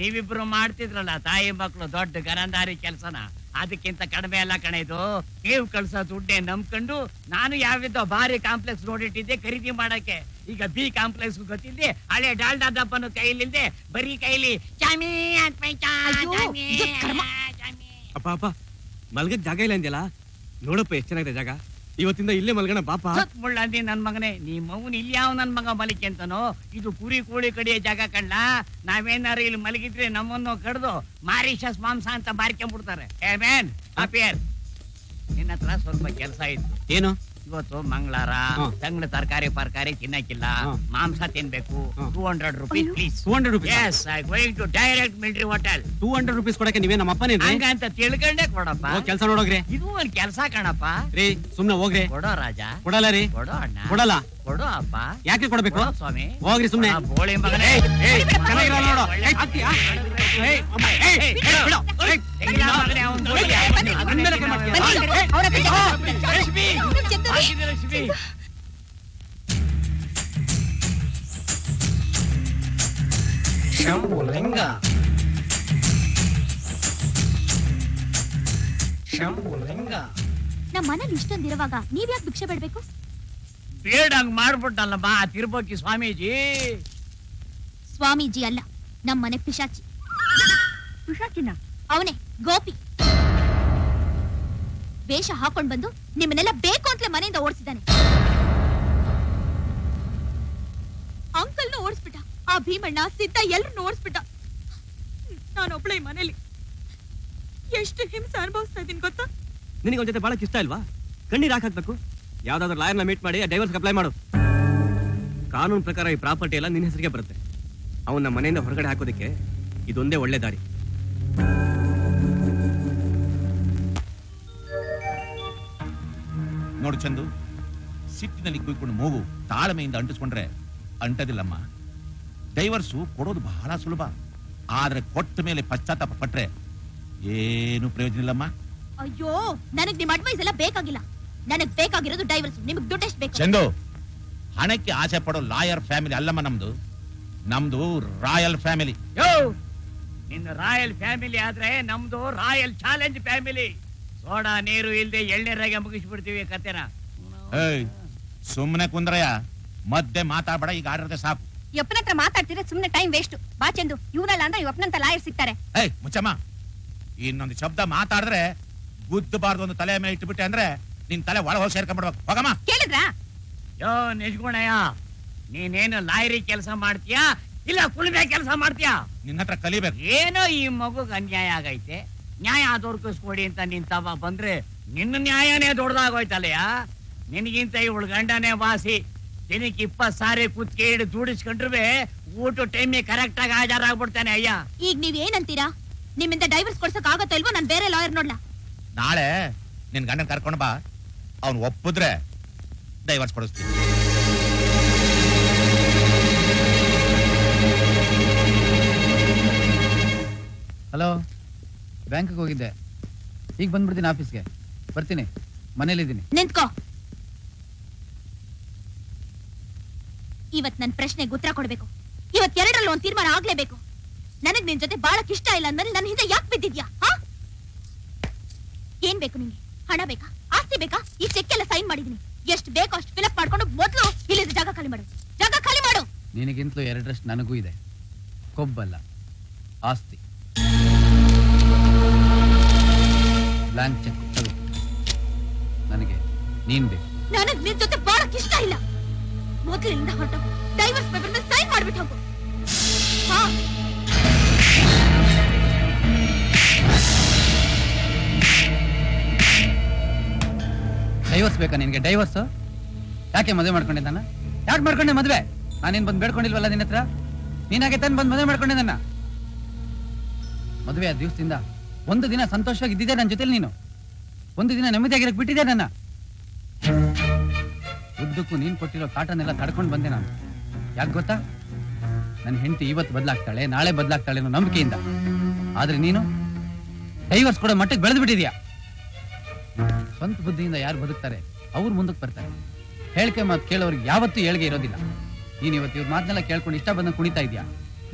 ನೀವಿಬ್ರು ಮಾಡ್ತಿದ್ರಲ್ಲ ತಾಯಿ ಮಕ್ಕಳು ದೊಡ್ಡ ಗರಂದಾರಿ ಕೆಲಸನ ಅದಕ್ಕಿಂತ ಕಡಿಮೆ ಅಲ್ಲ ಕಣೆ ಇದು ನೀವು ಕಳ್ಸೋ ದುಡ್ಡೇ ನಂಬ್ಕೊಂಡು ನಾನು ಯಾವಿದ್ದೋ ಭಾರಿ ಕಾಂಪ್ಲೆಕ್ಸ್ ನೋಡಿಟ್ಟಿದ್ದೆ ಖರೀದಿ ಮಾಡಕ್ಕೆ ಈಗ ಬಿ ಕಾಂಪ್ಲೆಕ್ಸ್ ಗೊತ್ತಿಲ್ಲದೆ ಹಳೆ ಡಾಲ್ಡಾ ದಪ್ಪನ ಕೈಲಿಲ್ಲದೆ ಬರೀ ಕೈಲಿ ಚಾಮಿ ಅಂತ ಪೈಚಾ ಚಾಮಿ ಅಪ್ಪ ಮಲ್ಗದ ಜಾಗ ಇಲ್ಲ ಅಂದಲ್ಲ ನೋಡಪ್ಪ ಎಷ್ಟು ಚೆನ್ನಾಗಿದೆ ಜಾಗ ಇವತ್ತಿಂದ ಇಲ್ಲೇ ಮಲ್ಗಣ ಪಾಪ ಮುಳ್ಳಂದಿ ನನ್ನ ಮಗನೇ ನಿಮ್ಮ ಅವನು ಇಲ್ಲಿ ಯಾವ ನನ್ನ ಮಗ ಮಲಿಕೆ ಅಂತಾನೋ ಇದು ಕುರಿ ಕೋಳಿ ಕಡಿಯ ಜಾಗ ಕಣ್ಣ ನಾವೇನಾರು ಇಲ್ಲಿ ಮಲಗಿದ್ರೆ ನಮ್ಮನ್ನು ಕಡ್ದು ಮಾರಿಷಸ್ ಮಾಂಸ ಅಂತ ಮಾರ್ಕೊಂಡ್ಬಿಡ್ತಾರೆ ಏ ಮ್ಯಾನ್ ಅಪಿಯರ್ ನಿನ್ನ ಹತ್ರ ಸ್ವಲ್ಪ ಕೆಲಸ ಇತ್ತು ಏನು ಇವತ್ತು ಮಂಗಳಾರ ತಂಗಳ ತರಕಾರಿ ತಿನ್ನಕ್ಕಿಲ್ಲ ಮಾಂಸ ತಿನ್ಬೇಕು 200 ರೂಪಾಯಿ ಪ್ಲೀಸ್ 200 ರೂಪಾಯಿ yes I going to direct military hotel 200 ರೂಪಾಯಿ ಕೊಡಕ್ಕೆ ನೀವೇ ನಮ್ಮ ಅಪ್ಪನೇ ಹಂಗ ಅಂತ ತಿಳ್ಕೊಂಡೆ ಕೊಡಪ್ಪ ಓ ಕೆಲಸ ನೋಡೋಗ್ರೆ ಇದು ಒಂದು ಕೆಲಸ ಕಣಪ್ಪ ರೀ ಸುಮ್ಮನೆ ಹೋಗ್ರೆ ಕೊಡೋ ರಾಜಾ ಕೊಡಲ್ಲ ರೀ ಕೊಡೋ ಅಣ್ಣ ಕೊಡಲ್ಲ ಕೊಡೋ ಅಪ್ಪ ಯಾಕೆ ಕೊಡಬೇಕು ಸ್ವಾಮಿ ಹೋಗ್ರಿ ಸುಮ್ಮನೆ ಬೋಳಿ ಮಗನೇ ಏ ಚೆನ್ನಾಗಿರೋ ನೋಡು ಅತ್ತಿಯಾ ಏ ಬಿಡು ಅವರ लक्ष्मी शंभुलिंगा नम मन इष्टिवे भिक्षे बेडु बेड हंगबिटल तिरुपति स्वामीजी अल नम मन पिशाचिना गोपी वेश हाकोंड बंदु निम्मनेल्ल बेकु अंतले मनेयिंद ओडिसिदाने अंकल नु ओडिसबिट्ट आ भीमण्ण सिद्ध एल्लरन्नु ओडिसबिट्ट नानु ओब्बळे मनेयल्लि एष्टु हिंसा अनुभविस्ता इदीनि गोत्ता निनगे ओंद जोते बाळ किष्ट अल्वा कण्णीर हाकಬೇಕು ಯಾವದಾದರೂ ಲಾಯರ್ ನ ಮೀಟ್ ಮಾಡಿ ಡೈವರ್ಸ್ ಅಪ್ಲೈ ಮಾಡು ಕಾನೂನು ಪ್ರಕಾರ ಈ ಪ್ರಾಪರ್ಟಿ ಎಲ್ಲ ನಿನ್ನ ಹೆಸರಿಗೆ ಬರುತ್ತೆ ಅವನ್ನ ಮನೆಯಿಂದ ಹೊರಗಡೆ ಹಾಕೋದಕ್ಕೆ ಇದೊಂದೇ ಒಳ್ಳೆ ದಾರಿ नोड़ चंदू सिट्टिनल्लि कुय्कोंडु मूगु ताळमेयिंद अंटिसिकोंड्रे अंटदिल्लम्मा ಡೈವರ್ಸ್ ಕೊಡೋದು ಬಹಳ ಸುಲಭ, ಆದ್ರೆ ಕೊಟ್ಟ ಮೇಲೆ ಪಶ್ಚಾತ್ತಾಪ ಪಟ್ರೆ ಏನು ಪ್ರಯೋಜನ ಇಲ್ಲಮ್ಮ. ಅಯ್ಯೋ ನನಗೆ ನಿಮ್ಮ ಅಡ್ವೈಸ್ ಎಲ್ಲ ಬೇಕಾಗಿಲ್ಲ, ನನಗೆ ಬೇಕಾಗಿರೋದು ಡೈವರ್ಸ್. ನಿಮಗೆ ದುಡ್ಡು ಎಷ್ಟು ಬೇಕು? ಚಂದು, ಹಣಕ್ಕೆ ಆಸೆ ಪಡೋ ಲಾಯರ್ ಫ್ಯಾಮಿಲಿ ಅಲ್ಲಮ್ಮ ನಮ್ದು, ನಮ್ದು ರಾಯಲ್ ಫ್ಯಾಮಿಲಿ. ಯೋ ನಿನ್ನ ರಾಯಲ್ ಫ್ಯಾಮಿಲಿ ಆದ್ರೆ ನಮ್ದು ರಾಯಲ್ ಚಾಲೆಂಜ್ ಫ್ಯಾಮಿಲಿ. ಸೋಡಾ ನೀರು ಇಲ್ಲದೆ ಎಳ್ಳೆರಾಗೆ ಮುಗಿಸ್ಬಿಡ್ತೀವಿ ಕತೆನ. ಸುಮ್ಮನೆ ಕುಂದ್ರಯ್ಯ, ಮಧ್ಯೆ ಮಾತಾಡಬೇಡ, ಈಗ ಆಡಿರದೆ ಸಾಕು. ಯಪ್ಪನ ಹತ್ರ ಮಾತಾಡ್ತಿದ್ರೆ ಸುಮ್ಮನೆ ಟೈಮ್ ವೇಸ್ಟ್. ಬಾ ಚಂದು, ಇವನಲ್ಲ ಅಂದ್ರೆ ಯಪ್ಪನಂತ ಲಾಯರ್ ಸಿಗ್ತಾರೆ. ಏಯ್ ಮುಚ್ಚಮ್ಮ, ಇನ್ನೊಂದು ಶಬ್ದ ಮಾತಾಡಿದ್ರೆ ಗುದ್ದಬಾರ್ದು ಒಂದು ತಲೆ ಮೇಲೆ ಇಟ್ಬಿಟ್ಟೆ ಅಂದ್ರೆ ನಿನ್ ತಲೆ ಒಳ ಹೋಗಿ ಸೇರ್ಕೊಂಡ್ಬಿಡ್ಬೇಕು. ಹೋಗಮ್ಮ. ಕೇಳಿದ್ರಾ? ಯೋ ನಿಜ್ಗುಣಯ್ಯ, ನೀನೇನು ಲಾಯರಿ ಕೆಲಸ ಮಾಡ್ತೀಯಾ ಇಲ್ಲ ಕುಳಿಮೆ ಕೆಲಸ ಮಾಡ್ತೀಯಾ? ನಿನ್ನ ಹತ್ರ ಕಲಿಬೇಕು. ಏನೋ ಈ ಮಗುಗ್ ಅನ್ಯಾಯ ಆಗೈತೆ, ನ್ಯಾಯ ದೊರಕಿಸ್ಕೊಡಿ ಅಂತ ನಿನ್ ತವ ಬಂದ್ರೆ ನಿನ್ನ ನ್ಯಾಯನೇ ದೊಡ್ಡದಾಗೋಯ್ತಲ್ಲಯ್ಯ. ನಿನಗಿಂತ ಇವಳು ಗಂಡನೇ ವಾಸಿ, ದಿನಕ್ಕೆ 20 ಸಾರಿ ಕುತ್ತಿಗೆ ಹಿಡಿದು ದುಡಿಸ್ಕೊಂಡ್ರೆ ಊಟ ಟೈಮ್ ಕರೆಕ್ಟ್ ಆಗಿ ಹಾಜರಾಗ್ಬಿಡ್ತಾನೆ. ಅಯ್ಯ ಈಗ ನೀವ್ ಏನಂತೀರಾ? ನಿಮ್ಮಿಂದ ಡೈವರ್ಸ್ ಕೊಡ್ಸಕ್ ಆಗತ್ತೋ ಇಲ್ವೋ ನಾನು ಬೇರೆ ಲಾಯರ್ ನೋಡ್ಲಾ. ನಾಳೆ ನಿನ್ ಗಂಡನ್ ಕರ್ಕೊಂಡು ಬಾ, ಅವ್ನು ಒಪ್ಪಿದ್ರೆ ಡೈವರ್ಸ್ ಕೊಡಿಸ್ತೀನಿ. ಹಲೋ, ಬ್ಯಾಂಕ್ಗೆ ಹೋಗಿದ್ದೆ, ಈಗ ಬಂದ್ಬಿಡ್ತೀನಿ ಆಫೀಸ್ಗೆ. ಬರ್ತೀನಿ, ಮನೇಲಿದ್ದೀನಿ. ನಿಂತ್ಕೋ. ಇವತ್ ನನ್ನ ಪ್ರಶ್ನೆಗೆ ಉತ್ತರ ಕೊಡ್ಬೇಕು. ಇವತ್ ಎರಡರಲ್ಲಿ ಒಂದು ತೀರ್ಮಾನ ಆಗ್ಲೇಬೇಕು. ನನಗ್ ನಿನ್ ಜೊತೆ ಬಹಳ ಇಷ್ಟ ಇಲ್ಲ ಅಂದ್ಮೇಲೆ ನನ್ನ ಹಿಂದೆ ಯಾಕೆ ಬಿದ್ದಿದ್ಯಾ? ಏನ್ ಬೇಕು ನಿಂಗೆ? ಹಣ ಬೇಕಾ? ಆಸ್ತಿ ಬೇಕಾ? ಈ ಚೆಕ್ ಎಲ್ಲ ಸೈನ್ ಮಾಡಿದೀನಿ, ಎಷ್ಟು ಬೇಕೋ ಅಷ್ಟು ಫಿಲಪ್ ಮಾಡ್ಕೊಂಡು ಮೊದಲು ಇಲ್ಲಿದ್ದ ಜಾಗ ಖಾಲಿ ಮಾಡು. ಜಾಗ ಖಾಲಿ ಮಾಡು. ನಿನಗಿಂತಲೂ 2ರಷ್ಟು ನನಗೂ ಇದೆ. ಕೊಬ್ಬಲ್ಲ, ಆಸ್ತಿ. ಬ್ಲಾಂಕ್ ಚೆಕ್ ತಗೋ, ನನಗೆ ನೀನ್ ಬೇಕು. ನನಗ್ ನಿನ್ ಜೊತೆ ಬಹಳ ಇಷ್ಟ ಇಲ್ಲ, ಮೊದಲಿಂದ ಹೊರಟು ಡೈವರ್ಸ್ ಪೇಪರ್ ಮೇಲೆ ಸೈನ್ ಮಾಡ್ಬಿಟ್ಟು ಹೋಗು. ಡೈವರ್ಸ್ ಬೇಕಾ ನಿನಗೆ? ಡೈವರ್ಸ್ ಯಾಕೆ ಮದುವೆ ಮಾಡ್ಕೊಂಡಿದ್ದಾನ? ಯಾಕೆ ಮಾಡ್ಕೊಂಡೆ ಮದುವೆ? ನಾನೇನು ಬಂದು ಬೇಡ್ಕೊಂಡಿಲ್ವಲ್ಲ ನಿನ್ನ ಹತ್ರ? ನೀನಾಗೆ ತಾನು ಬಂದು ಮದುವೆ ಮಾಡ್ಕೊಂಡಿದ್ದಾನ. ಮದುವೆ ಆ ದಿವಸದಿಂದ ಒಂದು ದಿನ ಸಂತೋಷವಾಗಿ ಇದ್ದಿದ್ದೆ ನನ್ನ ಜೊತೆಲಿ, ನೀನು ಒಂದು ದಿನ ನೆಮ್ಮದಿಯಾಗಿರಕ್ಕೆ ಬಿಟ್ಟಿದ್ದೆ ನನ್ನ. ಉದ್ದಕ್ಕೂ ನೀನು ಕೊಟ್ಟಿರೋ ಕಾಟನ್ನೆಲ್ಲ ತಡ್ಕೊಂಡು ಬಂದೆ ನಾನು. ಯಾಕೆ ಗೊತ್ತಾ? ನನ್ನ ಹೆಂಡತಿ ಇವತ್ತು ಬದಲಾಗ್ತಾಳೆ, ನಾಳೆ ಬದಲಾಗ್ತಾಳೆ ಅನ್ನೋ ನಂಬಿಕೆಯಿಂದ. ಆದ್ರೆ ನೀನು ಡೈವರ್ಸ್ ಕೊಡೋ ಮಟ್ಟಕ್ಕೆ ಬೆಳೆದು ಬಿಟ್ಟಿದ್ಯಾ. ಸ್ವಂತ ಬುದ್ಧಿಯಿಂದ ಯಾರು ಬದುಕ್ತಾರೆ ಅವ್ರು ಮುಂದಕ್ಕೆ ಬರ್ತಾರೆ. ಹೇಳಿಕೆ ಮಾತು ಕೇಳೋರಿಗೆ ಯಾವತ್ತೂ ಏಳಿಗೆ ಇರೋದಿಲ್ಲ. ನೀನು ಇವತ್ತು ಇವ್ರ ಮಾತನ್ನೆಲ್ಲ ಕೇಳ್ಕೊಂಡು ಇಷ್ಟ ಬಂದ ಕುಣಿತಾ ಇದೆಯಾ.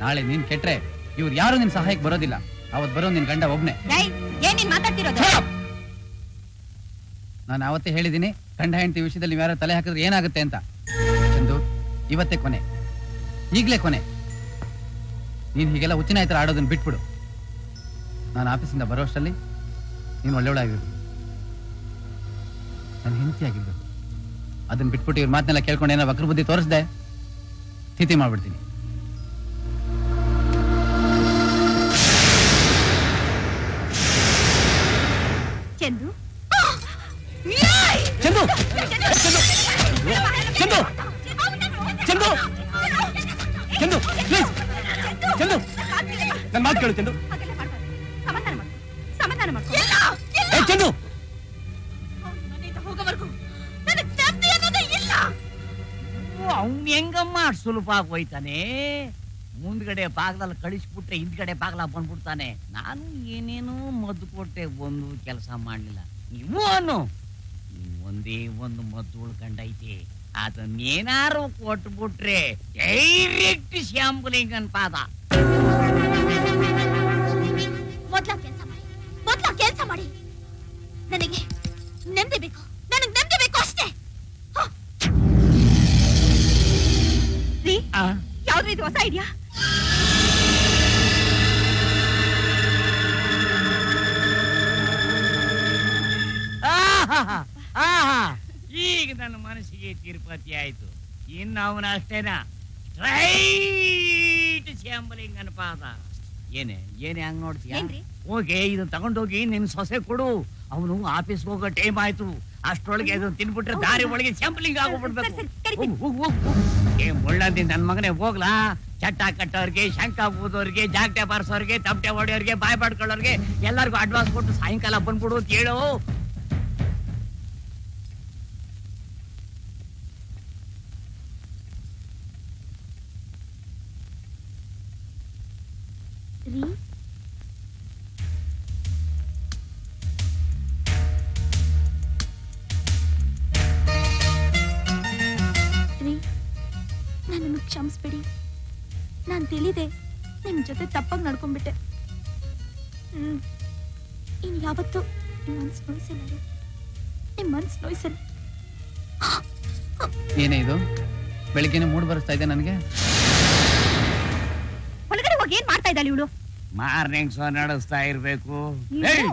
ನಾಳೆ ನೀನು ಕೆಟ್ರೆ ಇವ್ರು ಯಾರು ನಿನ್ನ ಸಹಾಯಕ್ಕೆ ಬರೋದಿಲ್ಲ. ಅವತ್ತು ಬರೋ ನಿನ್ನ ಗಂಡ ಒಬ್ಬನೇ. ನಾನು ಅವತ್ತೇ ಹೇಳಿದ್ದೀನಿ, ಗಂಡ ಹೆಂಡತಿ ವಿಷಯದಲ್ಲಿ ಯಾರೋ ತಲೆ ಹಾಕಿದ್ರೆ ಏನಾಗುತ್ತೆ ಅಂತ. ಚಂದು, ಇವತ್ತೇ ಕೊನೆ, ಈಗಲೇ ಕೊನೆ. ನೀನು ಹೀಗೆಲ್ಲ ಹುಚ್ಚಿನ ಥರ ಆಡೋದನ್ನು ಬಿಟ್ಬಿಡು. ನಾನು ಆಫೀಸಿಂದ ಬರೋ ಅಷ್ಟರಲ್ಲಿ ನೀನು ಒಳ್ಳೆಯವಳಾಗಿರ್ಬೇಕು, ನನ್ನ ಹೆಂಡತಿ ಆಗಿರ್ಬೇಕು. ಅದನ್ನು ಬಿಟ್ಬಿಟ್ಟು ಇವ್ರ ಮಾತನ್ನೆಲ್ಲ ಕೇಳ್ಕೊಂಡು ಏನೋ ವಕ್ರ ಬುದ್ಧಿ ತೋರಿಸ್ದೆ ಸ್ಥಿತಿ ಮಾಡ್ಬಿಡ್ತೀನಿ. ಚಂದು ಚಂದು ಚಂದು ಚಂದು ಚಂದು ಪ್ಲೀಸ್ ಚಂದು, ನನ್ನ ಮಾತು ಕೇಳು ಚಂದು. ಚಂದು, ಅವ್ನು ಹೆಂಗಮ್ಮ ಸುಲಭ ಆಗೋಯ್ತಾನೆ. ಮುಂದ್ಗಡೆ ಬಾಗ್ಲಲ್ಲಿ ಕಳಿಸ್ಬಿಟ್ರೆ ಹಿಂದ್ಗಡೆ ಬಾಗ್ಲ ಬಂದ್ಬಿಡ್ತಾನೆ. ನಾನು ಏನೇನೋ ಮದ್ದು ಕೊಟ್ಟೆ, ಒಂದು ಕೆಲಸ ಮಾಡಲಿಲ್ಲ. ನೀವು ಅನ್ನು ಒಂದೇ ಒಂದು ಮದ್ದು ಉಳ್ಕೊಂಡೈತಿ, ಅದನ್ನೇನಾರು ಕೊಟ್ಬಿಟ್ರೆ ಡೈರೆಕ್ಟ್ ಶ್ಯಾಂಪುಲಿಂಗನ್ ಪಾದ. ಮೊದ್ಲ ಕೆಲಸ ಮಾಡಿ. ನನಗೆ ನೆಮ್ಮದಿ ಬೇಕು, ನನಗೆ ನೆಮ್ಮದಿ ಬೇಕು ಅಷ್ಟೇ. ಯಾವ್ದು ಇದು? ಹೊಸ ಇದೆಯಾ? ಈಗ ನನ್ನ ಮನಸ್ಸಿಗೆ ತಿರುಪತಿ ಆಯ್ತು. ಇನ್ನು ಅವನ ಅಷ್ಟೇನಾ, ಸ್ಟ್ರೈಟ್ ಶ್ಯಾಂಬಲಿಂಗ್ ಅನ್ಪಾದ. ಏನೇ ಹಂಗ್ ನೋಡ್ತೀಯ? ಹೋಗಿ ಇದನ್ನ ತಗೊಂಡೋಗಿ ನಿನ್ ಸೊಸೆ ಕೊಡು. ಅವನು ಆಫೀಸ್ಗೆ ಹೋಗೋ ಟೈಮ್ ಆಯ್ತು, ಅಷ್ಟೊಳಗೆ ಅದನ್ನ ತಿನ್ಬಿಟ್ರೆ ದಾರಿ ಒಳಗೆ ಶ್ಯಾಂಬಲಿಂಗ್ ಆಗೋಗ್ಬಿಡ್ಬೇಕು. ಒಳ್ಳಂದಿ ನನ್ನ ಮಗನೇ, ಹೋಗ್ಲಾ? ಚಟ್ಟ ಕಟ್ಟೋರ್ಗೆ, ಶಂಕ ಬೂದೋರ್ಗೆ, ಜಾಗಟೆ ಬಾರಿಸೋರ್ಗೆ, ತಮಟೆ ಹೊಡೆಯೋರ್ಗೆ, ಬಾಯ್ ಬಾಡ್ಕೊಳ್ಳೋರ್ಗೆ ಎಲ್ಲರಿಗೂ ಅಡ್ವಾನ್ಸ್ ಕೊಟ್ಟು ಸಾಯಂಕಾಲ ಬಂದ್ಬಿಡು ಅಂತ ಹೇಳು. नान तिलिदे निम जोते तप्पागि नडकोंबिटे इन यावत्तु निम मनस्सु नोयिसल्ल ಏನೇ ಇದು ಬೆಳಗ್ಗೆನೇ ಮೂಡ್ ಬರಸ್ತಾ ಇದೆ ನನಗೆ ಹೊರಗಡೆ ಹೋಗಿ ಏನು ಮಾಡ್ತಾ ಇದ್ದಾಳೆ ಇವಳು ಮಾರ್ನಿಂಗ್ ಶೋ ನಡೆಸ್ತಾ ಇರಬೇಕು ಏಯ್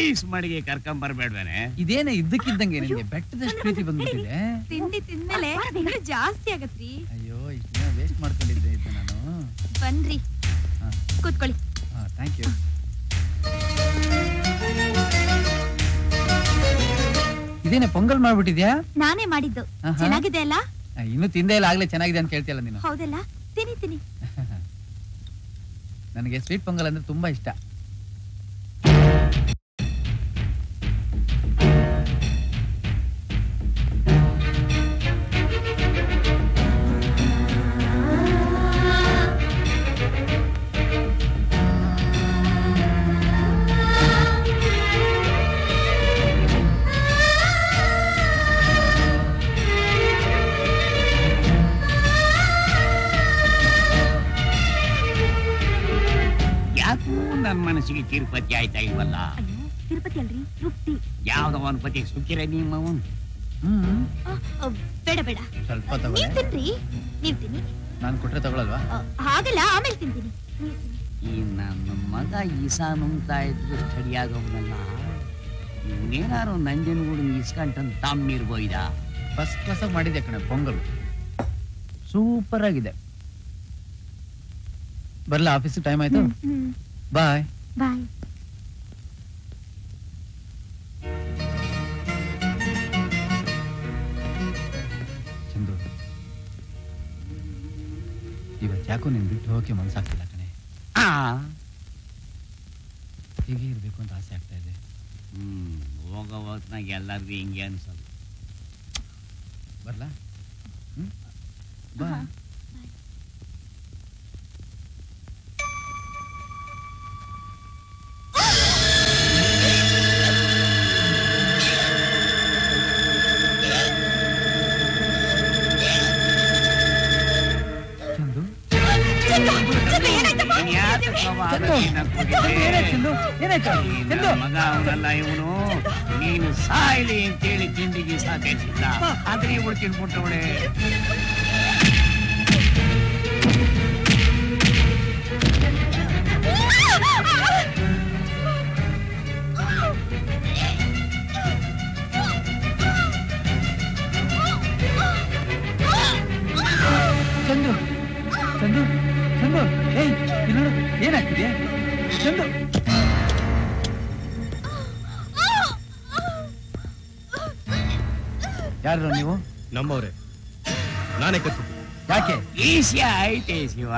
ಐಸ್ ಮಡಿಗೆ ಕರ್ಕಂ ಬರಬೇಡವನೆ ಇದೇನೇ ಇದ್ದಕ್ಕಿದ್ದಂಗೆ ನಿಮಗೆ ಬೆಟ್ಟದಷ್ಟು ಪ್ರೀತಿ ಬಂದ್ಬಿಟ್ಟಿದೆ ತಿಂಡಿ ತಿನ್ನಮೇಲೆ ನಿಮಗೆ ಜಾಸ್ತಿ ಆಗತ್ರಿ ಅಯ್ಯೋ ಇಷ್ಟನ್ನ ವೇಸ್ಟ್ ಮಾಡ್ಕೊಂಡಿದ್ದೆ ಇದ್ದೆ ನಾನು ಬನ್ನಿ ಕೂತ್ಕೊಳ್ಳಿ ಆ ಥ್ಯಾಂಕ್ ಯು ಇದೇನೇ ಪೊಂಗಲ್ ಮಾಡ್ಬಿಟ್ಟಿದ್ಯಾ ನಾನೇ ಮಾಡಿದ್ದು ಚೆನ್ನಾಗಿದೆ ಅಲ್ಲ ಇನ್ನು ತಿಂದೆ ಇಲ್ಲ ಆಗಲೇ ಚೆನ್ನಾಗಿದೆ ಅಂತ ಹೇಳ್ತಿಯಲ್ಲ ನೀನು ಹೌದಲ್ಲ ತಿನಿ ತಿನಿ ನನಗೆ ಸ್ವೀಟ್ ಪೊಂಗಲ್ ಅಂದ್ರೆ ತುಂಬಾ ಇಷ್ಟ ಮನಸ್ಸಿಗೆ ತಿರುಪತಿ ಆಯ್ತಾ ಇಲ್ವಲ್ಲ ತಿರುಪತಿ ಅಲ್ರಿ ತೃಪ್ತಿ ಯಾವ್ದೋ ಒಂದು ಪತಿ ಸುಖಿರ ನಿಮ್ಮ ಬೇಡ ಬೇಡ ಸ್ವಲ್ಪ ತಿನ್ರಿ ನೀವ್ ತಿನ್ನಿ ನಾನು ಕೊಟ್ರೆ ತಗೊಳಲ್ವಾ ಹಾಗಲ್ಲ ಆಮೇಲೆ ತಿಂತೀನಿ ಈ ನನ್ನ ಮಗ ಈಸಾ ನುಂಗ್ತಾ ಇದ್ರು ಸರಿಯಾಗವನಲ್ಲ ಇವನೇನಾರು ನಂಜನಗೂಡು ಇಸ್ಕೊಂಡಂತ ತಮ್ಮೀರ್ ಬೋಯ್ದ ಫಸ್ಟ್ ಕ್ಲಾಸ್ ಮಾಡಿದೆ ಕಣೆ ಪೊಂಗಲ್ ಸೂಪರ್ ಆಗಿದೆ ಬರಲ್ಲ ಆಫೀಸ್ ಟೈಮ್ ಆಯ್ತು ಬಾಯ್ ಬಾಯ್ ಚಂದ್ರು ಇವತ್ತು ಯಾಕೋ ನಿನ್ ಬಿಟ್ಟು ಹೋಗಕ್ಕೆ ಮನ್ಸಾಗ್ತಿಲ್ಲ ಕಣೆ ಹೀಗೆ ಇರ್ಬೇಕು ಅಂತ ಆಸೆ ಆಗ್ತಾ ಇದೆ ಹೋಗೋ ಹೊತ್ನಾಗ ಎಲ್ಲಾರ್ಗು ಹಿಂಗೆ ಅನ್ಸಲ್ಲ ಬರ್ಲಾ ಬಾಯ್ ಮಗ ಅವನಲ್ಲ ಇವನು ನೀನು ಸಾಯ್ಲಿ ಅಂತೇಳಿ ತಿಂಡಿಗೆ ಸಾಕಿಲ್ಲ ಆದ್ರೆ ಇವಳು ತಿನ್ಬಿಟ್ಟವಳೆ ಚಂದು ಚಂದು ಚಂದು ಏಯ್ ಇನ್ನೊಂದು ಏನಾಗ್ತಿದೆ ಚಂದು ಯಾರು ನೀವು ನಮ್ಮವ್ರೆ ನಾನೇ ಕತ್ತಿ ಯಾಕೆ ಈಸಿ ಐತೆ ಶಿವ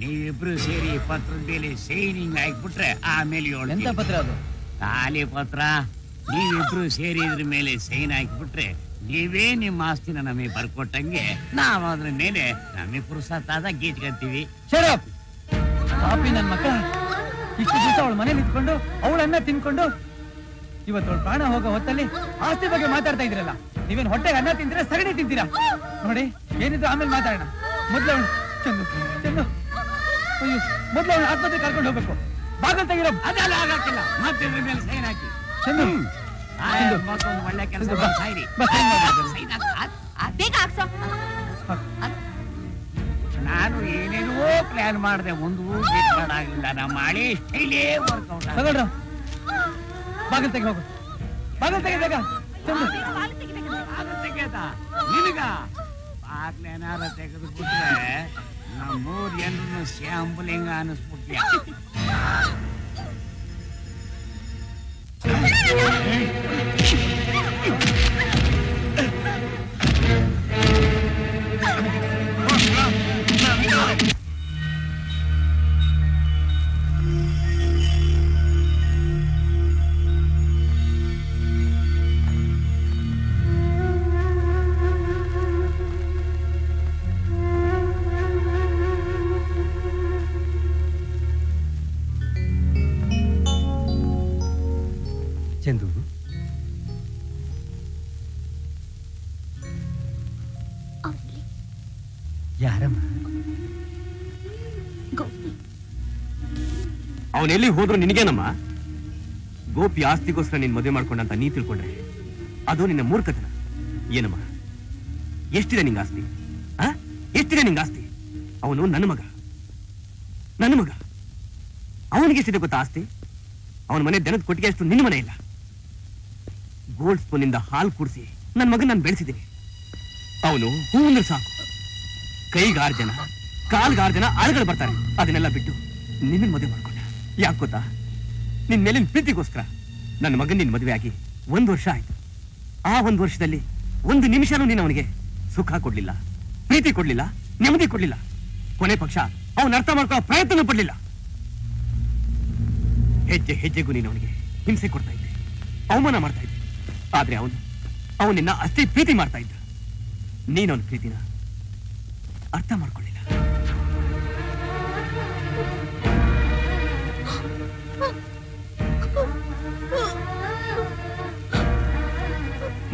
ನೀವಿಬ್ರು ಸೇರಿ ಪತ್ರದ ಮೇಲೆ ಸೈನಿಂಗ್ ಹಾಕ್ಬಿಟ್ರೆ ಆಮೇಲೆ ಎಂತ ಪತ್ರ ಅದು ಖಾಲಿ ಪತ್ರ ನೀವಿಬ್ರು ಸೇರಿ ಇದ್ರ ಮೇಲೆ ಸೈನ್ ಹಾಕ್ಬಿಟ್ರೆ ನೀವೇ ನಿಮ್ಮ ಆಸ್ತಿನ ನಮಗೆ ಬರ್ಕೊಟ್ಟಂಗೆ ನಾವ್ ಅದ್ರ ಮೇಲೆ ನಮಗೆ ಪುರುಸತ್ ಆದ ಗೀಚ್ಕಂತೀವಿ ಶರಪ್ ಪಾಪಿ ನನ್ ಮಕ್ಕ ಇಷ್ಟು ದಿವಸ ಅವಳ ಮನೇಲಿ ಇಟ್ಕೊಂಡು ಅವಳನ್ನ ತಿನ್ಕೊಂಡು ಇವತ್ತು ಅವಳ ಪ್ರಾಣ ಹೋಗೋ ಹೊತ್ತಲ್ಲಿ ಆಸ್ತಿ ಬಗ್ಗೆ ಮಾತಾಡ್ತಾ ಇದ್ರಲ್ಲ ನೀವೇನ್ ಹೊಟ್ಟೆಗೆ ಅನ್ನ ತಿಂತೀರಾ ಸಗಣಿ ತಿಂತೀರಾ ನೋಡಿ ಏನಿದ್ರು ಆಮೇಲೆ ಮಾತಾಡೋಣ ಮೊದ್ಲವಳು ಚಂದು ಚಂದು ಮೊದ್ಲವಳು ಆಸ್ಪತ್ರೆ ಕರ್ಕೊಂಡು ಹೋಗ್ಬೇಕು ಬಾಗಲ್ ತೆಗಿರೋ ಅದೆಲ್ಲ ಆಗಾಕಿಲ್ಲ ಮತ್ತೆ ಇದ್ರ ಮೇಲೆ ಸೈನ್ ಹಾಕಿ ಚಂದು ಒಳ್ಳೆ ಕೆಲಸ ನಾನು ಏನೇನೋ ಪ್ಲಾನ್ ಮಾಡಿದೆ ಒಂದು ಮಾಡಾಗಿಲ್ಲ ನಮ್ಮ ಹಳೆ ಸ್ಟೈಲೇ ವರ್ಕೌಟ್ ತಗೊಂಡ್ರ ಬಾಗಿಲು ತೆಗಿ ಹೋಗು ಬಾಗಿಲು ತೆಗಿದಾಗ ನಿನಗ ಬಾಗಿಲು ಏನಾರ ತೆಗೆದು ಬಿಟ್ರೆ ನಮ್ಮೂರ್ ಎಲ್ಲರೂ ಶ್ಯಾಂಬುಲಿಂಗ ಅನ್ನಿಸ್ಬಿಡ್ತೀಯ ಅವನೆಲ್ಲಿ ಹೋದ್ರು ನಿನಗೇನಮ್ಮ ಗೋಪಿ ಆಸ್ತಿಗೋಸ್ಕರ ನಿನ್ನ ಮದುವೆ ಮಾಡ್ಕೊಂಡ ಅಂತ ನೀ ತಿಳ್ಕೊಂಡ್ರೆ ಅದು ನಿನ್ನ ಮೂರ್ಖತನ ಏನಮ್ಮ ಎಷ್ಟಿದೆ ನಿಂಗ ಆಸ್ತಿ ಆ ಎಷ್ಟಿದೆ ನಿಂಗ ಆಸ್ತಿ ಅವನು ನನ್ನ ಮಗ ಅವನಿಗೆ ಎಷ್ಟಿದೆ ಗೊತ್ತಾ ಆಸ್ತಿ ಅವನ ಮನೆ ದನದ ಕೊಟ್ಟಿಗೆ ಅಷ್ಟು ನಿನ್ನ ಮನೆ ಇಲ್ಲ ಗೋಲ್ಡ್ ಸ್ಪೂನ್ ಇಂದ ಹಾಲು ಕುಡಿಸಿ ನನ್ನ ಮಗನ ನಾನು ಬೆಳೆಸಿದ್ದೀನಿ ಅವನು ಹೂವಿನ ಸಾಕು ಕೈಗಾರ್ ಜನ ಕಾಲ್ಗಾರ್ ಜನ ಆಳುಗಳು ಬರ್ತಾರೆ ಅದನ್ನೆಲ್ಲ ಬಿಟ್ಟು ನಿನ್ನ ಮದುವೆ ಮಾಡ್ಕೊಂಡ ಯಾಕೆ ಗೊತ್ತಾ ನಿನ್ನ ಮೇಲಿನ ಪ್ರೀತಿಗೋಸ್ಕರ ನನ್ನ ಮಗನ ನಿನ್ನ ಮದುವೆ ಆಗಿ ಒಂದು ವರ್ಷ ಆಯ್ತು ಆ ಒಂದು ವರ್ಷದಲ್ಲಿ ಒಂದು ನಿಮಿಷನೂ ನೀನು ಅವನಿಗೆ ಸುಖ ಕೊಡ್ಲಿಲ್ಲ ಪ್ರೀತಿ ಕೊಡ್ಲಿಲ್ಲ ನೆಮ್ಮದಿ ಕೊಡ್ಲಿಲ್ಲ ಕೊನೆ ಪಕ್ಷ ಅವನ ಅರ್ಥ ಮಾಡ್ಕೊಳ್ಳೋ ಪ್ರಯತ್ನ ಪಡ್ಲಿಲ್ಲ ಹೆಜ್ಜೆ ಹೆಜ್ಜೆಗೂ ನೀನು ಅವನಿಗೆ ಹಿಂಸೆ ಕೊಡ್ತಾ ಇದ್ದೆ ಅವಮಾನ ಮಾಡ್ತಾ ಇದ್ದೆ ಆದ್ರೆ ಅವನಿನ್ನ ಅಷ್ಟೇ ಪ್ರೀತಿ ಮಾಡ್ತಾ ಇದ್ದ ನೀನು ಅವನ ಪ್ರೀತಿನ ಅರ್ಥ ಮಾಡ್ಕೊಳ್ಳಿಲ್ಲ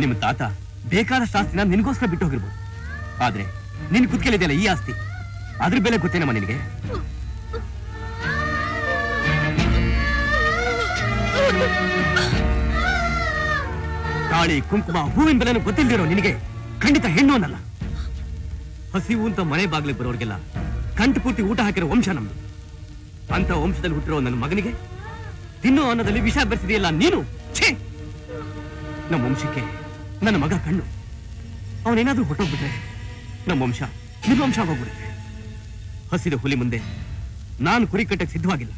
ನಿಮ್ಮ ತಾತ ಬೇಕಾದಷ್ಟು ಆಸ್ತಿನ ನಿನ್ಗೋಸ್ಕರ ಬಿಟ್ಟು ಹೋಗಿರ್ಬೋದು ಆದ್ರೆ ನಿನ್ ಕುತ್ಕೇಲಿದೆಯಲ್ಲ ಈ ಆಸ್ತಿ ಅದ್ರ ಬೆಲೆ ಗೊತ್ತೇನಮ್ಮ ನಿನಗೆ ತಾಳಿ ಕುಂಕುಮ ಹೂವಿನ ಬೆಲೆನೂ ಗೊತ್ತಿಲ್ದಿರೋ ನಿನಗೆ ಖಂಡಿತ ಹೆಣ್ಣು ಅನ್ನಲ್ಲ ಹಸಿವು ಅಂತ ಮನೆ ಬಾಗ್ಲಿಗೆ ಬರೋರಿಗೆಲ್ಲ ಕಂಠ ಪೂರ್ತಿ ಊಟ ಹಾಕಿರೋ ವಂಶ ನಮ್ದು ಅಂತ ವಂಶದಲ್ಲಿ ಹುಟ್ಟಿರೋ ನನ್ನ ಮಗನಿಗೆ ತಿನ್ನೋ ಅನ್ನದಲ್ಲಿ ವಿಷ ಬೆರೆಸಿದೆಯಲ್ಲ ನೀನು ಛೇ ನಮ್ಮ ವಂಶಕ್ಕೆ ನನ್ನ ಮಗ ಕಣ್ಣು ಅವನೇನಾದ್ರೂ ಹೊಟ್ಟೋಗ್ಬಿಟ್ರೆ ನಮ್ಮ ವಂಶ ನಿರ್ವಂಶ ಆಗೋಗ್ಬಿಡುತ್ತೆ ಹಸಿದ ಹುಲಿ ಮುಂದೆ ನಾನು ಕುರಿ ಕಟ್ಟಕ್ಕೆ ಸಿದ್ಧವಾಗಿಲ್ಲ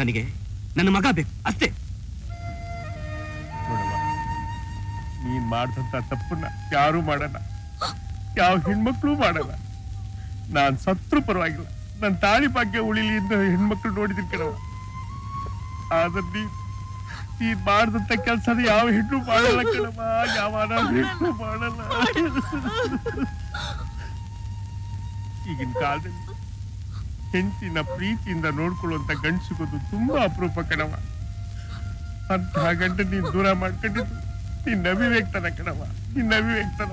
ನನಗೆ ನನ್ನ ಮಗ ಬೇಕು ಅಷ್ಟೇ ನೋಡವ್ವ ನೀನ್ ಮಾಡಿದಂತ ತಪ್ಪನ್ನ ಯಾರೂ ಮಾಡಲ್ಲ ಯಾವ ಹೆಣ್ಮಕ್ಳು ಮಾಡಲ್ಲ ನಾನ್ ಸತ್ರು ಪರವಾಗಿಲ್ಲ ನನ್ನ ತಾಳಿ ಭಾಗ್ಯ ಉಳಿಲಿ ಅಂತ ಹೆಣ್ಮಕ್ಳು ನೋಡಿದಿರ್ ಕಣವ ಆದ್ರೆ ಈ ಮಾಡಿದಂತ ಕೆಲಸದ ಯಾವ ಹೆಣ್ಣು ಮಾಡಲ್ಲ ಕಣವ ಯಾವ ಹೆಣ್ಣು ಮಾಡಲ್ಲ ಈಗಿನ ಕಾಲದಲ್ಲಿ ಹೆಂಡತಿನ ಪ್ರೀತಿಯಿಂದ ನೋಡ್ಕೊಳ್ಳುವಂತ ಗಂಡು ಸಿಗೋದು ತುಂಬಾ ಅಪರೂಪ ಕಣವ ಅಂತ ಗಂಟೆ ನೀನ್ ದೂರ ಮಾಡ್ಕೊಂಡಿದ್ದು ನೀನ್ ಅಭಿವ್ಯಕ್ತನ ಕಣವ ನಿನ್ನ ಅಭಿವ್ಯಕ್ತನ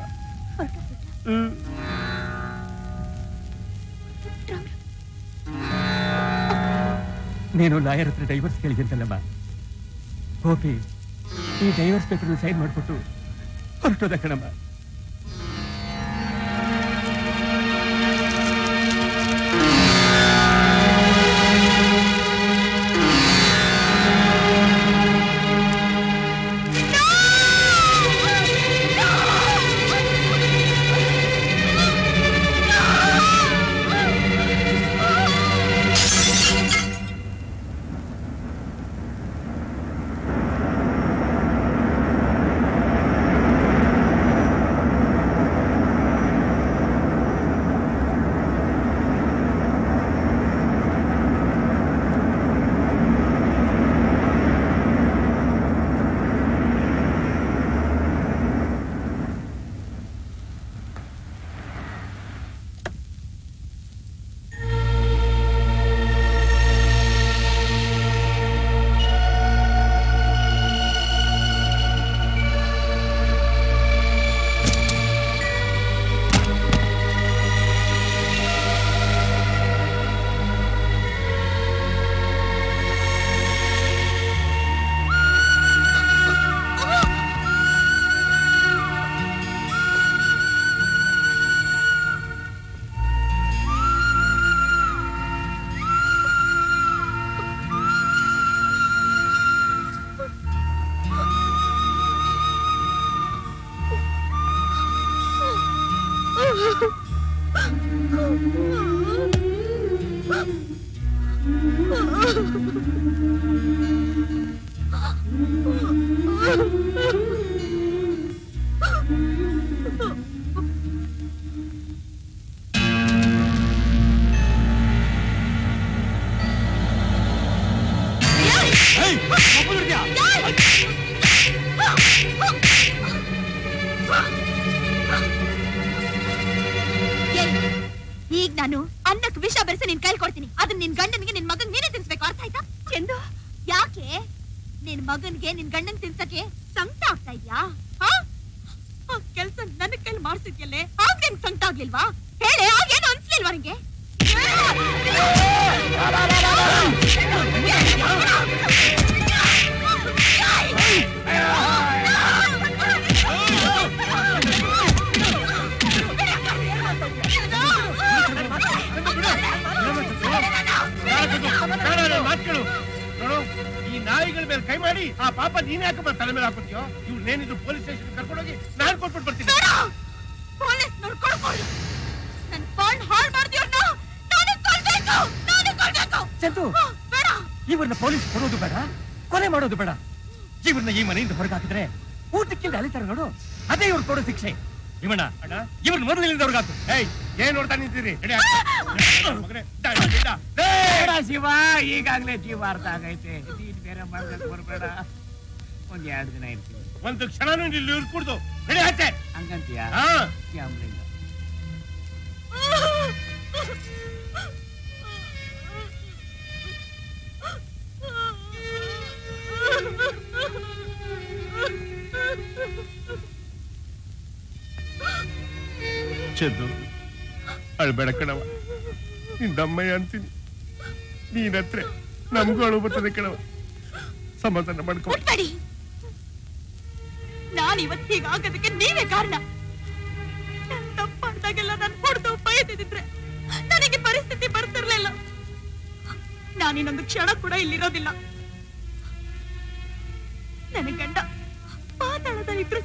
నేను లాయర్ ಹತ್ರ ಡೈವರ್ಸ್ ಕೇಳಿದ್ದಂತಲ್ಲಮ್ಮ ಗೋಪಿ ಈ ಡೈವರ್ಸ್ ಪೇಪರ್ ಸೈನ್ ಮಾಡಿಬಿಟ್ಟು ಹೊರಟೋದ ಕಣಮ್ಮ नायिगळ मेल ಕೈ ಮಾಡಿ ಆ ಪಾಪ ನೀನೇ ಯಾಕೆ ತಲೆ ಮೇಲೆ ಹಾಕುತ್ತೀಯೋ ಇವ್ಳು ನೇನಿದ್ರು ಪೊಲೀಸ್ ಸ್ಟೇಷನ್ ಕರ್ಕೊಂಡು ಹೋಗಿ ನಾನು ಕೊಟ್ಬಿಟ್ಟು ಬರ್ತೀನಿ ಪೊಲೀಸ್ ನೋಡ್ಕೊಳ್ಳಿ ನನ್ನ ಫೋನ್ ಹಾಲ್ ಮಾಡ್ತೀಯೋ ನಾನು ಕೊಲ್ಬೇಕು ಚಂತು ಬೇಡ ಇವರನ್ನ ಪೊಲೀಸ್ ಕೊಡೋದು ಬೇಡ ಕೊಲೆ ಮಾಡೋದು ಬೇಡ ಜೀವನ ಈ ಮನೆಯಿಂದ ಹೊರಗೆ ಹಾಕಿದ್ರೆ ಊಟಕ್ಕಿಂತ ಅಲಿತಾರ ನೋಡು ಅದೇ ಇವರು ಕೊಡೋ ಶಿಕ್ಷೆ ಇವಣ್ಣ ಅಣ್ಣ ಇವರನ್ನ ಮೊದಲಿನಿಂದ ಹೊರಗೆ ಹಾಕು ಏಯ್ ಏನು ನೋಡ್ತಾ ನಿಂತಿದ್ದೀರಿ ಎಡೆ ಮಗನೇ ಡಾ ಡಾ ಶಿವ ಈಗಾಗಲೇ ಜೀವ ಅರ್ಧ ಆಗೈತೆ मेरा मार्ग पर बड़ा कौन याद नहीं थी वन तो क्षणों ने लूट कर दो मेरे हाथ है अंगंती यार हाँ क्या हम लेंगे चंदू अलबेड़ा कड़वा इन दम्मे यांती नी नत्रे नमको अनुभव तक कड़वा समाधान बड़ी नानी आगदे नहीं कारण तपड़े भयद्रे नन परस्थिति बर्तिर नानीन क्षण कूड़ा इलोदी नन गंड पाता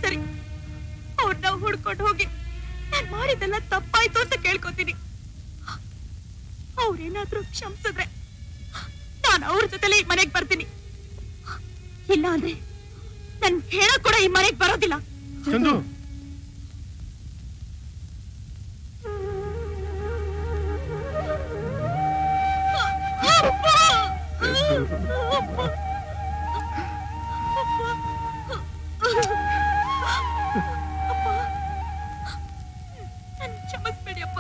सरी हुड़क होंगी नान तप्पायतु अंत केळ्कोतीनि क्षमसिद्रे नानु अवर जोतेले मनेगे बर्तीनि ಇಲ್ಲ ಅಂದ್ರೆ ನನ್ನ ಹೆಣ ಕೂಡ ಈ ಮನೆಗೆ ಬರೋದಿಲ್ಲ ಚಂದು ನನ್ನ ಕ್ಷಮಿಸಬೇಡಿ ಅಪ್ಪ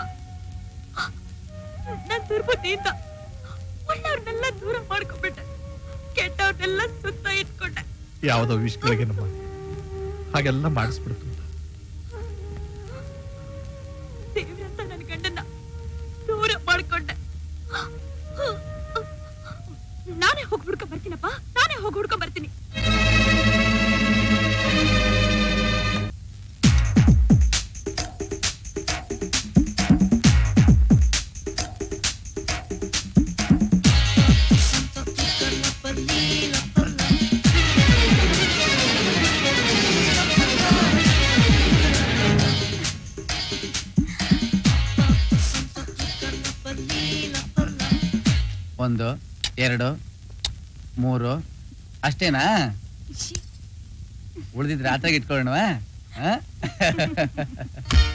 ನನ್ನ ದುರ್ಬುದ್ಧಿಯಿಂದ ಒಳ್ಳೆಯವರನ್ನೆಲ್ಲ ದೂರ ಮಾಡ್ಕೊಂಡ್ಬಿಟ್ಟೆ ಕೆಟ್ಟವರನ್ನೆಲ್ಲ ಸುತ್ತ ಇಟ್ಕೊಂಡೆ ಯಾವುದೋ ವಿಷಯಗಳಿಗೆ ನಮ್ಮ ಹಾಗೆಲ್ಲ ಮಾಡಿಸ್ಬಿಡ್ತು ದೇವ್ರಂತ ನನ್ನ ಗಂಡನ್ನ ದೂರ ಮಾಡ್ಕೊಂಡೆ ನಾನೇ ಹೋಗಿ ಹುಡ್ಕೊಂಡ್ ಬರ್ತೀನಪ್ಪ ನಾನೇ ಹೋಗಿ ಹುಡ್ಕೊಂಡ್ ಬರ್ತೀನಿ ಅಷ್ಟೇನಾ ಉಳಿದಿದ್ರೆ ಆತಗೆ ಇಟ್ಕೊಳ್ಳೋಣ